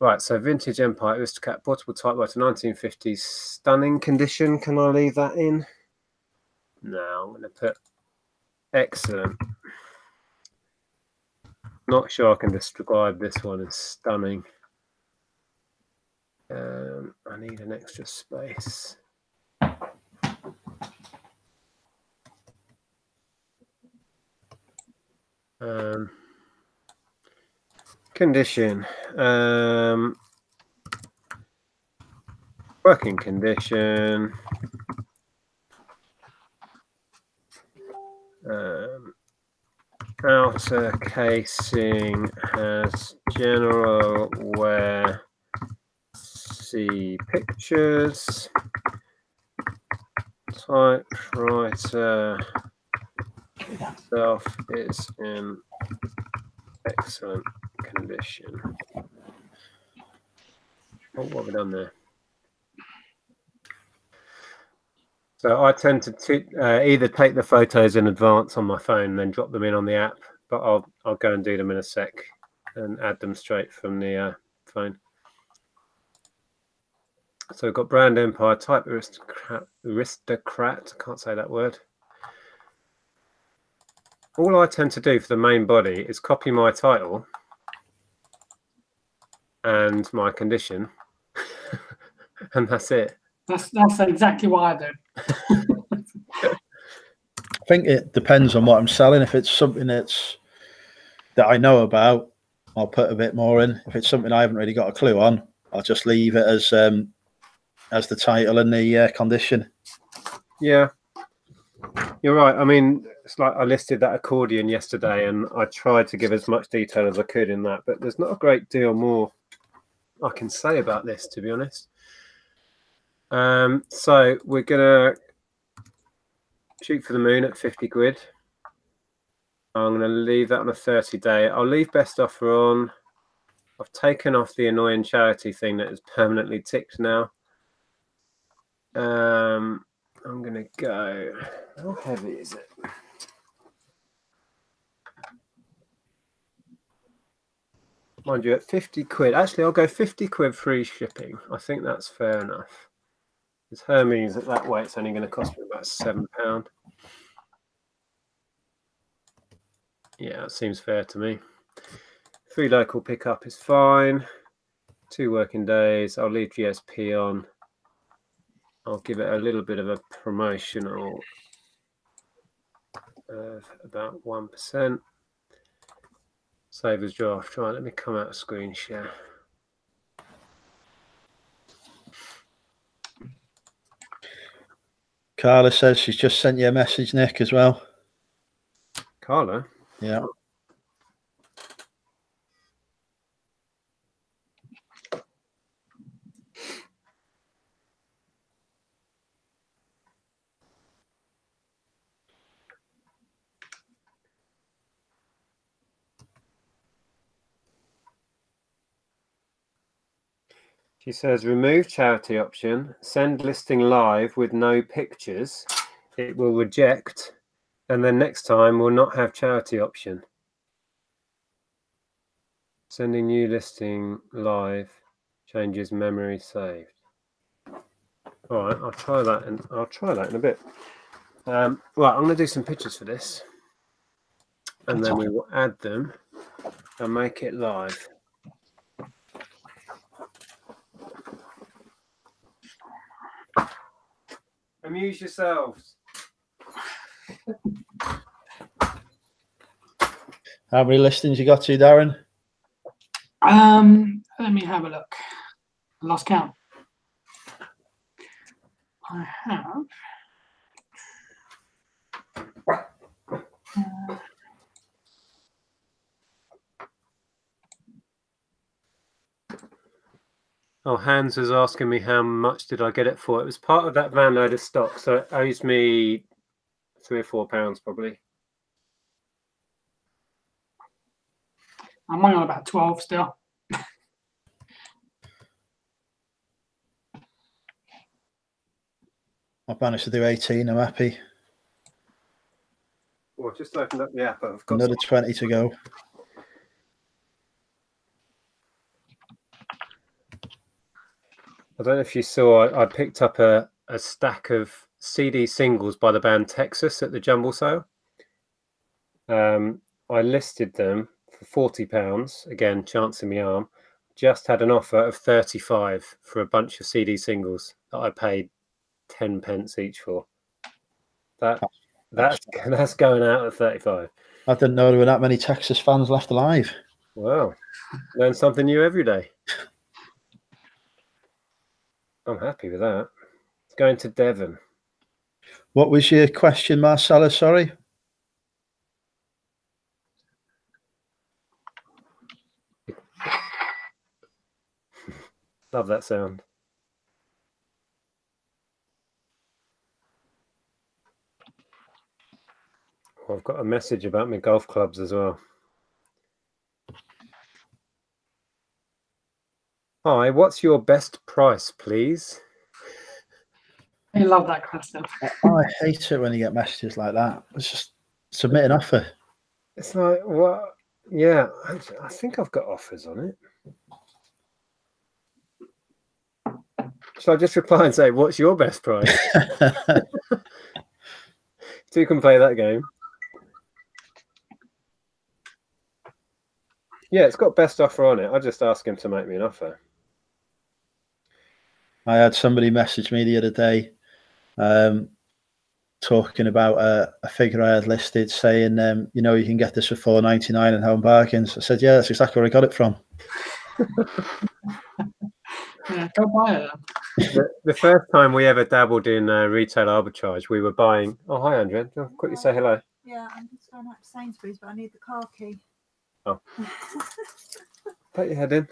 Right. So, vintage Empire Aristocrat portable typewriter, nineteen fifties, stunning condition. Can I leave that in? No, I'm going to put excellent. Not sure I can describe this one as stunning. Um, I need an extra space. Um, condition. Um, working condition. Um, outer casing has general wear. See pictures, typewriter itself is in excellent condition. Oh, what have we done there? So I tend to uh, either take the photos in advance on my phone and then drop them in on the app, but I'll, I'll go and do them in a sec and add them straight from the uh, phone. So we've got brand Empire, type aristocrat, aristocrat, can't say that word. All I tend to do for the main body is copy my title and my condition, and that's it. That's, that's exactly what I do. I think it depends on what I'm selling. If it's something that's that I know about, I'll put a bit more in. If it's something I haven't really got a clue on, I'll just leave it as... Um, as the title and the uh, condition. Yeah, you're right. I mean, it's like I listed that accordion yesterday, and I tried to give as much detail as I could in that, but there's not a great deal more I can say about this, to be honest. Um, so we're going to shoot for the moon at fifty quid. I'm going to leave that on a thirty day. I'll leave best offer on. I've taken off the annoying charity thing that is permanently ticked now. Um, I'm gonna go. How heavy is it? Mind you, at fifty quid. Actually, I'll go fifty quid free shipping. I think that's fair enough. It's Hermes at that weight. It's only going to cost me about seven pound. Yeah, it seems fair to me. Free local pickup is fine. Two working days. I'll leave G S P on. I'll give it a little bit of a promotional of about one percent. Save as draft. Right, let me come out of screen share. Carla says she's just sent you a message, Nick, as well. Carla? Yeah. She says, remove charity option, send listing live with no pictures. It will reject, and then next time we'll not have charity option. Sending new listing live changes memory saved. All right, I'll try that, and I'll try that in a bit. Um, right, I'm going to do some pictures for this, and then we will add them and make it live. Amuse yourselves. How many listings you got to, Darren? Um, let me have a look. I lost count. I have uh, Oh, Hans was asking me how much did I get it for. It was part of that van load of stock, so it owes me three or four pounds probably. I'm only on about twelve still. I've managed to do eighteen. I'm happy. Well, I've just opened up the app. I've got another twenty to go. I don't know if you saw, I, I picked up a, a stack of C D singles by the band Texas at the Jumble sale. Um, I listed them for forty pounds, again, chance in my arm. Just had an offer of thirty-five for a bunch of C D singles that I paid ten pence each for. That That's, that's going out at thirty-five. I didn't know there were that many Texas fans left alive. Wow. Learn something new every day. I'm happy with that. It's going to Devon. What was your question, Marcella? Sorry. Love that sound. Oh, I've got a message about my golf clubs as well. Hi, what's your best price, please? I love that question. Oh, I hate it when you get messages like that. It's just submit an offer. It's like, what? Yeah, I, I think I've got offers on it. Shall I just reply and say, what's your best price? Two can play that game. Yeah, it's got best offer on it. I just ask him to make me an offer. I had somebody message me the other day um, talking about a, a figure I had listed, saying, um, you know, you can get this for four ninety-nine in Home Bargains. I said, yeah, that's exactly where I got it from. Yeah, go buy it. The, the first time we ever dabbled in uh, retail arbitrage, we were buying... Oh, hi, Andrea. Do you want to quickly say hello? Yeah, I'm just going out to Sainsbury's, but I need the car key. Oh. Put your head in.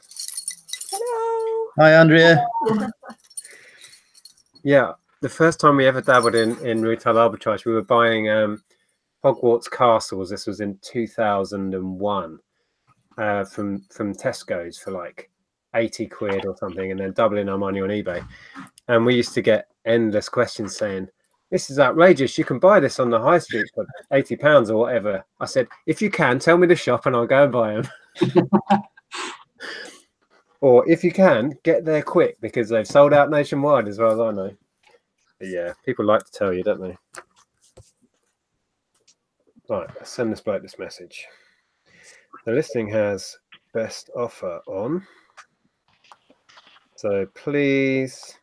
Hello. Hi, Andrea. Hello. Yeah, the first time we ever dabbled in, in retail arbitrage, we were buying um, Hogwarts Castles. This was in two thousand one uh, from, from Tesco's for like eighty quid or something, and then doubling our money on eBay. And we used to get endless questions saying, this is outrageous. You can buy this on the high street for eighty pounds or whatever. I said, if you can, tell me the shop and I'll go and buy them. Or if you can, get there quick because they've sold out nationwide as far as I know. But yeah, people like to tell you, don't they? Right, let's send this bloke this message. The listing has best offer on. So please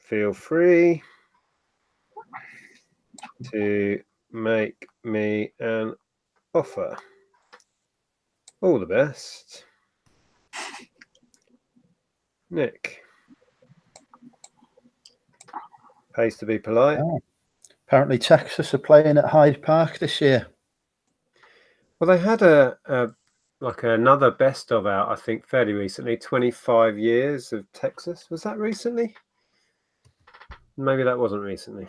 feel free to make me an offer. All the best. Nick. Pays to be polite. Oh. Apparently Texas are playing at Hyde Park this year. Well, they had a, a like another best of out, I think, fairly recently. twenty-five years of Texas. Was that recently? Maybe that wasn't recently.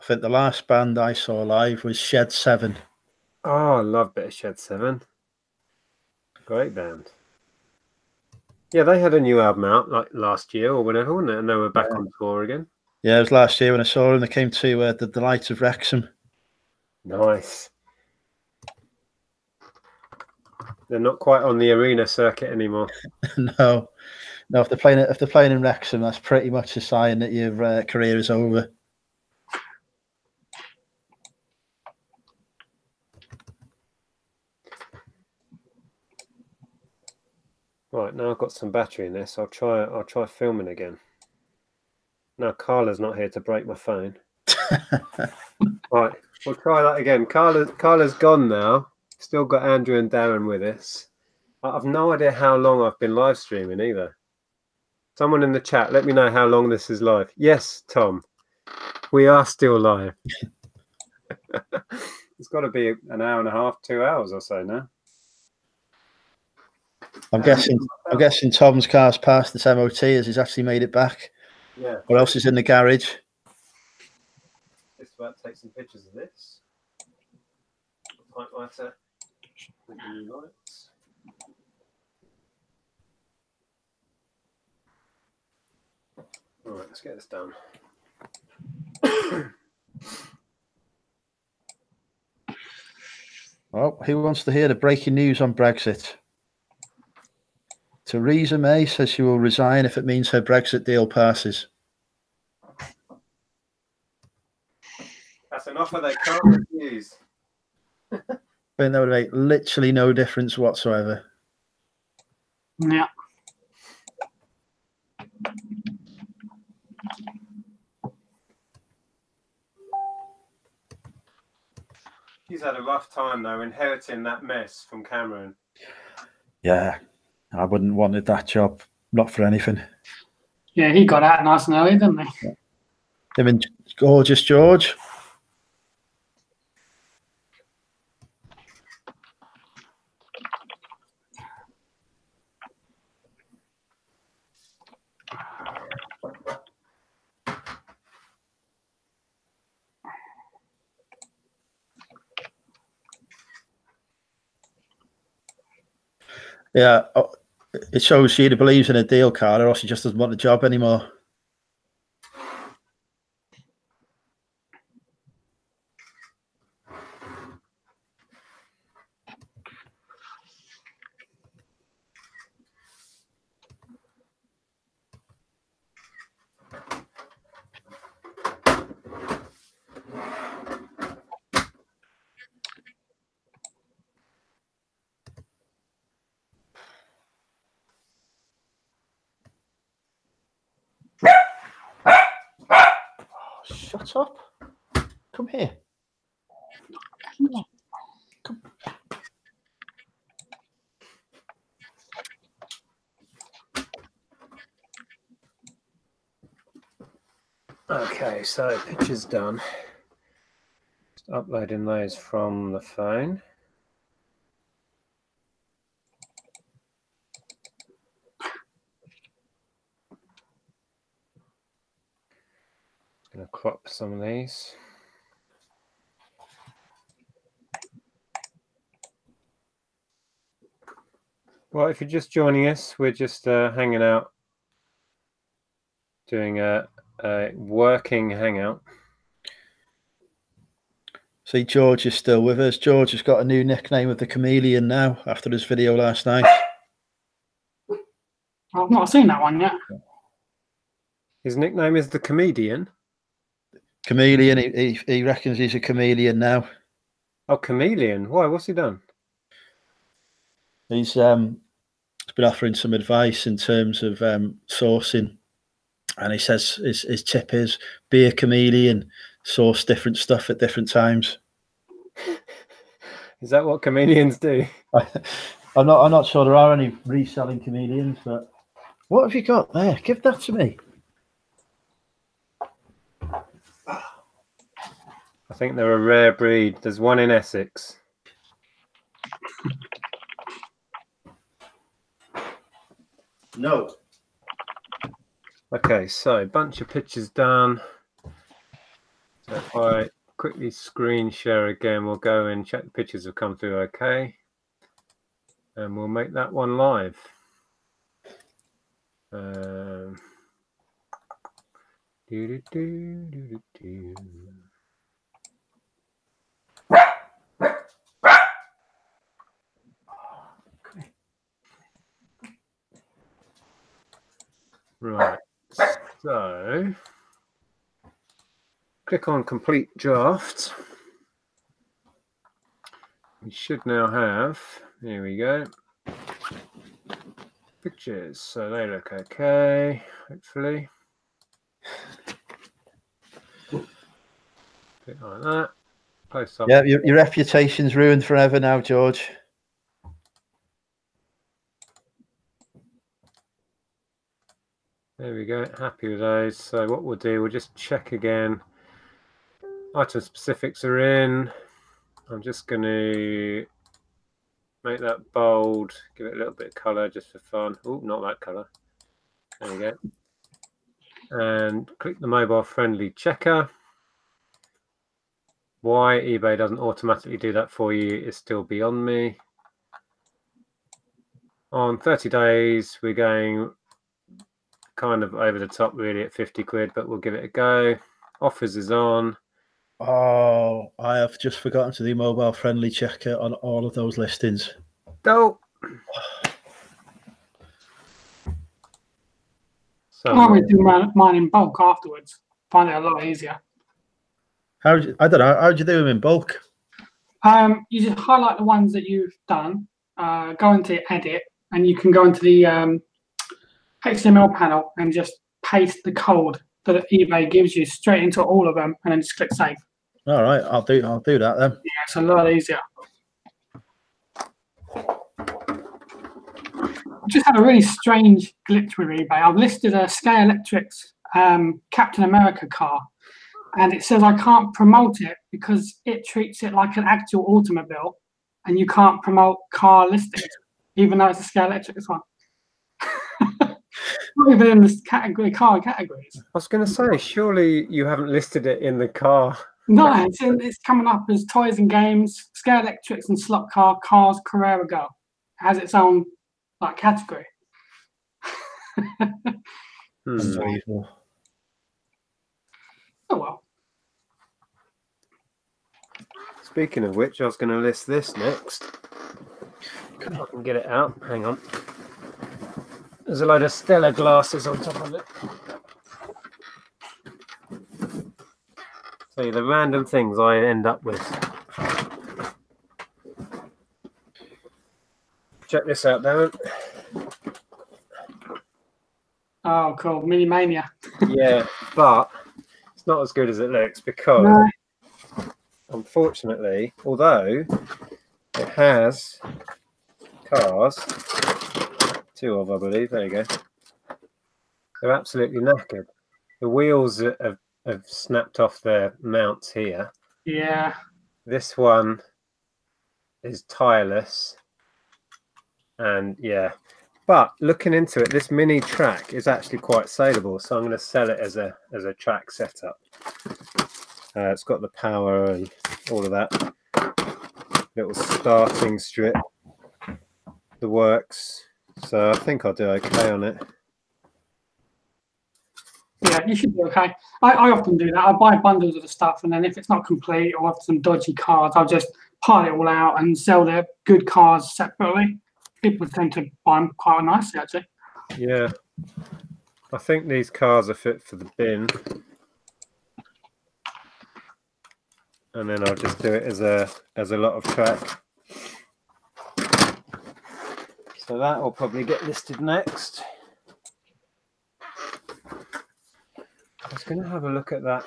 I think the last band I saw live was Shed Seven. Oh, I love a bit of Shed Seven. Great band. Yeah, they had a new album out like last year or whenever, wasn't it? And they were back yeah. on tour again. Yeah, it was last year when I saw them. They came to uh, the Delight of Wrexham. Nice. They're not quite on the arena circuit anymore. no, no. If they're playing, if they're playing in Wrexham, that's pretty much a sign that your uh, career is over. Right, now I've got some battery in this. I'll try I'll try filming again. Now Carla's not here to break my phone. Right, we'll try that again. Carla, Carla's gone now. Still got Andrew and Darren with us. I've no idea how long I've been live streaming either. Someone in the chat, let me know how long this is live. Yes, Tom, we are still live. It's got to be an hour and a half, two hours or so now. I'm guessing. I'm guessing Tom's car's passed this M O T as he's actually made it back. Yeah. What else is in the garage? Just about to take some pictures of this. Light lighter. With the new lights. All right, let's get this done. Well, who wants to hear the breaking news on Brexit? Theresa May says she will resign if it means her Brexit deal passes. That's an offer they can't refuse. I think that would make literally no difference whatsoever. Yeah. He's had a rough time, though, inheriting that mess from Cameron. Yeah. I wouldn't have wanted that job, not for anything. Yeah, he got out nice and early, didn't he? Yeah. Him and Gorgeous George. Yeah. Oh, it shows she either believes in a deal, Carla, or she just doesn't want the job anymore. Shut up. Come here. Come here. Come. Okay, so picture's done. Just uploading those from the phone. Going to crop some of these. Well, if you're just joining us, we're just uh, hanging out, doing a, a working hangout. See, George is still with us. George has got a new nickname of the chameleon now after his video last night. I've not seen that one yet. His nickname is the comedian. Chameleon, he, he, he reckons he's a chameleon now. Oh, chameleon! Why? What's he done? He's um, been offering some advice in terms of um, sourcing and he says his, his tip is be a chameleon, source different stuff at different times. Is that what comedians do? I, I'm not. I'm not sure there are any reselling comedians, but what have you got there? Give that to me. I think they're a rare breed. There's one in Essex. No. Okay, so bunch of pictures done. So if I quickly screen share again, we'll go and check the pictures have come through okay. And we'll make that one live. Um, doo -doo -doo, doo -doo -doo. Right, so click on complete draft. We should now have, here we go, pictures. So they look okay, hopefully. Bit like that. Post up. Yeah, your, your reputation's ruined forever now, George. There we go, happy with those. So what we'll do, we'll just check again. Item specifics are in. I'm just going to make that bold, give it a little bit of colour just for fun. Oh, not that colour. There we go. And click the mobile friendly checker. Why eBay doesn't automatically do that for you is still beyond me. On thirty days, we're going kind of over the top really at fifty quid, but we'll give it a go. Offers is on. Oh, I have just forgotten to do mobile friendly checker on all of those listings. Dope. So I always do mine in bulk afterwards. Find it a lot easier. How do you, I don't know, how do you do them in bulk? Um, you just highlight the ones that you've done, uh, go into edit, and you can go into the um, H T M L panel and just paste the code that eBay gives you straight into all of them, and then just click save. All right, I'll do. I'll do that then. Yeah, it's a lot easier. I just had a really strange glitch with eBay. I've listed a Sky Electric's um, Captain America car, and it says I can't promote it because it treats it like an actual automobile, and you can't promote car listings, even though it's a Sky Electric's one. Not even in this category, car categories. I was going to say, surely you haven't listed it in the car. No, it's, in, it's coming up as toys and games, Scare Electrics and slot car, cars, Carrera Go. It has its own like category. hmm. so, oh well. Speaking of which, I was going to list this next. If I can get it out. Hang on. There's a load of Stella glasses on top of it. So the random things I end up with. Check this out, Darren. Oh, cool. Mini Mania. Yeah, but it's not as good as it looks because, no. Unfortunately, although it has cars... Two of, I believe. There you go. They're absolutely knackered. The wheels have, have snapped off their mounts here. Yeah. This one is tireless. And yeah. But looking into it, this mini track is actually quite saleable. So I'm going to sell it as a as a track setup. Uh, it's got the power and all of that. Little starting strip. The works. So I think I'll do okay on it. Yeah, you should do okay. I, I often do that. I buy bundles of the stuff, and then if it's not complete or have some dodgy cars, I'll just pile it all out and sell the good cars separately. People tend to buy them quite nicely, actually. Yeah. I think these cars are fit for the bin. And then I'll just do it as a as a lot of track. So that will probably get listed next. was going to have a look at that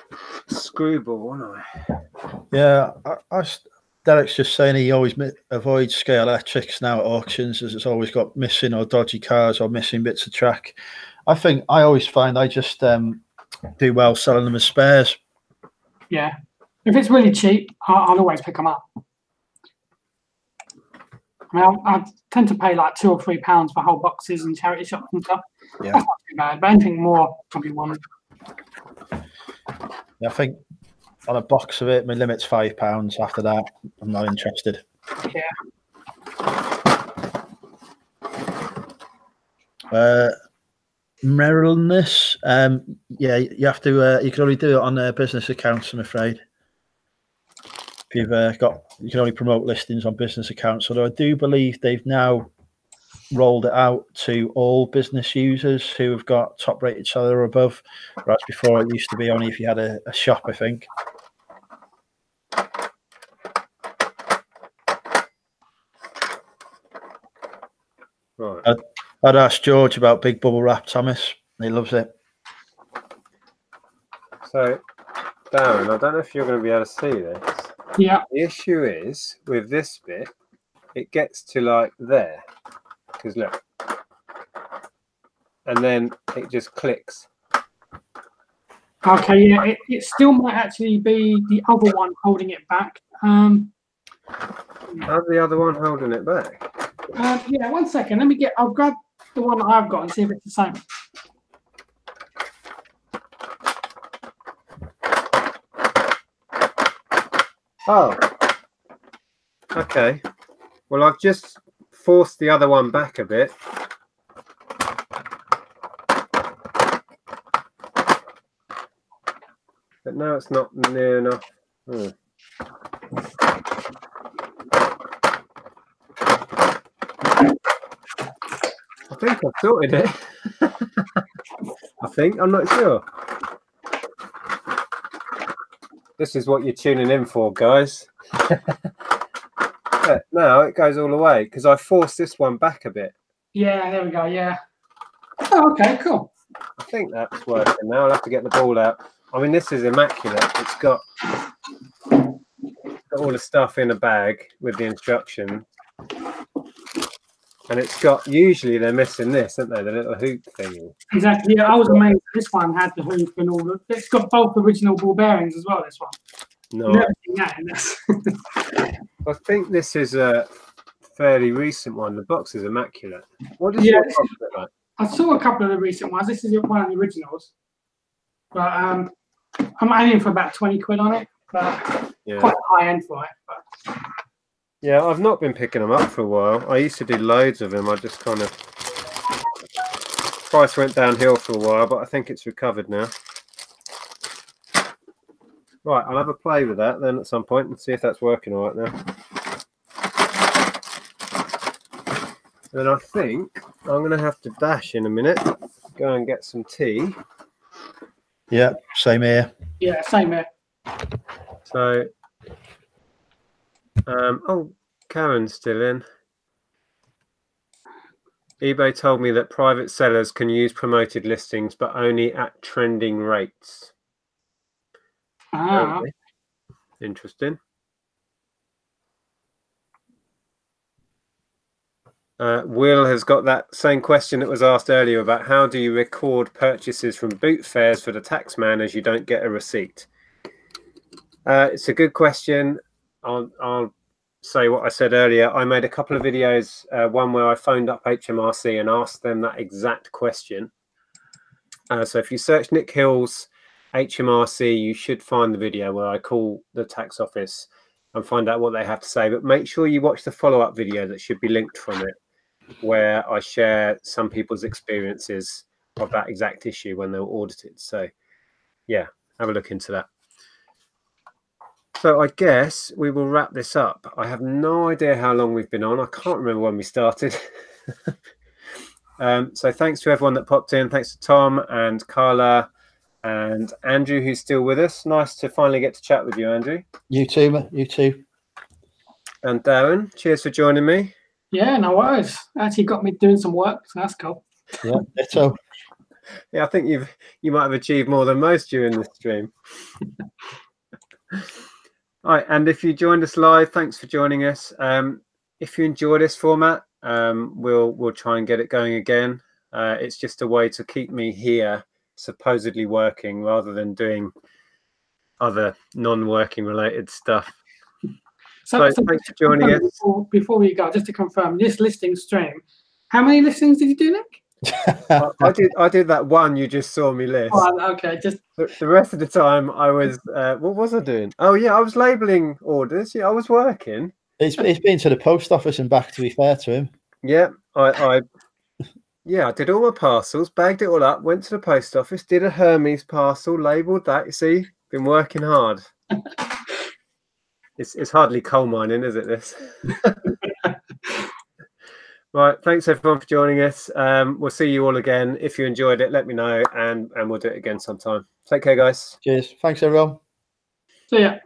screwball, wasn't I? Yeah, I, I, Derek's just saying he always avoids scale electrics now at auctions, as it's always got missing or dodgy cars or missing bits of track. I think I always find I just um, do well selling them as spares. Yeah. If it's really cheap, I'll, I'll always pick them up. I mean, I'll, I tend to pay like two or three pounds for whole boxes and charity shops and stuff. Yeah. That's not too bad, but anything more probably one. Yeah, I think on a box of it, my limit's five pounds. After that, I'm not interested. Yeah. Uh, Merrillness. Um, yeah, you have to. Uh, you can only do it on uh, business accounts, I'm afraid. If you've uh, got, you can only promote listings on business accounts. Although I do believe they've now rolled it out to all business users who have got top-rated salary or above. Whereas before, it used to be only if you had a, a shop, I think. Right. I'd, I'd asked George about Big Bubble Wrap, Thomas. He loves it. So, Darren, I don't know if you're going to be able to see this. Yeah. The issue is, with this bit, it gets to like there. Because look, and then it just clicks. Okay, yeah, it, it still might actually be the other one holding it back. Um, How's the other one holding it back? Uh, yeah, one second. Let me get. I'll grab the one that I've got and see if it's the same. Oh. Okay. Well, I've just forced the other one back a bit. But now it's not near enough. Hmm. I think I've sorted it. I think. I'm not sure. This is what you're tuning in for, guys. Yeah, now it goes all the way because I forced this one back a bit. Yeah, there we go. Yeah. Oh, okay, cool. I think that's working now. I'll have to get the ball out. I mean, this is immaculate. It's got, it's got all the stuff in a bag with the instruction, and it's got. Usually they're missing this, aren't they? The little hoop thingy. Exactly. Yeah, I was amazed that this one had the hoop and all. The, it's got both original ball bearings as well. This one. No. Never seen that in this. I think this is a fairly recent one. The box is immaculate. What does yeah, your box look like? I saw a couple of the recent ones. This is one of the originals. But um, I'm aiming for about twenty quid on it. But yeah. Quite high end for it. But. Yeah, I've not been picking them up for a while. I used to do loads of them. I just kind of... Price went downhill for a while, but I think it's recovered now. Right, I'll have a play with that then at some point and see if that's working all right now. Then I think I'm going to have to dash in a minute, go and get some tea. Yeah, same here. Yeah, same here. So, um, oh, Karen's still in. eBay told me that private sellers can use promoted listings, but only at trending rates. Ah. Interesting. Uh, Will has got that same question that was asked earlier about how do you record purchases from boot fairs for the tax man as you don't get a receipt? Uh, it's a good question. I'll, I'll say what I said earlier. I made a couple of videos, uh, one where I phoned up H M R C and asked them that exact question. Uh, so if you search Nick Hill's H M R C, you should find the video where I call the tax office and find out what they have to say. But make sure you watch the follow-up video that should be linked from it, where I share some people's experiences of that exact issue when they were audited. So, yeah, have a look into that. So I guess we will wrap this up. I have no idea how long we've been on. I can't remember when we started. um, so thanks to everyone that popped in. Thanks to Tom and Carla. And Andrew, who's still with us. Nice to finally get to chat with you, Andrew. You too, you too. And Darren, cheers for joining me. Yeah, no worries. Actually got me doing some work, so that's cool. Yeah, ditto. Yeah, I think you've you might have achieved more than most during this stream. All right, and if you joined us live, thanks for joining us. Um, if you enjoy this format, um, we'll we'll try and get it going again. Uh, it's just a way to keep me here, supposedly working, rather than doing other non-working related stuff. So, so, so thanks for joining us. Before, before we go, just to confirm, this listing stream, how many listings did you do, Nick? I, I did. I did that one you just saw me list. Oh, okay, just the, the rest of the time I was. Uh, what was I doing? Oh yeah, I was labelling orders. Yeah, I was working. It's it's been to the post office and back. To be fair to him. Yeah, I. I yeah, I did all my parcels, bagged it all up, went to the post office, did a Hermes parcel, labelled that. You see, been working hard. It's it's hardly coal mining, is it? This. Right, thanks everyone for joining us. Um, we'll see you all again. If you enjoyed it, let me know, and, and we'll do it again sometime. Take care, guys. Cheers. Thanks, everyone. See ya.